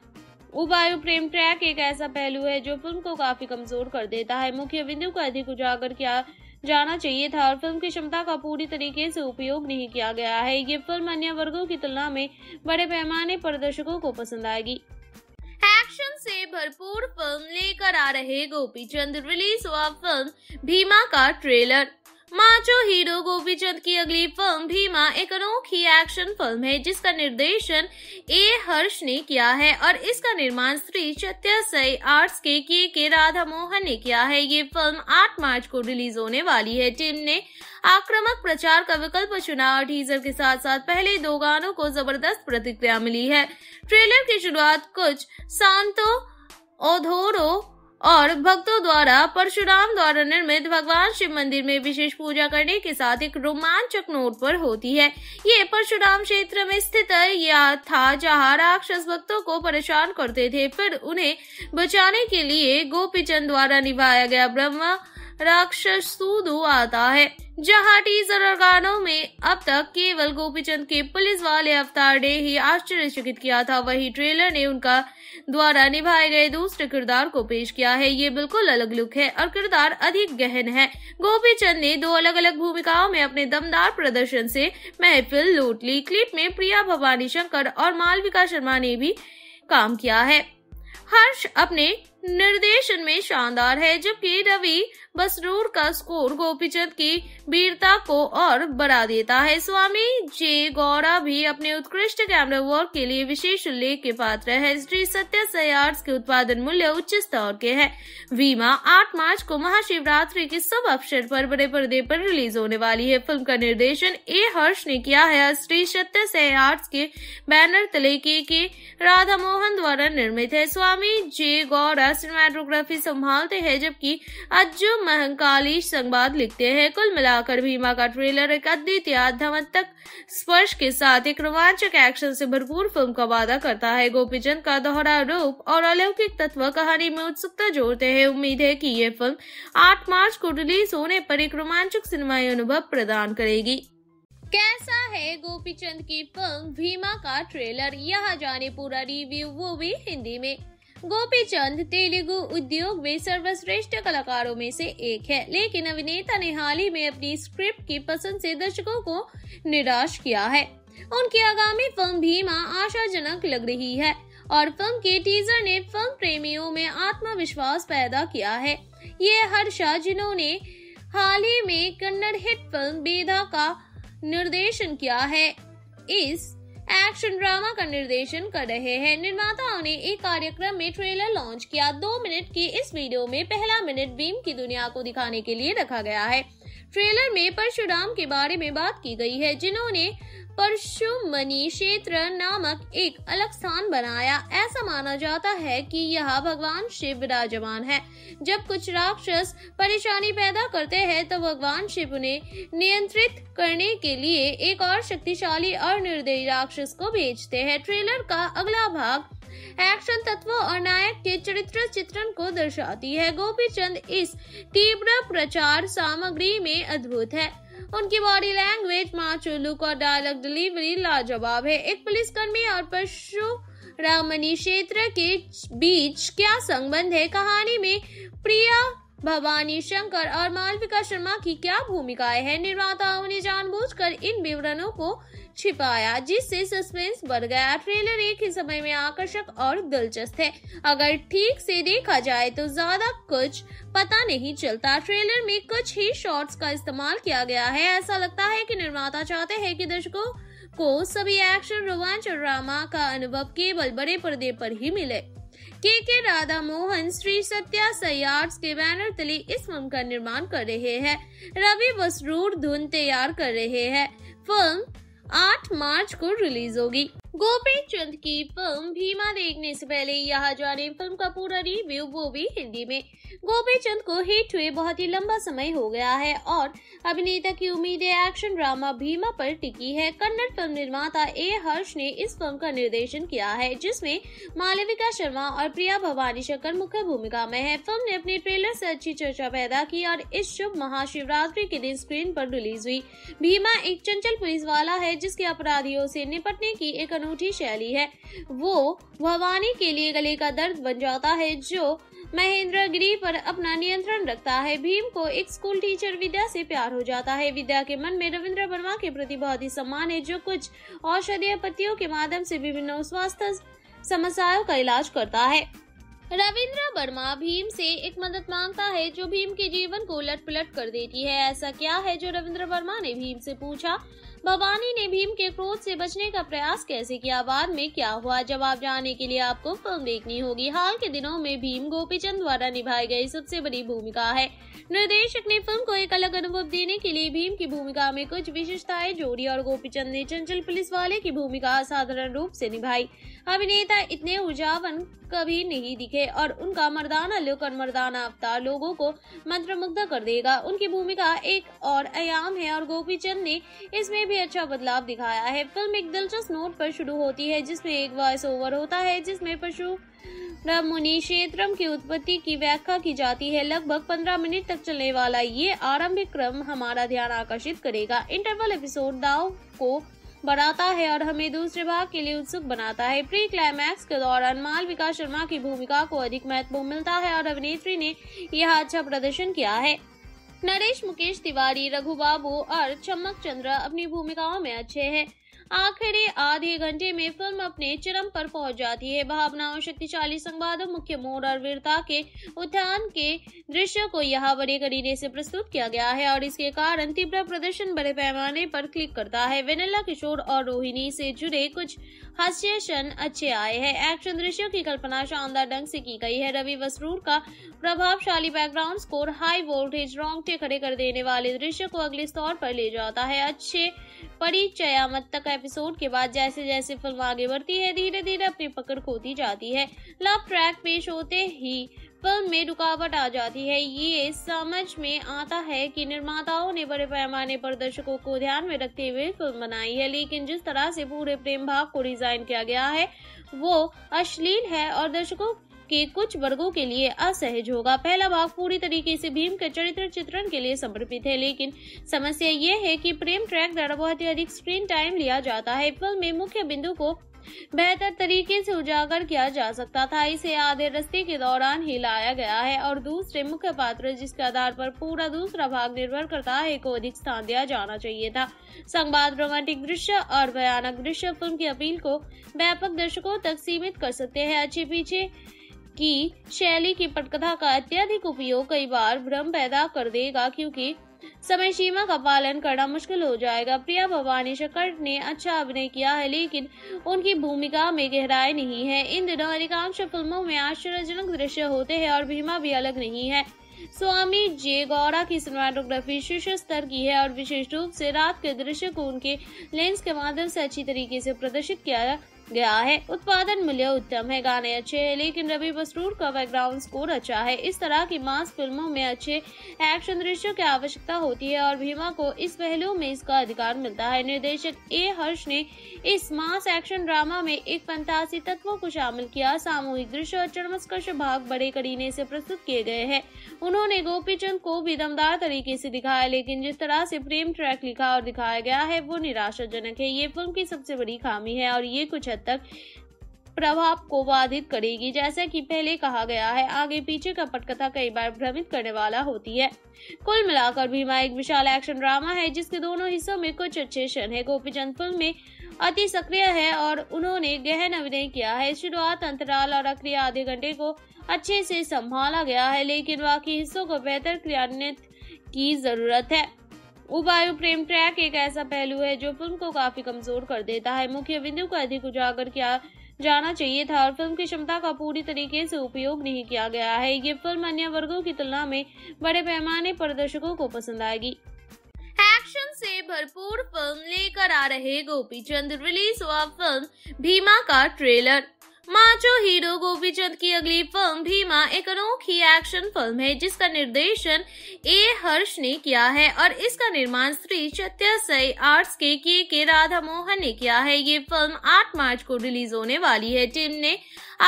उबायु प्रेम ट्रैक एक ऐसा पहलू है जो फिल्म को काफी कमजोर कर देता है। मुख्य बिंदु को अधिक उजागर किया जाना चाहिए था और फिल्म की क्षमता का पूरी तरीके से उपयोग नहीं किया गया है। ये फिल्म अन्य वर्गों की तुलना में बड़े पैमाने पर दर्शकों को पसंद आएगी। एक्शन से भरपूर फिल्म लेकर आ रहे गोपीचंद। रिलीज हुआ फिल्म भीमा का ट्रेलर। माचो हीरो गोपीचंद की अगली फिल्म भीमा एक अनोखी एक्शन फिल्म है जिसका निर्देशन ए हर्ष ने किया है और इसका निर्माण श्री सत्य साई आर्ट्स के राधामोहन ने किया है। ये फिल्म 8 मार्च को रिलीज होने वाली है। टीम ने आक्रामक प्रचार का विकल्प चुना और टीजर के साथ साथ पहले 2 गानों को जबरदस्त प्रतिक्रिया मिली है। ट्रेलर की शुरुआत कुछ सांतो ओधोरो और भक्तों द्वारा परशुराम द्वारा निर्मित भगवान शिव मंदिर में विशेष पूजा करने के साथ एक रोमांचक नोट पर होती है। ये परशुराम क्षेत्र में स्थित यह था जहाँ राक्षस भक्तों को परेशान करते थे, फिर उन्हें बचाने के लिए गोपीचंद द्वारा निभाया गया ब्रह्मा राक्षस सूदू आता है। जहाँ टीजर और गानों में अब तक केवल गोपीचंद के पुलिस वाले अवतार ने ही आश्चर्यचकित किया था, वही ट्रेलर ने उनका द्वारा निभाए गए दूसरे किरदार को पेश किया है। ये बिल्कुल अलग लुक है और किरदार अधिक गहन है। गोपीचंद ने 2 अलग अलग भूमिकाओं में अपने दमदार प्रदर्शन से महफिल लूट ली। क्लिप में प्रिया भवानी शंकर और मालविका शर्मा ने भी काम किया है। हर्ष अपने निर्देशन में शानदार है, जबकि रवि बसरूर का स्कोर गोपीचंद की वीरता को और बढ़ा देता है। स्वामी जे गौड़ा भी अपने उत्कृष्ट कैमरा वर्क के लिए विशेष उल्लेख के पात्र है। श्री सत्य साई आर्ट्स के उत्पादन मूल्य उच्च स्तर के है। वीमा 8 मार्च को महाशिवरात्रि के शुभ अवसर पर बड़े पर्दे पर रिलीज होने वाली है। फिल्म का निर्देशन ए हर्ष ने किया है। श्री सत्य साई आर्ट्स के बैनर तले के राधामोहन द्वारा निर्मित है। स्वामी जे गौड़ा सिनेमेटोग्राफी संभालते हैं, जबकि अज्जू महंकाली संवाद लिखते हैं। कुल मिलाकर भीमा का ट्रेलर एक अद्वितीय आध्यात्मक स्पर्श के साथ एक रोमांचक एक्शन से भरपूर फिल्म का वादा करता है। गोपीचंद का दोहरा रूप और अलौकिक तत्व कहानी में उत्सुकता जोड़ते हैं। उम्मीद है कि यह फिल्म 8 मार्च को रिलीज होने पर एक रोमांचक सिनेमाई अनुभव प्रदान करेगी। कैसा है गोपीचंद की फिल्म भीमा का ट्रेलर, यहाँ जाने पूरा रिव्यू वो भी हिंदी में। गोपीचंद तेलुगु उद्योग में सर्वश्रेष्ठ कलाकारों में से एक है, लेकिन अभिनेता ने हाल ही में अपनी स्क्रिप्ट की पसंद से दर्शकों को निराश किया है। उनकी आगामी फिल्म भीमा आशाजनक लग रही है और फिल्म के टीजर ने फिल्म प्रेमियों में आत्मविश्वास पैदा किया है। ये हर्षा, जिन्होंने हाल ही में कन्नड़ हिट फिल्म बेदा का निर्देशन किया है, इस एक्शन ड्रामा का निर्देशन कर रहे हैं। निर्माताओं ने एक कार्यक्रम में ट्रेलर लॉन्च किया। 2 मिनट की इस वीडियो में पहला मिनट भीम की दुनिया को दिखाने के लिए रखा गया है। ट्रेलर में परशुराम के बारे में बात की गई है, जिन्होंने परशुमणि क्षेत्र नामक एक अलग स्थान बनाया। ऐसा माना जाता है कि यह भगवान शिव विराजमान है। जब कुछ राक्षस परेशानी पैदा करते हैं तो भगवान शिव उन्हें नियंत्रित करने के लिए एक और शक्तिशाली और निर्दयी राक्षस को भेजते हैं। ट्रेलर का अगला भाग एक्शन तत्वों और नायक के चरित्र चित्रण को दर्शाती है। गोपीचंद इस तीव्र प्रचार सामग्री में अद्भुत है। उनकी बॉडी लैंग्वेज, माचो लुक और डायलॉग डिलीवरी लाजवाब है। एक पुलिसकर्मी और परशुरामनी क्षेत्र के बीच क्या संबंध है? कहानी में प्रिया भवानी शंकर और मालविका शर्मा की क्या भूमिकाएं हैं? निर्माताओं ने जानबूझकर इन विवरणों को छिपाया, जिससे सस्पेंस बढ़ गया। ट्रेलर एक ही समय में आकर्षक और दिलचस्प है। अगर ठीक से देखा जाए तो ज्यादा कुछ पता नहीं चलता। ट्रेलर में कुछ ही शॉट्स का इस्तेमाल किया गया है। ऐसा लगता है कि निर्माता चाहते हैं कि दर्शकों को सभी एक्शन, रोमांच और ड्रामा का अनुभव केवल बड़े पर्दे पर ही मिले। के राधामोहन श्री सत्या साई आर्ट्स के बैनर तले इस फिल्म का निर्माण कर रहे हैं। रवि बसरूर धुन तैयार कर रहे हैं। फिल्म 8 मार्च को रिलीज होगी। गोपीचंद की फिल्म भीमा देखने से पहले यहाँ जाने फिल्म का पूरा रिव्यू, वो भी हिंदी में। गोपीचंद को हिट हुए बहुत ही लंबा समय हो गया है और अभिनेता की उम्मीदें एक्शन ड्रामा भीमा पर टिकी है। कन्नड़ फिल्म निर्माता ए हर्ष ने इस फिल्म का निर्देशन किया है, जिसमें मालविका शर्मा और प्रिया भवानी शंकर मुख्य भूमिका में है। फिल्म ने अपने ट्रेलर से अच्छी चर्चा पैदा की और इस शुभ महाशिवरात्रि के दिन स्क्रीन पर रिलीज हुई। भीमा एक चंचल पुलिस वाला है जिसके अपराधियों से निपटने की एक अनूठी शैली है। वो भवानी के लिए गले का दर्द बन जाता है, जो महेंद्रगिरी पर अपना नियंत्रण रखता है। भीम को एक स्कूल टीचर विद्या से प्यार हो जाता है। विद्या के मन में रविंद्र वर्मा के प्रति बहुत ही सम्मान है, जो कुछ औषधीय पत्तियों के माध्यम से विभिन्न स्वास्थ्य समस्याओं का इलाज करता है। रविंद्र वर्मा भीम से एक मदद मांगता है जो भीम के जीवन को उलट पलट कर देती है। ऐसा क्या है जो रविंद्र वर्मा ने भीम से पूछा? भवानी ने भीम के क्रोध से बचने का प्रयास कैसे किया? बाद में क्या हुआ? जवाब जानने के लिए आपको फिल्म देखनी होगी। हाल के दिनों में भीम गोपीचंद द्वारा निभाई गई सबसे बड़ी भूमिका है। निर्देशक ने फिल्म को एक अलग अनुभव देने के लिए भीम की भूमिका में कुछ विशेषताएं जोड़ी और गोपीचंद ने चंचल पुलिस वाले की भूमिका असाधारण रूप से निभाई। अभिनेता इतने ऊर्जावान कभी नहीं दिखे और उनका मर्दाना लुक और मर्दाना अवतार लोगों को मंत्रमुग्ध कर देगा। उनकी भूमिका एक और आयाम है और गोपीचंद ने इसमें भी अच्छा बदलाव दिखाया है। फिल्म एक दिलचस्प नोट पर शुरू होती है जिसमें एक वॉइस ओवर होता है जिसमें पशु मुनि क्षेत्रम की उत्पत्ति की व्याख्या की जाती है। लगभग 15 मिनट तक चलने वाला ये आरंभिक क्रम हमारा ध्यान आकर्षित करेगा। इंटरवल एपिसोड दाव को बढ़ाता है और हमें दूसरे भाग के लिए उत्सुक बनाता है। प्री क्लाइमैक्स के दौरान मालविका शर्मा की भूमिका को अधिक महत्व मिलता है और अभिनेत्री ने यह अच्छा प्रदर्शन किया है। नरेश मुकेश तिवारी, रघु बाबू और चमक चंद्र अपनी भूमिकाओं में अच्छे हैं। आखिरी आधे घंटे में फिल्म अपने चरम पर पहुंच जाती है। भावनाओं, शक्तिशाली संवादों, मुख्य मोड़ और वीरता के उत्थान के दृश्य को यहाँ बड़े करीने से प्रस्तुत किया गया है और इसके कारण तीव्र प्रदर्शन बड़े पैमाने पर क्लिक करता है। वेनेला किशोर और रोहिणी से जुड़े कुछ हास्य क्षण अच्छे आए हैं। एक्शन दृश्यों की कल्पना शानदार ढंग से की गई है। रवि बसरूर का प्रभावशाली बैकग्राउंड स्कोर हाई वोल्टेज रोंगटे खड़े कर देने वाले दृश्य को अगले स्तर पर ले जाता है। अच्छे परिचयात्मक एपिसोड के बाद जैसे जैसे फिल्म आगे बढ़ती है धीरे धीरे अपनी पकड़ खोती जाती है। लव ट्रैक पेश होते ही फिल्म में रुकावट आ जाती है। ये समझ में आता है कि निर्माताओं ने बड़े पैमाने पर दर्शकों को ध्यान में रखते हुए फिल्म बनाई है, लेकिन जिस तरह से पूरे प्रेम भाव को डिजाइन किया गया है वो अश्लील है और दर्शकों के कुछ वर्गों के लिए असहज होगा। पहला भाग पूरी तरीके से भीम के चरित्र चित्रण के लिए समर्पित है, लेकिन समस्या ये है कि प्रेम ट्रैक द्वारा बहुत ही अधिक स्क्रीन टाइम लिया जाता है। फिल्म में मुख्य बिंदु को बेहतर तरीके से उजागर किया जा सकता था। इसे आधे रास्ते के दौरान ही लाया गया है और दूसरे मुख्य पात्र जिसके आधार पर पूरा दूसरा भाग निर्भर करता है को अधिक स्थान दिया जाना चाहिए था। संवाद, रोमांटिक दृश्य और भयानक दृश्य फिल्म की अपील को व्यापक दर्शकों तक सीमित कर सकते हैं। अच्छे पीछे की शैली की पटकथा का अत्यधिक उपयोग कई बार भ्रम पैदा कर देगा क्योंकि समय सीमा का पालन करना मुश्किल हो जाएगा। प्रिया भवानी शंकर ने अच्छा अभिनय किया है लेकिन उनकी भूमिका में गहराई नहीं है। इन दिनों अधिकांश फिल्मों में आश्चर्यजनक दृश्य होते हैं और भीमा भी अलग नहीं है। स्वामी जे गौड़ा की सिनेमाटोग्राफी शीर्ष स्तर की है और विशेष रूप से रात के दृश्य को उनके लेंस के माध्यम से अच्छी तरीके से प्रदर्शित किया गया है। उत्पादन मूल्य उत्तम है, गाने अच्छे हैं, लेकिन रवि बसरूर का बैकग्राउंड स्कोर अच्छा है। इस तरह की मास फिल्मों में अच्छे एक्शन दृश्यों की आवश्यकता होती है और भीमा को इस पहलू में इसका अधिकार मिलता है। निर्देशक ए हर्ष ने इस मास एक्शन ड्रामा में एक फंतासी तत्वों को शामिल किया। सामूहिक दृश्य और चरमस्कर्ष भाग बड़े करीने से प्रस्तुत किए गए हैं। उन्होंने गोपीचंद को भी दमदार तरीके से दिखाया, लेकिन जिस तरह से प्रेम ट्रैक लिखा और दिखाया गया है वो निराशाजनक है। ये फिल्म की सबसे बड़ी खामी है और ये कुछ तक प्रभाव को बाधित करेगी। जैसा कि पहले कहा गया है, आगे पीछे का पटकथा कई बार भ्रमित करने वाला होती है। कुल मिलाकर भीमा एक विशाल एक्शन ड्रामा है जिसके दोनों हिस्सों में कुछ अच्छे क्षण है। गोपीचंद फिल्म में अति सक्रिय है और उन्होंने गहन अभिनय किया है। शुरुआत, अंतराल और आखिरी आधे घंटे को अच्छे से संभाला गया है, लेकिन बाकी हिस्सों को बेहतर क्रियान्वित की जरूरत है। उबायु प्रेम ट्रैक एक ऐसा पहलू है जो फिल्म को काफी कमजोर कर देता है। मुख्य बिंदु को अधिक उजागर किया जाना चाहिए था और फिल्म की क्षमता का पूरी तरीके से उपयोग नहीं किया गया है। ये फिल्म अन्य वर्गों की तुलना में बड़े पैमाने पर दर्शकों को पसंद आएगी। एक्शन से भरपूर फिल्म लेकर आ रहे गोपीचंद, रिलीज हुआ फिल्म भीमा का ट्रेलर। माचो हीरो गोपीचंद की अगली फिल्म भीमा एक अनोखी एक्शन फिल्म है जिसका निर्देशन ए हर्ष ने किया है और इसका निर्माण श्री सत्य साई आर्ट्स के राधामोहन ने किया है। ये फिल्म 8 मार्च को रिलीज होने वाली है। टीम ने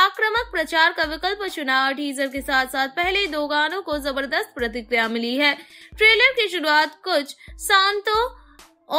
आक्रामक प्रचार का विकल्प चुना और टीजर के साथ साथ पहले 2 गानों को जबरदस्त प्रतिक्रिया मिली है। ट्रेलर की शुरुआत कुछ सांतो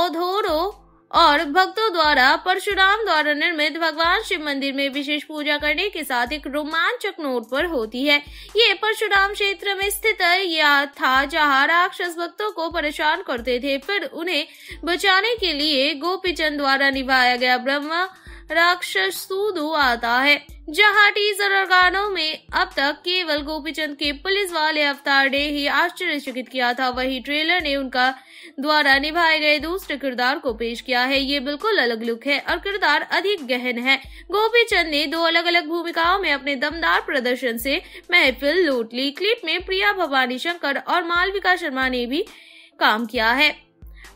ओधोरो और भक्तों द्वारा परशुराम द्वारा निर्मित भगवान शिव मंदिर में विशेष पूजा करने के साथ एक रोमांचक नोट पर होती है। ये परशुराम क्षेत्र में स्थित यह था जहाँ राक्षस भक्तों को परेशान करते थे। फिर उन्हें बचाने के लिए गोपीचंद द्वारा निभाया गया ब्रह्म राक्षस सूदो आता है। जहां टीजर और गानों में अब तक केवल गोपीचंद के पुलिस वाले अवतार ने ही आश्चर्यचकित किया था, वही ट्रेलर ने उनका द्वारा निभाए गए दूसरे किरदार को पेश किया है। ये बिल्कुल अलग लुक है और किरदार अधिक गहन है। गोपीचंद ने दो अलग अलग भूमिकाओं में अपने दमदार प्रदर्शन से महफिल लूट ली। क्लिप में प्रिया भवानी शंकर और मालविका शर्मा ने भी काम किया है।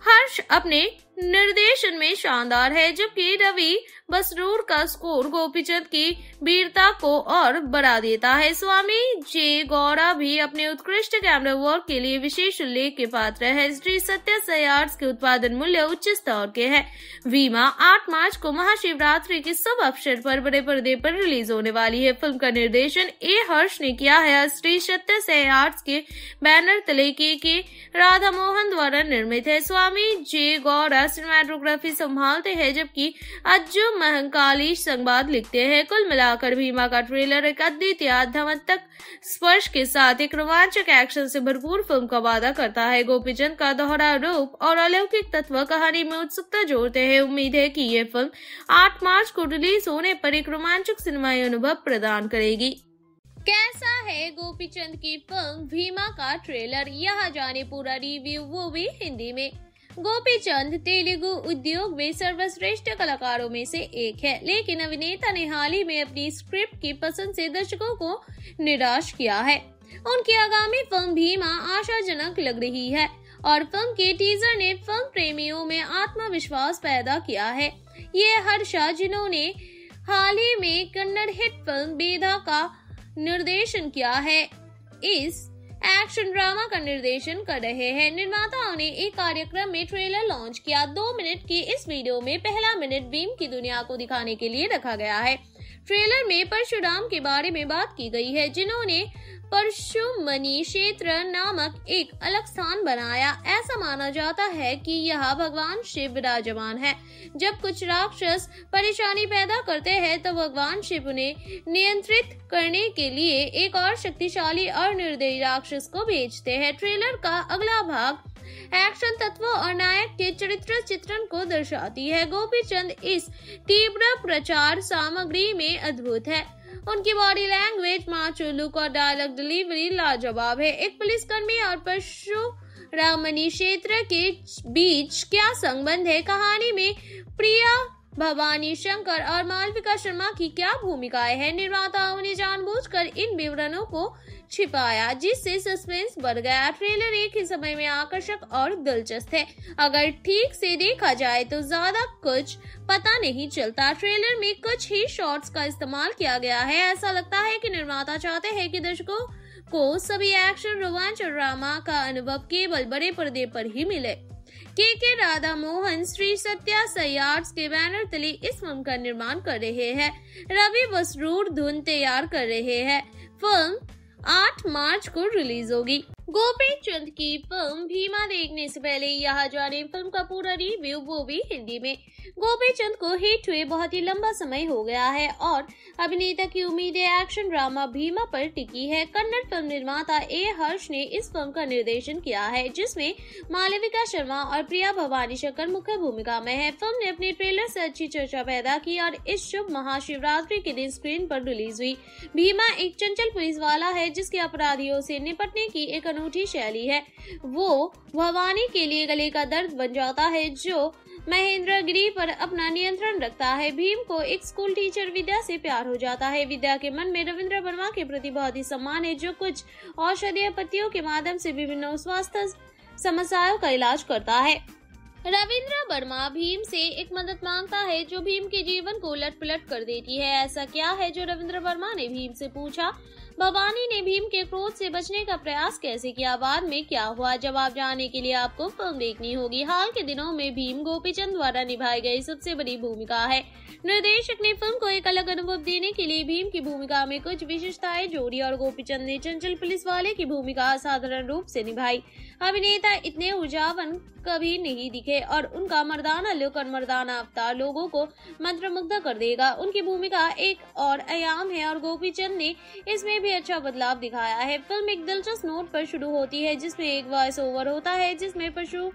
हर्ष अपने निर्देशन में शानदार है, जबकि रवि बसरूर का स्कोर गोपीचंद की वीरता को और बढ़ा देता है। स्वामी जे गौड़ा भी अपने उत्कृष्ट कैमरा वर्क के लिए विशेष उल्लेख के पात्र है। श्री सत्य साई आर्ट्स के उत्पादन मूल्य उच्च स्तर के हैं। वीमा 8 मार्च को महाशिवरात्रि के शुभ अवसर पर बड़े पर्दे पर रिलीज होने वाली है। फिल्म का निर्देशन ए हर्ष ने किया है। श्री सत्य साई आर्ट्स के बैनर तले के राधामोहन द्वारा निर्मित है। स्वामी जे गौड़ा सिनेमेटोग्राफी संभालते हैं, जबकि अज्जू महंकाली संवाद लिखते हैं। कुल मिलाकर भीमा का ट्रेलर एक अद्वितीय धमतक स्पर्श के साथ एक रोमांचक एक्शन से भरपूर फिल्म का वादा करता है। गोपीचंद का दोहरा रूप और अलौकिक तत्व कहानी में उत्सुकता जोड़ते हैं। उम्मीद है कि यह फिल्म 8 मार्च को रिलीज होने पर एक रोमांचक सिनेमाई अनुभव प्रदान करेगी। कैसा है गोपीचंद की फिल्म भीमा का ट्रेलर, यहाँ जाने पूरा रिव्यू वो भी हिंदी में। गोपीचंद तेलुगु उद्योग में सर्वश्रेष्ठ कलाकारों में से एक है, लेकिन अभिनेता ने हाल ही में अपनी स्क्रिप्ट की पसंद से दर्शकों को निराश किया है। उनकी आगामी फिल्म भीमा आशाजनक लग रही है और फिल्म के टीजर ने फिल्म प्रेमियों में आत्मविश्वास पैदा किया है। ये हर्षा, जिन्होंने हाल ही में कन्नड़ हिट फिल्म बेदा का निर्देशन किया है, इस एक्शन ड्रामा का निर्देशन कर रहे हैं। निर्माताओं ने एक कार्यक्रम में ट्रेलर लॉन्च किया। 2 मिनट की इस वीडियो में पहला मिनट भीम की दुनिया को दिखाने के लिए रखा गया है। ट्रेलर में परशुराम के बारे में बात की गई है, जिन्होंने परशुमणि क्षेत्र नामक एक अलग स्थान बनाया। ऐसा माना जाता है कि यहाँ भगवान शिव विराजमान है। जब कुछ राक्षस परेशानी पैदा करते हैं, तो भगवान शिव उन्हें नियंत्रित करने के लिए एक और शक्तिशाली और निर्दयी राक्षस को भेजते हैं। ट्रेलर का अगला भाग एक्शन तत्वों और नायक के चरित्र चित्रण को दर्शाती है। गोपीचंद इस तीव्र प्रचार सामग्री में अद्भुत है। उनकी बॉडी लैंग्वेज, माचो लुक और डायलॉग डिलीवरी लाजवाब है। एक पुलिसकर्मी और परशुरामनी क्षेत्र के बीच क्या संबंध है? कहानी में प्रिया भवानी शंकर और मालविका शर्मा की क्या भूमिकाएं हैं? निर्माताओं ने जानबूझकर इन विवरणों को छिपाया, जिससे सस्पेंस बढ़ गया। ट्रेलर एक ही समय में आकर्षक और दिलचस्प है। अगर ठीक से देखा जाए तो ज्यादा कुछ पता नहीं चलता। ट्रेलर में कुछ ही शॉट्स का इस्तेमाल किया गया है। ऐसा लगता है कि निर्माता चाहते हैं कि दर्शकों को सभी एक्शन, रोमांच और ड्रामा का अनुभव केवल बड़े पर्दे पर ही मिले। के राधामोहन श्री सत्या साई आर्ट्स के बैनर तले इस फिल्म का निर्माण कर रहे हैं। रवि बसरूर धुन तैयार कर रहे हैं। फिल्म 8 मार्च को रिलीज होगी। गोपीचंद की फिल्म भीमा देखने से पहले यहाँ जाने फिल्म का पूरा रिव्यू, वो भी हिंदी में। गोपीचंद को हिट हुए बहुत ही लंबा समय हो गया है और अभिनेता की उम्मीदें एक्शन ड्रामा भीमा पर टिकी है। कन्नड़ फिल्म निर्माता ए हर्ष ने इस फिल्म का निर्देशन किया है, जिसमें मालविका शर्मा और प्रिया भवानी शंकर मुख्य भूमिका में है। फिल्म ने अपने ट्रेलर से अच्छी चर्चा पैदा की और इस शुभ महाशिवरात्रि के दिन स्क्रीन पर रिलीज हुई। भीमा एक चंचल पुलिस वाला है, जिसके अपराधियों से निपटने की एक अनूठी शैली है। वो भवानी के लिए गले का दर्द बन जाता है, जो महेंद्रगिरी पर अपना नियंत्रण रखता है। भीम को एक स्कूल टीचर विद्या से प्यार हो जाता है। विद्या के मन में रविंद्र वर्मा के प्रति बहुत ही सम्मान है, जो कुछ औषधीय पत्तियों के माध्यम से विभिन्न स्वास्थ्य समस्याओं का इलाज करता है। रविंद्र वर्मा भीम से एक मदद मांगता है, जो भीम के जीवन को उलट पुलट कर देती है। ऐसा क्या है जो रविंद्र वर्मा ने भीम से पूछा? भवानी ने भीम के क्रोध से बचने का प्रयास कैसे किया? बाद में क्या हुआ? जवाब जानने के लिए आपको फिल्म देखनी होगी। हाल के दिनों में भीम गोपीचंद द्वारा निभाई गई सबसे बड़ी भूमिका है। निर्देशक ने फिल्म को एक अलग अनुभव देने के लिए भीम की भूमिका में कुछ विशेषताएं जोड़ी और गोपीचंद ने चंचल पुलिस वाले की भूमिका असाधारण रूप से निभाई। अभिनेता इतने ऊर्जावान कभी नहीं दिखे और उनका मर्दाना लुक और मर्दाना अवतार लोगों को मंत्रमुग्ध कर देगा। उनकी भूमिका एक और आयाम है और गोपीचंद ने इसमें अच्छा बदलाव दिखाया है। फिल्म एक दिलचस्प नोट पर शुरू होती है, जिसमें एक वॉइस ओवर होता है, जिसमें पशु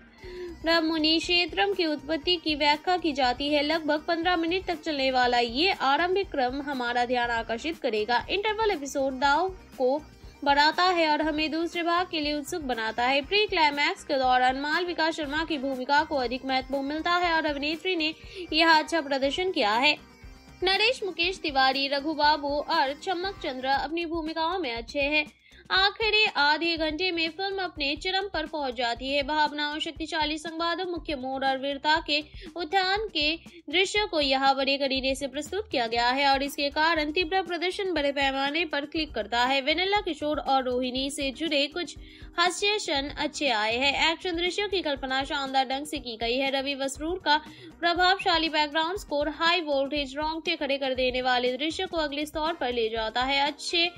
ब्रह्ममुनि क्षेत्रम की उत्पत्ति की व्याख्या की जाती है। लगभग 15 मिनट तक चलने वाला ये आरंभिक क्रम हमारा ध्यान आकर्षित करेगा। इंटरवल एपिसोड दाव को बढ़ाता है और हमें दूसरे भाग के लिए उत्सुक बनाता है। प्री क्लाइमैक्स के दौरान मालविका शर्मा की भूमिका को अधिक महत्व मिलता है और अभिनेत्री ने यह अच्छा प्रदर्शन किया है। नरेश मुकेश तिवारी, रघु बाबू और चमक चंद्र अपनी भूमिकाओं में अच्छे हैं। आखिरी आधे घंटे में फिल्म अपने चरम पर पहुंच जाती है। भावनाओं, शक्तिशाली संवाद, मुख्य मोड़ और वीरता के उत्थान के दृश्य को यहाँ बड़े करीने से प्रस्तुत किया गया है और इसके कारण तीव्र प्रदर्शन बड़े पैमाने पर क्लिक करता है। वेनेला किशोर और रोहिणी से जुड़े कुछ हास्य क्षण अच्छे आए हैं। एक्शन दृश्यों की कल्पना शानदार ढंग से की गई है। रवि बसरूर का प्रभावशाली बैकग्राउंड स्कोर हाई वोल्टेज रोंगटे खड़े कर देने वाले दृश्य को अगले स्तर पर ले जाता है। अच्छे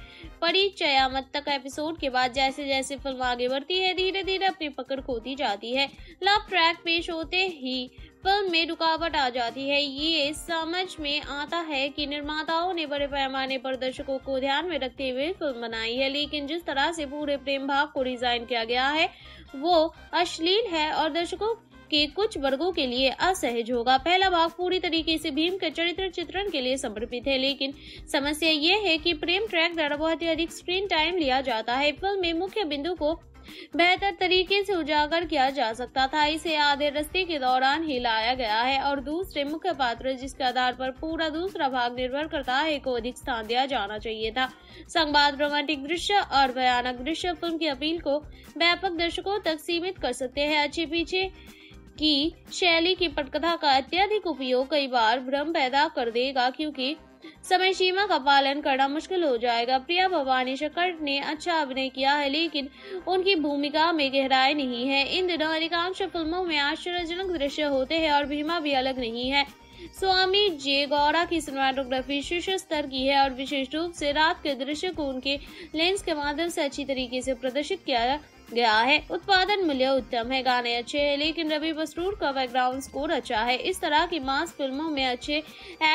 परिचयामत तक एपिसोड के बाद जैसे जैसे फिल्म आगे बढ़ती है, धीरे धीरे अपनी पकड़ खोती जाती है। लव ट्रैक पेश होते ही फिल्म में रुकावट आ जाती है। ये समझ में आता है कि निर्माताओं ने बड़े पैमाने पर दर्शकों को ध्यान में रखते हुए फिल्म बनाई है, लेकिन जिस तरह से पूरे प्रेम भाव को डिजाइन किया गया है वो अश्लील है और दर्शकों के कुछ वर्गों के लिए असहज होगा। पहला भाग पूरी तरीके से भीम के चरित्र चित्रण के लिए समर्पित है, लेकिन समस्या ये है कि प्रेम ट्रैक द्वारा बहुत ही अधिक स्क्रीन टाइम लिया जाता है। फिल्म में मुख्य बिंदु को बेहतर तरीके से उजागर किया जा सकता था। इसे आधे रास्ते के दौरान ही लाया गया है और दूसरे मुख्य पात्र जिसके आधार पर पूरा दूसरा भाग निर्भर करता है को अधिक स्थान दिया जाना चाहिए था। संवाद, रोमांटिक दृश्य और भयानक दृश्य फिल्म की अपील को व्यापक दर्शकों तक सीमित कर सकते हैं। अच्छे पीछे की शैली की पटकथा का अत्यधिक उपयोग कई बार भ्रम पैदा कर देगा क्योंकि समय सीमा का पालन करना मुश्किल हो जाएगा। प्रिया भवानी शंकर ने अच्छा अभिनय किया है, लेकिन उनकी भूमिका में गहराई नहीं है। इन दिनों अधिकांश फिल्मों में आश्चर्यजनक दृश्य होते हैं और भीमा भी अलग नहीं है। स्वामी जे गौड़ा की सिनेमाटोग्राफी शीर्ष स्तर की है और विशेष रूप से रात के दृश्य को उनके लेंस के माध्यम से अच्छी तरीके से प्रदर्शित किया गया है। उत्पादन मूल्य उत्तम है, गाने अच्छे हैं, लेकिन रवि बसरूर का बैकग्राउंड स्कोर अच्छा है। इस तरह की मास फिल्मों में अच्छे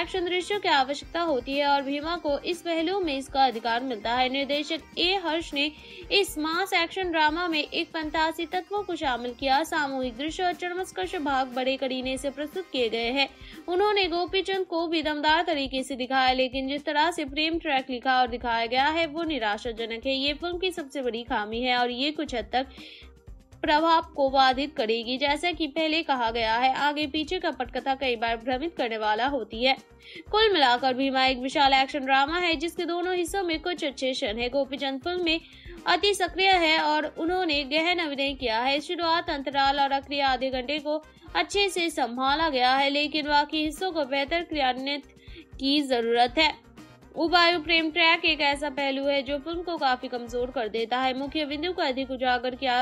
एक्शन दृश्यों की आवश्यकता होती है और भीमा को इस पहलू में इसका अधिकार मिलता है। निर्देशक ए हर्ष ने इस मास एक्शन ड्रामा में एक फंतासी तत्वों को शामिल किया। सामूहिक दृश्य और चरमस्कर्ष भाग बड़े करीने से प्रस्तुत किए गए हैं। उन्होंने गोपीचंद को भी दमदार तरीके से दिखाया, लेकिन जिस तरह से प्रेम ट्रैक लिखा और दिखाया गया है वो निराशाजनक है। ये फिल्म की सबसे बड़ी खामी है और ये कुछ तक प्रभाव को बाधित करेगी। जैसा कि पहले कहा गया है, आगे पीछे का पटकथा कई बार भ्रमित करने वाला होती है। कुल मिलाकर भीमा एक विशाल एक्शन ड्रामा है जिसके दोनों हिस्सों में कुछ अच्छे क्षण है। गोपीचंद फिल्म में अति सक्रिय है और उन्होंने गहन अभिनय किया है। शुरुआत, अंतराल और आखिरी आधे घंटे को अच्छे से संभाला गया है, लेकिन बाकी हिस्सों को बेहतर क्रियान्वित की जरूरत है। उबायु प्रेम ट्रैक एक ऐसा पहलू है जो फिल्म को काफी कमजोर कर देता है। मुख्य बिंदु को अधिक उजागर किया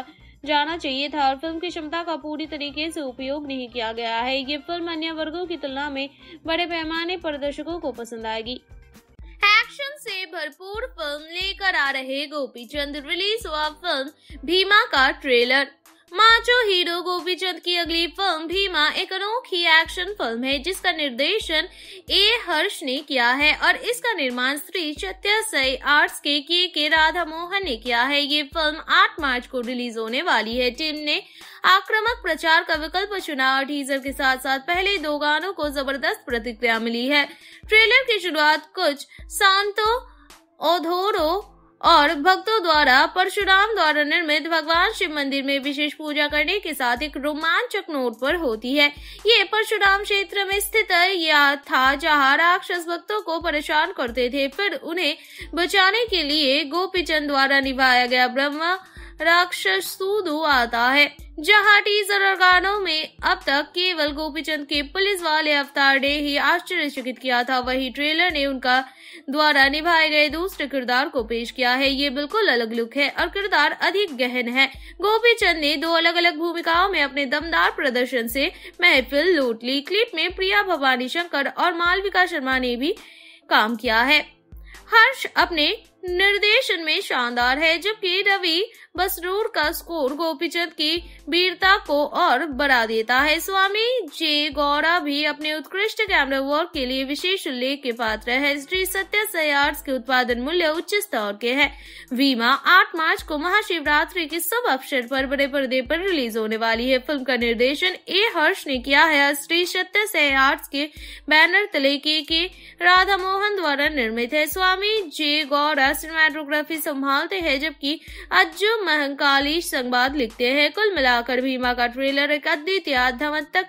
जाना चाहिए था और फिल्म की क्षमता का पूरी तरीके से उपयोग नहीं किया गया है। ये फिल्म अन्य वर्गों की तुलना में बड़े पैमाने पर दर्शकों को पसंद आएगी। एक्शन से भरपूर फिल्म लेकर आ रहे गोपीचंद। रिलीज हुआ फिल्म भीमा का ट्रेलर। माचो हीरो गोपीचंद की अगली फिल्म भीमा एक अनोखी एक्शन फिल्म है जिसका निर्देशन ए हर्ष ने किया है और इसका निर्माण श्री सत्य साई आर्ट्स के राधामोहन ने किया है। ये फिल्म 8 मार्च को रिलीज होने वाली है। टीम ने आक्रामक प्रचार का विकल्प चुना और टीजर के साथ साथ पहले 2 गानों को जबरदस्त प्रतिक्रिया मिली है। ट्रेलर की शुरुआत कुछ सांतो ओधोरो और भक्तों द्वारा परशुराम द्वारा निर्मित भगवान शिव मंदिर में विशेष पूजा करने के साथ एक रोमांचक नोट पर होती है। ये परशुराम क्षेत्र में स्थित यह था जहाँ राक्षस भक्तों को परेशान करते थे। फिर उन्हें बचाने के लिए गोपीचंद द्वारा निभाया गया ब्रह्मा राक्षस सूदू आता है। जहाँ टीजर और गानों में अब तक केवल गोपीचंद के पुलिस वाले अवतार ने ही आश्चर्यचकित किया था, वही ट्रेलर ने उनका द्वारा निभाए गए दूसरे किरदार को पेश किया है। ये बिल्कुल अलग लुक है और किरदार अधिक गहन है। गोपीचंद ने 2 अलग अलग भूमिकाओं में अपने दमदार प्रदर्शन से महफिल लूट ली। क्लिप में प्रिया भवानी शंकर और मालविका शर्मा ने भी काम किया है। हर्ष अपने निर्देशन में शानदार है, जबकि रवि बसरूर का स्कोर गोपीचंद की वीरता को और बढ़ा देता है। स्वामी जे गौड़ा भी अपने उत्कृष्ट कैमरा वर्क के लिए विशेष उल्लेख के पात्र है। श्री सत्य साई आर्ट्स के उत्पादन मूल्य उच्च स्तर के है। वीमा 8 मार्च को महाशिवरात्रि के शुभ अवसर पर बड़े पर्दे पर रिलीज होने वाली है। फिल्म का निर्देशन ए हर्ष ने किया है। श्री सत्य साई आर्ट्स के बैनर तले के राधामोहन द्वारा निर्मित है। स्वामी जे गौड़ा सिनेमेटोग्राफी संभालते हैं, जबकि अज्जू महंकाली संवाद लिखते हैं। कुल मिलाकर भीमा का ट्रेलर एक अद्वितीय आध्यात्मक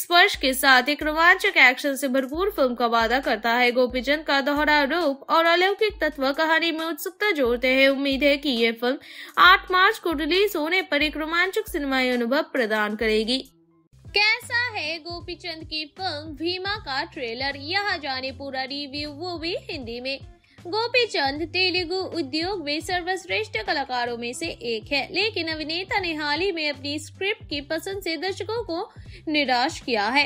स्पर्श के साथ एक रोमांचक एक्शन से भरपूर फिल्म का वादा करता है। गोपीचंद का दोहरा रूप और अलौकिक तत्व कहानी में उत्सुकता जोड़ते हैं। उम्मीद है कि यह फिल्म 8 मार्च को रिलीज होने पर एक रोमांचक सिनेमाई अनुभव प्रदान करेगी। कैसा है गोपीचंद की फिल्म भीमा का ट्रेलर, यहाँ जाने पूरा रिव्यू, वो भी हिंदी में। गोपीचंद तेलुगु उद्योग में सर्वश्रेष्ठ कलाकारों में से एक है, लेकिन अभिनेता ने हाल ही में अपनी स्क्रिप्ट की पसंद से दर्शकों को निराश किया है।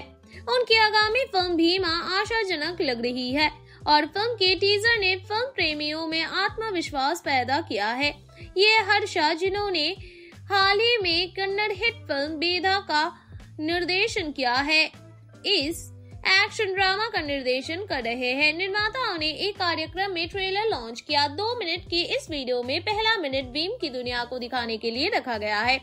उनकी आगामी फिल्म भीमा आशाजनक लग रही है और फिल्म के टीजर ने फिल्म प्रेमियों में आत्मविश्वास पैदा किया है। ये हर्षा, जिन्होंने हाल ही में कन्नड़ हिट फिल्म बेदा का निर्देशन किया है, इस एक्शन ड्रामा का निर्देशन कर रहे हैं। निर्माताओं ने एक कार्यक्रम में ट्रेलर लॉन्च किया। 2 मिनट की इस वीडियो में पहला मिनट भीम की दुनिया को दिखाने के लिए रखा गया है।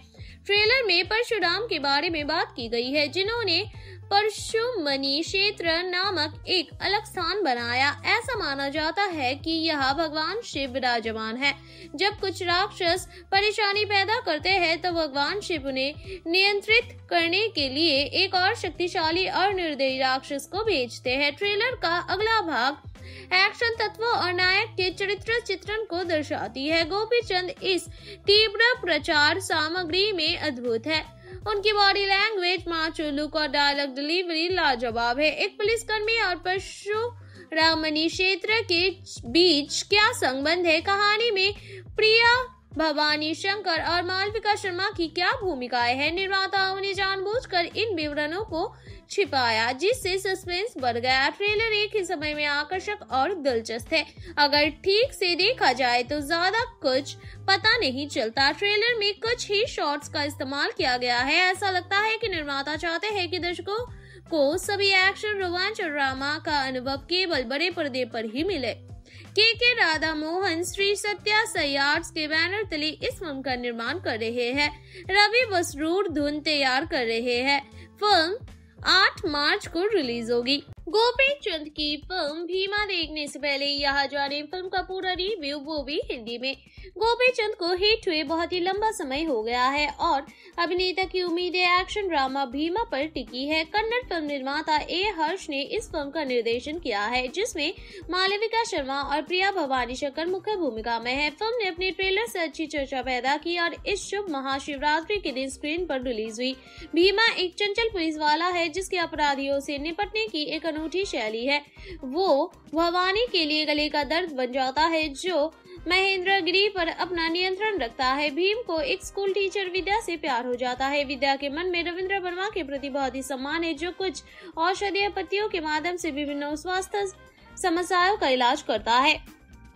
ट्रेलर में परशुराम के बारे में बात की गई है, जिन्होंने परशुमणि क्षेत्र नामक एक अलग स्थान बनाया। ऐसा माना जाता है कि यहाँ भगवान शिव विराजमान है। जब कुछ राक्षस परेशानी पैदा करते हैं, तो भगवान शिव उन्हें नियंत्रित करने के लिए एक और शक्तिशाली और निर्दयी राक्षस को भेजते हैं। ट्रेलर का अगला भाग एक्शन तत्वों और नायक के चरित्र चित्रण को दर्शाती है। गोपीचंद इस तीव्र प्रचार सामग्री में अद्भुत है। उनकी बॉडी लैंग्वेज, माचो लुक और डायलॉग डिलीवरी लाजवाब है। एक पुलिसकर्मी और परशुरामनी क्षेत्र के बीच क्या संबंध है? कहानी में प्रिया भवानी शंकर और मालविका शर्मा की क्या भूमिकाएं हैं? निर्माताओं ने जानबूझकर इन विवरणों को छिपाया, जिससे सस्पेंस बढ़ गया। ट्रेलर एक ही समय में आकर्षक और दिलचस्प है। अगर ठीक से देखा जाए तो ज्यादा कुछ पता नहीं चलता। ट्रेलर में कुछ ही शॉट्स का इस्तेमाल किया गया है। ऐसा लगता है कि निर्माता चाहते हैं कि दर्शकों को सभी एक्शन, रोमांच और ड्रामा का अनुभव केवल बड़े पर्दे पर ही मिले। के राधामोहन श्री सत्या साई आर्ट्स के बैनर तले इस फिल्म का निर्माण कर रहे हैं। रवि बसरूर धुन तैयार कर रहे हैं। फिल्म 8 मार्च को रिलीज होगी। गोपीचंद की फिल्म भीमा देखने से पहले यहाँ जाने फिल्म का पूरा रिव्यू, वो भी हिंदी में। गोपीचंद को हिट हुए बहुत ही लंबा समय हो गया है और अभिनेता की उम्मीदें एक्शन ड्रामा भीमा पर टिकी है। कन्नड़ फिल्म निर्माता ए हर्ष ने इस फिल्म का निर्देशन किया है, जिसमें मालविका शर्मा और प्रिया भवानी शंकर मुख्य भूमिका में है। फिल्म ने अपने ट्रेलर से अच्छी चर्चा पैदा की और इस शुभ महाशिवरात्रि के दिन स्क्रीन पर रिलीज हुई। भीमा एक चंचल पुलिस वाला है, जिसके अपराधियों से निपटने की एक अनूठी शैली है। वो भवानी के लिए गले का दर्द बन जाता है, जो महेंद्रगिरी पर अपना नियंत्रण रखता है। भीम को एक स्कूल टीचर विद्या से प्यार हो जाता है। विद्या के मन में रविंद्र वर्मा के प्रति बहुत ही सम्मान है, जो कुछ औषधीय पत्तियों के माध्यम से विभिन्न स्वास्थ्य समस्याओं का इलाज करता है।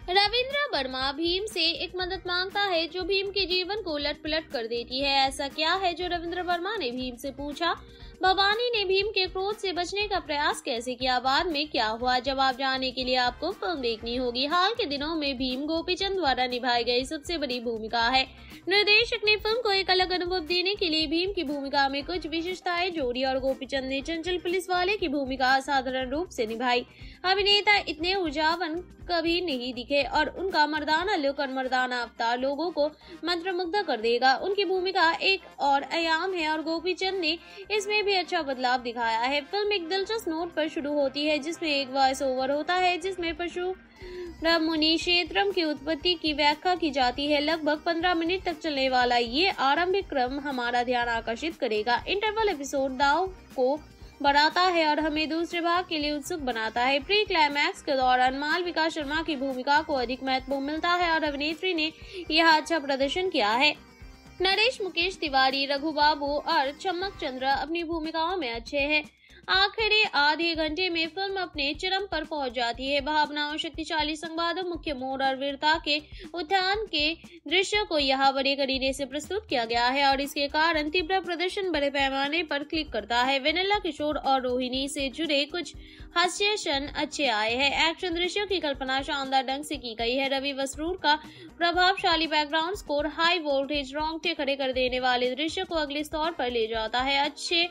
रविंद्र वर्मा भीम से एक मदद मांगता है, जो भीम के जीवन को उलट पलट कर देती है। ऐसा क्या है जो रविंद्र वर्मा ने भीम से पूछा? भवानी ने भीम के क्रोध से बचने का प्रयास कैसे किया? बाद में क्या हुआ? जवाब जानने के लिए आपको फिल्म देखनी होगी। हाल के दिनों में भीम गोपीचंद द्वारा निभाई गई सबसे बड़ी भूमिका है। निर्देशक ने फिल्म को एक अलग अनुभव देने के लिए भीम की भूमिका में कुछ विशेषताएं जोड़ी और गोपीचंद ने चंचल पुलिस वाले की भूमिका असाधारण रूप से निभाई। अभिनेता इतने ऊर्जावान कभी नहीं दिखे और उनका मर्दाना लुक और मर्दाना अवतार लोगों को मंत्रमुग्ध कर देगा। उनकी भूमिका एक और आयाम है और गोपीचंद ने इसमें भी अच्छा बदलाव दिखाया है। फिल्म एक दिलचस्प नोट पर शुरू होती है, जिसमें एक वॉइस ओवर होता है, जिसमें पशु मुनि क्षेत्रम की उत्पत्ति की व्याख्या की जाती है। लगभग 15 मिनट तक चलने वाला ये आरंभिक क्रम हमारा ध्यान आकर्षित करेगा। इंटरवल एपिसोड दाव को बढ़ाता है और हमें दूसरे भाग के लिए उत्सुक बनाता है। प्री क्लाइमैक्स के दौरान मालविका शर्मा की भूमिका को अधिक महत्व मिलता है और अभिनेत्री ने यह अच्छा प्रदर्शन किया है। नरेश, मुकेश तिवारी, रघु बाबू और चम्मक चंद्रा अपनी भूमिकाओं में अच्छे हैं। आखिरी आधे घंटे में फिल्म अपने चरम पर पहुंच जाती है। भावनाओं, शक्तिशाली संवादों, मुख्य मोड़ और वीरता के उत्थान के दृश्य को यहाँ बड़े करीने से प्रस्तुत किया गया है और इसके कारण तीव्र प्रदर्शन बड़े पैमाने पर क्लिक करता है। वेनेला किशोर और रोहिणी से जुड़े कुछ हास्य क्षण अच्छे आए हैं। एक्शन दृश्यों की कल्पना शानदार ढंग से की गई है। रवि बसरूर का प्रभावशाली बैकग्राउंड स्कोर हाई वोल्टेज रोंगटे खड़े कर देने वाले दृश्य को अगले स्तर पर ले जाता है। अच्छे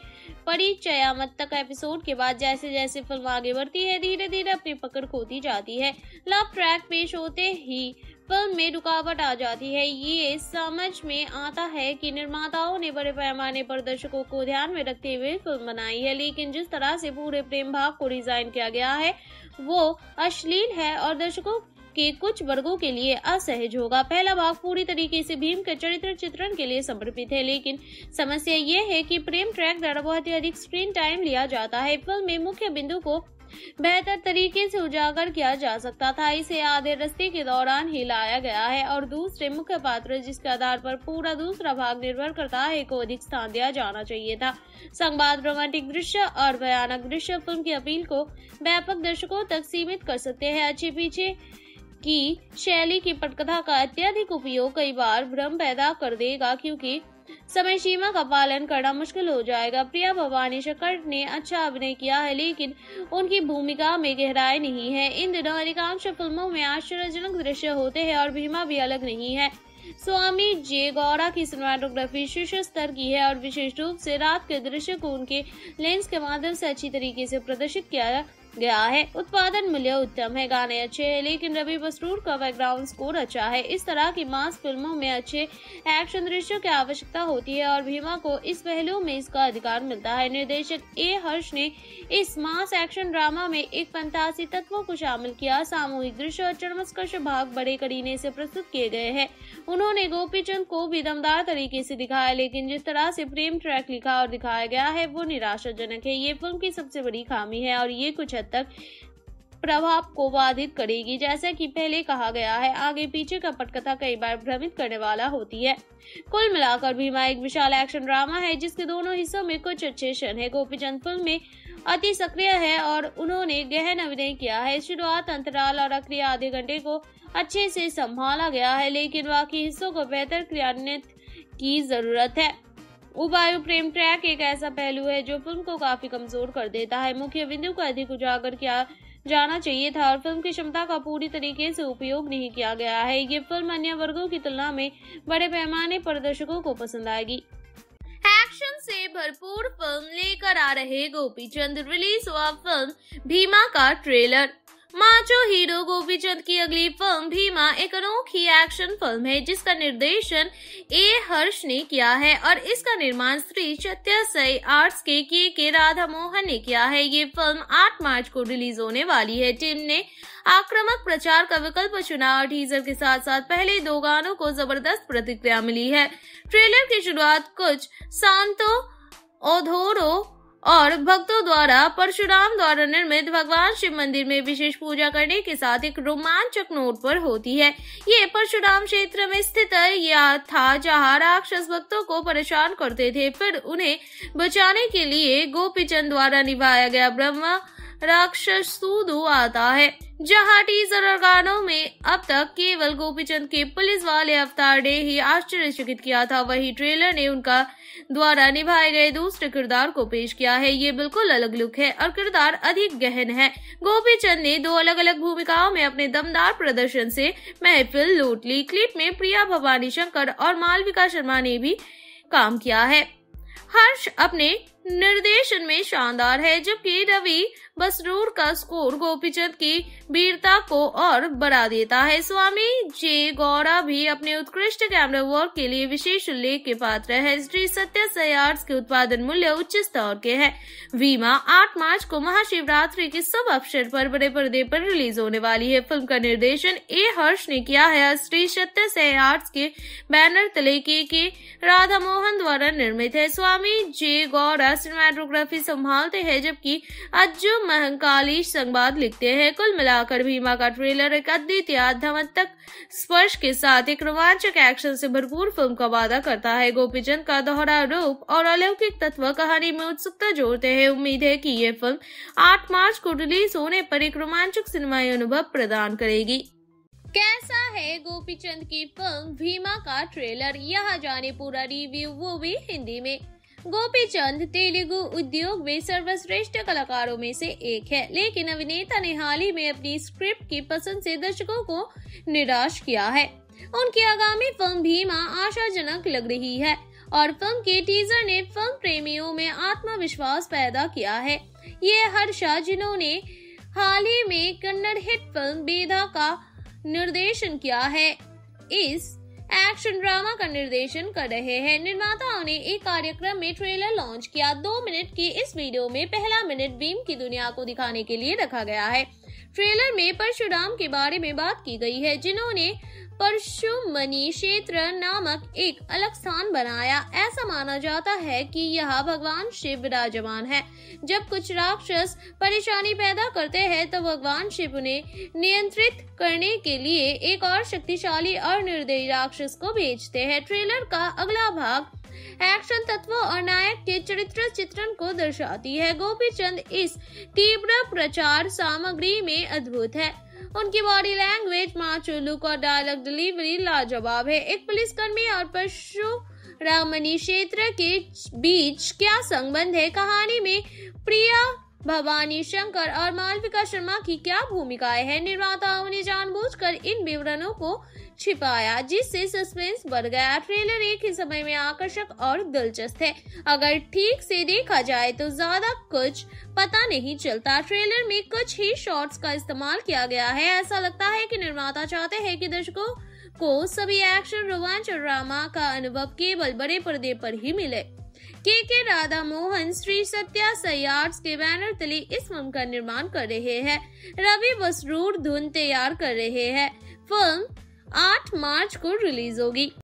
परिचयात्मक तक एपिसोड के बाद जैसे जैसे फिल्म आगे बढ़ती है, धीरे धीरे अपनी पकड़ खोती जाती है। लव ट्रैक पेश होते ही फिल्म में रुकावट आ जाती है। ये समझ में आता है कि निर्माताओं ने बड़े पैमाने पर दर्शकों को ध्यान में रखते हुए फिल्म बनाई है, लेकिन जिस तरह से पूरे प्रेम भाव को डिजाइन किया गया है वो अश्लील है और दर्शकों के कुछ वर्गों के लिए असहज होगा। पहला भाग पूरी तरीके से भीम के चरित्र चित्रण के लिए समर्पित है, लेकिन समस्या ये है कि प्रेम ट्रैक द्वारा बहुत ही अधिक स्क्रीन टाइम लिया जाता है। फिल्म में मुख्य बिंदु को बेहतर तरीके से उजागर किया जा सकता था। इसे आधे रास्ते के दौरान ही लाया गया है और दूसरे मुख्य पात्र, जिसके आधार पर पूरा दूसरा भाग निर्भर करता है, को अधिक स्थान दिया जाना चाहिए था। संवाद, रोमांटिक दृश्य और भयानक दृश्य फिल्म की अपील को व्यापक दर्शकों तक सीमित कर सकते हैं। अच्छे पीछे की शैली की पटकथा का अत्यधिक उपयोग कई बार भ्रम पैदा कर देगा, क्योंकि समय सीमा का पालन करना मुश्किल हो जाएगा। प्रिया भवानी शंकर ने अच्छा अभिनय किया है, लेकिन उनकी भूमिका में गहराई नहीं है। इन दिनों अधिकांश फिल्मों में आश्चर्यजनक दृश्य होते हैं और भीमा भी अलग नहीं है। स्वामी जे गौड़ा की सिनेमाटोग्राफी शीर्ष स्तर की है और विशेष रूप से रात के दृश्य को उनके लेंस के माध्यम से अच्छी तरीके से प्रदर्शित किया गया है। उत्पादन मूल्य उत्तम है, गाने अच्छे हैं, लेकिन रवि बसरूर का बैकग्राउंड स्कोर अच्छा है। इस तरह की मास फिल्मों में अच्छे एक्शन दृश्यों की आवश्यकता होती है और भीमा को इस पहलू में इसका अधिकार मिलता है। निर्देशक ए हर्ष ने इस मास एक्शन ड्रामा में एक फंतासी तत्वों को शामिल किया। सामूहिक दृश्य और चरमस्कर्श भाग बड़े करीने से प्रस्तुत किए गए हैं। उन्होंने गोपीचंद को भी दमदार तरीके से दिखाया, लेकिन जिस तरह से प्रेम ट्रैक लिखा और दिखाया गया है वो निराशाजनक है। ये फिल्म की सबसे बड़ी खामी है और ये कुछ तक प्रभाव को बाधित करेगी। जैसा कि पहले कहा गया है, आगे पीछे का पटकथा कई बार भ्रमित करने वाला होती है। कुल मिलाकर भीमा एक विशाल एक्शन ड्रामा है जिसके दोनों हिस्सों में कुछ अच्छे क्षण है। गोपीचंद फिल्म में अति सक्रिय है और उन्होंने गहन अभिनय किया है। शुरुआत, अंतराल और आखिरी आधे घंटे को अच्छे से संभाला गया है, लेकिन बाकी हिस्सों को बेहतर क्रियान्वित की जरूरत है। उबायु प्रेम ट्रैक एक ऐसा पहलू है जो फिल्म को काफी कमजोर कर देता है। मुख्य बिंदु को अधिक उजागर किया जाना चाहिए था और फिल्म की क्षमता का पूरी तरीके से उपयोग नहीं किया गया है। ये फिल्म अन्य वर्गों की तुलना में बड़े पैमाने पर दर्शकों को पसंद आएगी। एक्शन से भरपूर फिल्म लेकर आ रहे गोपीचंद, रिलीज हुआ फिल्म भीमा का ट्रेलर। माचो हीरो गोपीचंद की अगली फिल्म भीमा एक अनोखी एक्शन फिल्म है जिसका निर्देशन ए हर्ष ने किया है और इसका निर्माण श्री सत्य साई आर्ट्स के राधामोहन ने किया है। ये फिल्म 8 मार्च को रिलीज होने वाली है। टीम ने आक्रामक प्रचार का विकल्प चुना और टीजर के साथ साथ पहले 2 गानों को जबरदस्त प्रतिक्रिया मिली है। ट्रेलर की शुरुआत कुछ सांतो ओधोरो और भक्तों द्वारा परशुराम द्वारा निर्मित भगवान शिव मंदिर में विशेष पूजा करने के साथ एक रोमांचक नोट पर होती है। ये परशुराम क्षेत्र में स्थित यह था जहाँ राक्षस भक्तों को परेशान करते थे। फिर उन्हें बचाने के लिए गोपीचंद द्वारा निभाया गया ब्रह्मा राक्षस सूदू आता है। जहाँ टीजर और गानों में अब तक केवल गोपीचंद के पुलिस वाले अवतार ने ही आश्चर्यचकित किया था, वही ट्रेलर ने उनका द्वारा निभाए गए दूसरे किरदार को पेश किया है। ये बिल्कुल अलग लुक है और किरदार अधिक गहन है। गोपीचंद ने 2 अलग अलग भूमिकाओं में अपने दमदार प्रदर्शन से महफिल लूट ली। क्लिप में प्रिया भवानी शंकर और मालविका शर्मा ने भी काम किया है। हर्ष अपने निर्देशन में शानदार है, जबकि रवि बसरूर का स्कोर गोपीचंद की वीरता को और बढ़ा देता है। स्वामी जे गौड़ा भी अपने उत्कृष्ट कैमरा वर्क के लिए विशेष उल्लेख के पात्र है। श्री सत्य साई आर्ट्स के उत्पादन मूल्य उच्च स्तर के हैं। भीमा 8 मार्च को महाशिवरात्रि के शुभ अवसर पर बड़े पर्दे पर रिलीज होने वाली है। फिल्म का निर्देशन ए हर्ष ने किया है। श्री सत्य साई आर्ट्स के बैनर तले के राधामोहन द्वारा निर्मित है। स्वामी जे गौड़ा सिनेमाटोग्राफी संभालते हैं, जबकि अज्जू महकालीश संवाद लिखते हैं। कुल मिलाकर भीमा का ट्रेलर एक अद्वितीय आध्यात्मक स्पर्श के साथ एक रोमांचक एक्शन से भरपूर फिल्म का वादा करता है। गोपीचंद का दोहरा रूप और अलौकिक तत्व कहानी में उत्सुकता जोड़ते हैं। उम्मीद है कि यह फिल्म 8 मार्च को रिलीज होने पर एक रोमांचक सिनेमाई अनुभव प्रदान करेगी। कैसा है गोपीचंद की फिल्म भीमा का ट्रेलर, यहाँ जाने पूरा रिव्यू वो भी हिंदी में। गोपीचंद तेलुगु उद्योग में सर्वश्रेष्ठ कलाकारों में से एक है, लेकिन अभिनेता ने हाल ही में अपनी स्क्रिप्ट की पसंद से दर्शकों को निराश किया है। उनकी आगामी फिल्म भीमा आशाजनक लग रही है और फिल्म के टीजर ने फिल्म प्रेमियों में आत्मविश्वास पैदा किया है। ये हर्ष, जिन्होंने हाल ही में कन्नड़ हिट फिल्म बेदा का निर्देशन किया है, इस एक्शन ड्रामा का निर्देशन कर रहे हैं। निर्माताओं ने एक कार्यक्रम में ट्रेलर लॉन्च किया। 2 मिनट की इस वीडियो में पहला मिनट भीम की दुनिया को दिखाने के लिए रखा गया है। ट्रेलर में परशुराम के बारे में बात की गई है, जिन्होंने परशुमणि क्षेत्र नामक एक अलग स्थान बनाया। ऐसा माना जाता है कि यहाँ भगवान शिव विराजमान है। जब कुछ राक्षस परेशानी पैदा करते हैं तो भगवान शिव उन्हें नियंत्रित करने के लिए एक और शक्तिशाली और निर्दयी राक्षस को भेजते हैं। ट्रेलर का अगला भाग एक्शन तत्वों और नायक के चरित्र चित्रण को दर्शाती है। गोपीचंद इस तीव्र प्रचार सामग्री में अद्भुत है। उनकी बॉडी लैंग्वेज, माचो लुक और डायलॉग डिलीवरी लाजवाब है। एक पुलिसकर्मी और परशुरामनी क्षेत्र के बीच क्या संबंध है? कहानी में प्रिया, भवानी शंकर और मालविका शर्मा की क्या भूमिकाएं हैं? निर्माताओं ने जानबूझकर इन विवरणों को छिपाया, जिससे सस्पेंस बढ़ गया। ट्रेलर एक ही समय में आकर्षक और दिलचस्प है। अगर ठीक से देखा जाए तो ज्यादा कुछ पता नहीं चलता। ट्रेलर में कुछ ही शॉट्स का इस्तेमाल किया गया है। ऐसा लगता है कि निर्माता चाहते हैं कि दर्शकों को सभी एक्शन, रोमांच और ड्रामा का अनुभव केवल बड़े पर्दे पर ही मिले। के राधामोहन श्री सत्य साई आर्ट्स के बैनर तले इस फिल्म का निर्माण कर रहे हैं। रवि बसरूर धुन तैयार कर रहे हैं। फिल्म 8 मार्च को रिलीज होगी।